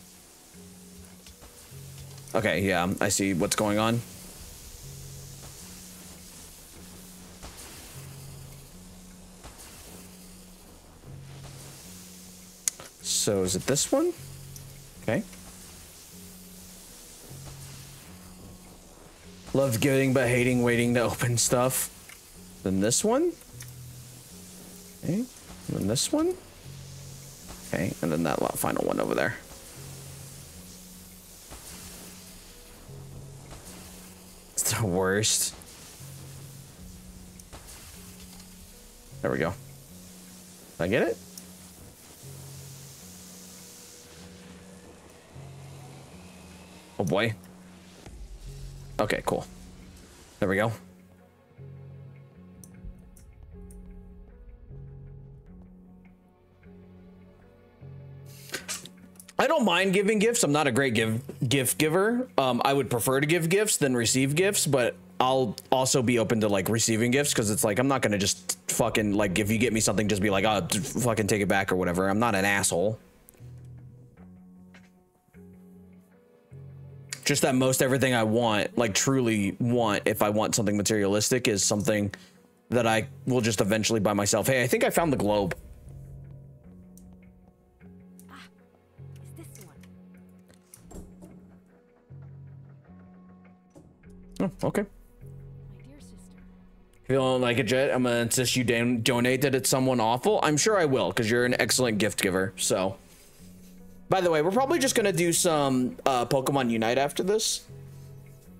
Okay, yeah, I see what's going on. So is it this one? Okay. Love giving but hating waiting to open stuff. Then this one. Okay. And then this one. Okay. And then that final one over there. It's the worst. There we go. Did I get it? Oh boy. Okay, cool. There we go. I don't mind giving gifts. I'm not a great gift giver. I would prefer to give gifts than receive gifts, but I'll also be open to like receiving gifts because it's like I'm not gonna just fucking like if you get me something, just be like, oh, fucking take it back or whatever. I'm not an asshole. Just that most everything I want, like truly want, if I want something materialistic, is something that I will just eventually buy myself. Hey, I think I found the globe. It's this one. Oh, okay. My dear sister. Feeling like a jet? I'm gonna insist you donate that it's someone awful. I'm sure I will, because you're an excellent gift giver, so. By the way, we're probably just gonna do some Pokemon Unite after this,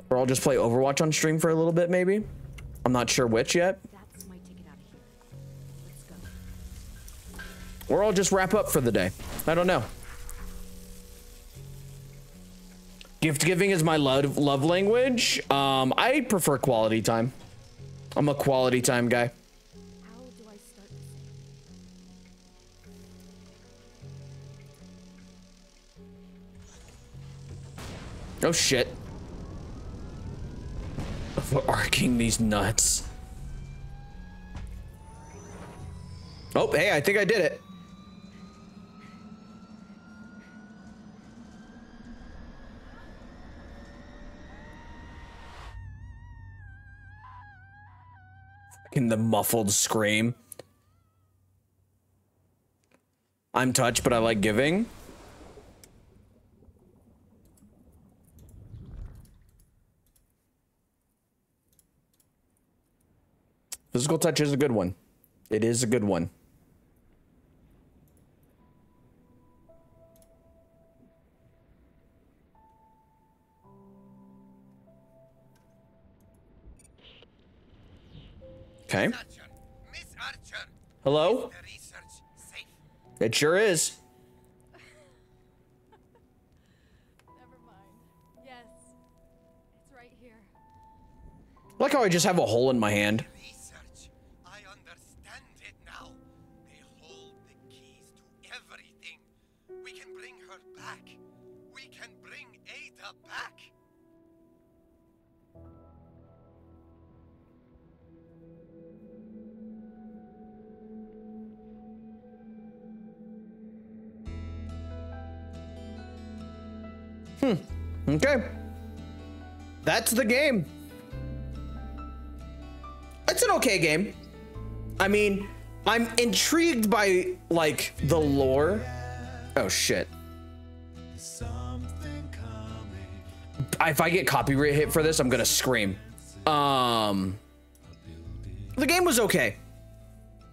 or I'll just play Overwatch on stream for a little bit, maybe. I'm not sure which yet. That's my ticket out of here. Let's go. Or I'll just wrap up for the day. I don't know. Gift giving is my love language. I prefer quality time. I'm a quality time guy. Oh shit. We're arcing these nuts. Oh, hey, I think I did it. Fucking the muffled scream. I'm touched, but I like giving. Physical touch is a good one. It is a good one. Okay. Hello? It sure is. Like how I just have a hole in my hand. Research. I understand it now. They hold the keys to everything. We can bring her back. We can bring Ada back. Okay. That's the game. It's an okay game. I mean, I'm intrigued by, like, the lore. Oh, shit. If I get copyright hit for this, I'm gonna scream. The game was okay.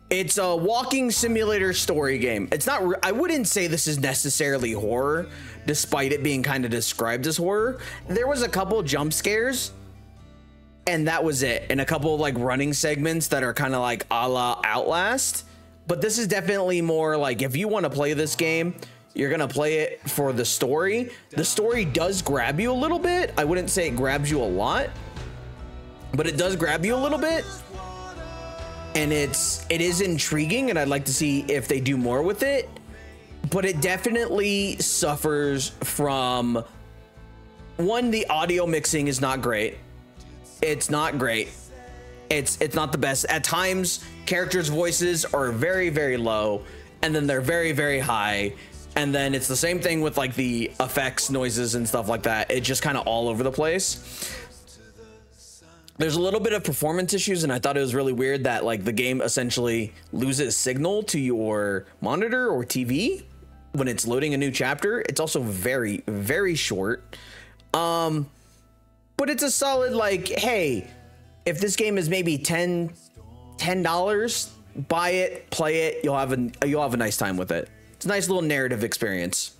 It's a walking simulator story game. It's not, I wouldn't say this is necessarily horror, despite it being kind of described as horror. There was a couple jump scares and that was it. And a couple like running segments that are kind of like a la Outlast. But this is definitely more like, if you want to play this game, you're going to play it for the story. The story does grab you a little bit. I wouldn't say it grabs you a lot, but it does grab you a little bit. And it is intriguing, and I'd like to see if they do more with it, but it definitely suffers from, one, the audio mixing is not great. It's not great. It's not the best. At times, characters' voices are very, very low, and then they're very, very high. And then it's the same thing with like the effects, noises, and stuff like that. It's just kind of all over the place. There's a little bit of performance issues, and I thought it was really weird that like the game essentially loses signal to your monitor or TV when it's loading a new chapter. It's also very, very short. But it's a solid like, hey, if this game is maybe $10, buy it, play it. You'll have a nice time with it. It's a nice little narrative experience.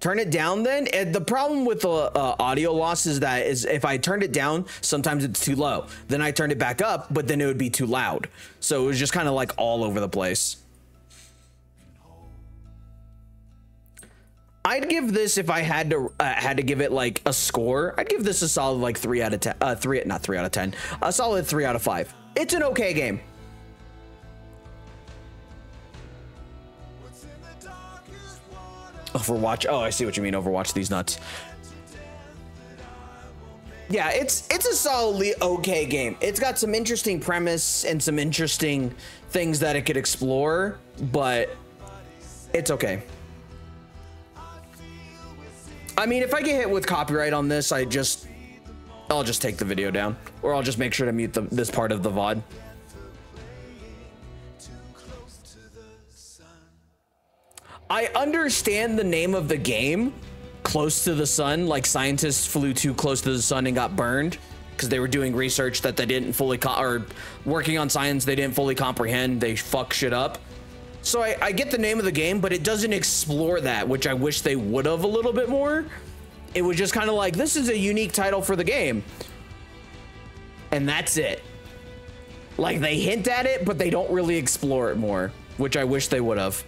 Turn it down then. And the problem with the audio loss is that if I turned it down, sometimes it's too low. Then I turned it back up, but then it would be too loud. So it was just kind of like all over the place. I'd give this, if I had to give it like a score, I'd give this a solid like 3 out of 10. Not 3 out of 10. A solid 3 out of 5. It's an okay game. Overwatch. Oh, I see what you mean. Overwatch, these nuts. Yeah, it's a solidly okay game. It's got some interesting premise and some interesting things that it could explore, but it's okay. I mean, if I get hit with copyright on this, I'll just take the video down, or I'll just make sure to mute this part of the VOD. I understand the name of the game, Close to the Sun, like scientists flew too close to the sun and got burned because they were doing research that they didn't fully, or working on science they didn't fully comprehend, they fuck shit up. So I get the name of the game, but it doesn't explore that, which I wish they would have a little bit more. It was just kind of like, this is a unique title for the game. And that's it. Like they hint at it, but they don't really explore it more, which I wish they would have.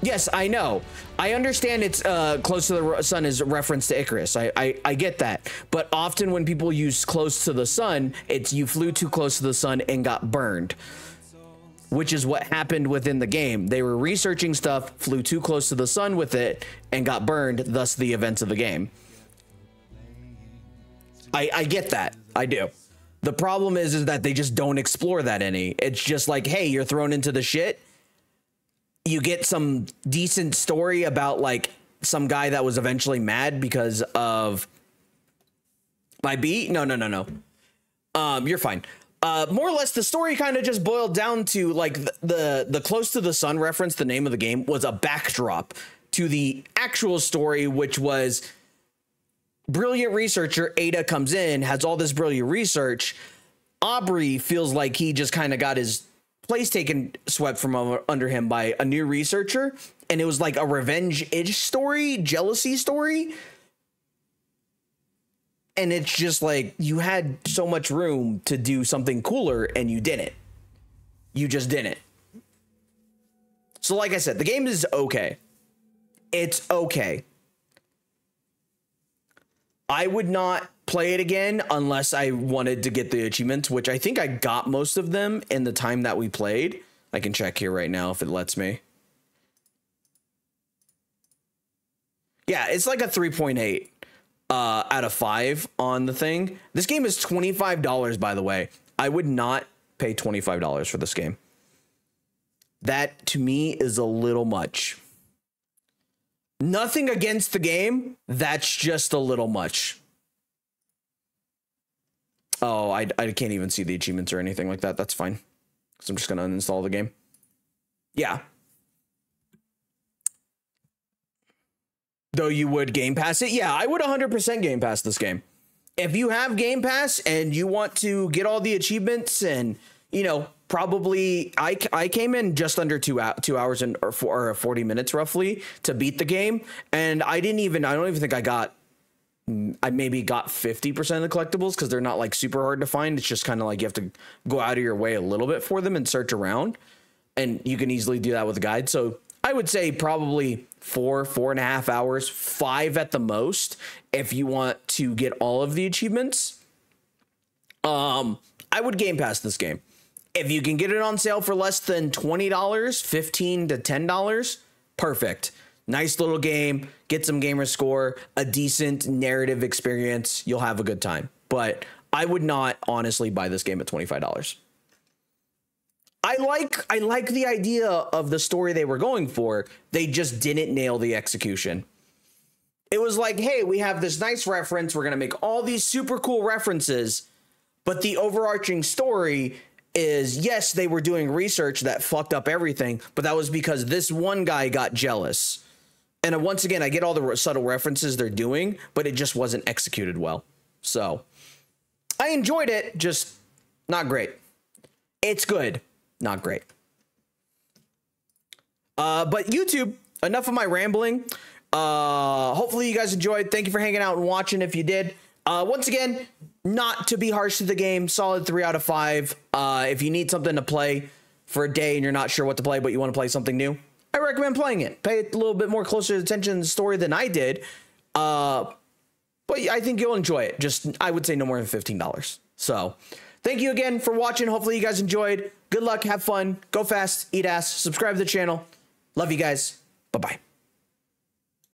Yes, I know. I understand it's Close to the Sun is a reference to Icarus. I get that. But often when people use Close to the Sun, it's you flew too close to the sun and got burned, which is what happened within the game. They were researching stuff, flew too close to the sun with it and got burned, thus the events of the game. I get that. I do. The problem is that they just don't explore that any. It's just like, hey, you're thrown into the shit. You get some decent story about like some guy that was eventually mad because of my beat. No. You're fine. More or less, the story kind of just boiled down to like the Close to the Sun reference. The name of the game was a backdrop to the actual story, which was brilliant researcher Ada comes in, has all this brilliant research. Aubrey feels like he just kind of got his place taken, swept from under him by a new researcher, and it was like a revenge-ish story, jealousy story. And it's just like, you had so much room to do something cooler and you didn't. You just didn't. So like I said, the game is okay. It's okay. I would not play it again unless I wanted to get the achievements, which I think I got most of them in the time that we played. I can check here right now if it lets me. Yeah, it's like a 3.8 out of 5 on the thing. This game is $25, by the way. I would not pay $25 for this game. That, to me, is a little much. Nothing against the game. That's just a little much. Oh, I can't even see the achievements or anything like that. That's fine. Because I'm just going to uninstall the game. Yeah. Though you would Game Pass it? Yeah, I would 100% Game Pass this game. If you have Game Pass and you want to get all the achievements and, you know, probably I came in just under 2 hours and or 40 minutes roughly to beat the game, and I don't even think I maybe got 50% of the collectibles, because they're not like super hard to find. It's just kind of like you have to go out of your way a little bit for them and search around, and you can easily do that with a guide. So I would say probably 4, 4.5 hours, 5 at the most if you want to get all of the achievements. I would Game Pass this game. If you can get it on sale for less than $20, $15 to $10, perfect. Nice little game. Get some gamer score, a decent narrative experience. You'll have a good time. But I would not honestly buy this game at $25. I like the idea of the story they were going for. They just didn't nail the execution. It was like, hey, we have this nice reference. We're going to make all these super cool references. But the overarching story is, yes, they were doing research that fucked up everything, but that was because this one guy got jealous. And once again, I get all the subtle references they're doing, but it just wasn't executed well. So I enjoyed it, just not great. It's good, not great. But YouTube, enough of my rambling. Hopefully you guys enjoyed. Thank you for hanging out and watching if you did. Once again, not to be harsh to the game, solid 3 out of 5. If you need something to play for a day and you're not sure what to play, but you want to play something new, I recommend playing it. Pay a little bit more closer attention to the story than I did. But I think you'll enjoy it. Just, I would say no more than $15. So thank you again for watching. Hopefully you guys enjoyed. Good luck. Have fun. Go fast. Eat ass. Subscribe to the channel. Love you guys. Bye-bye.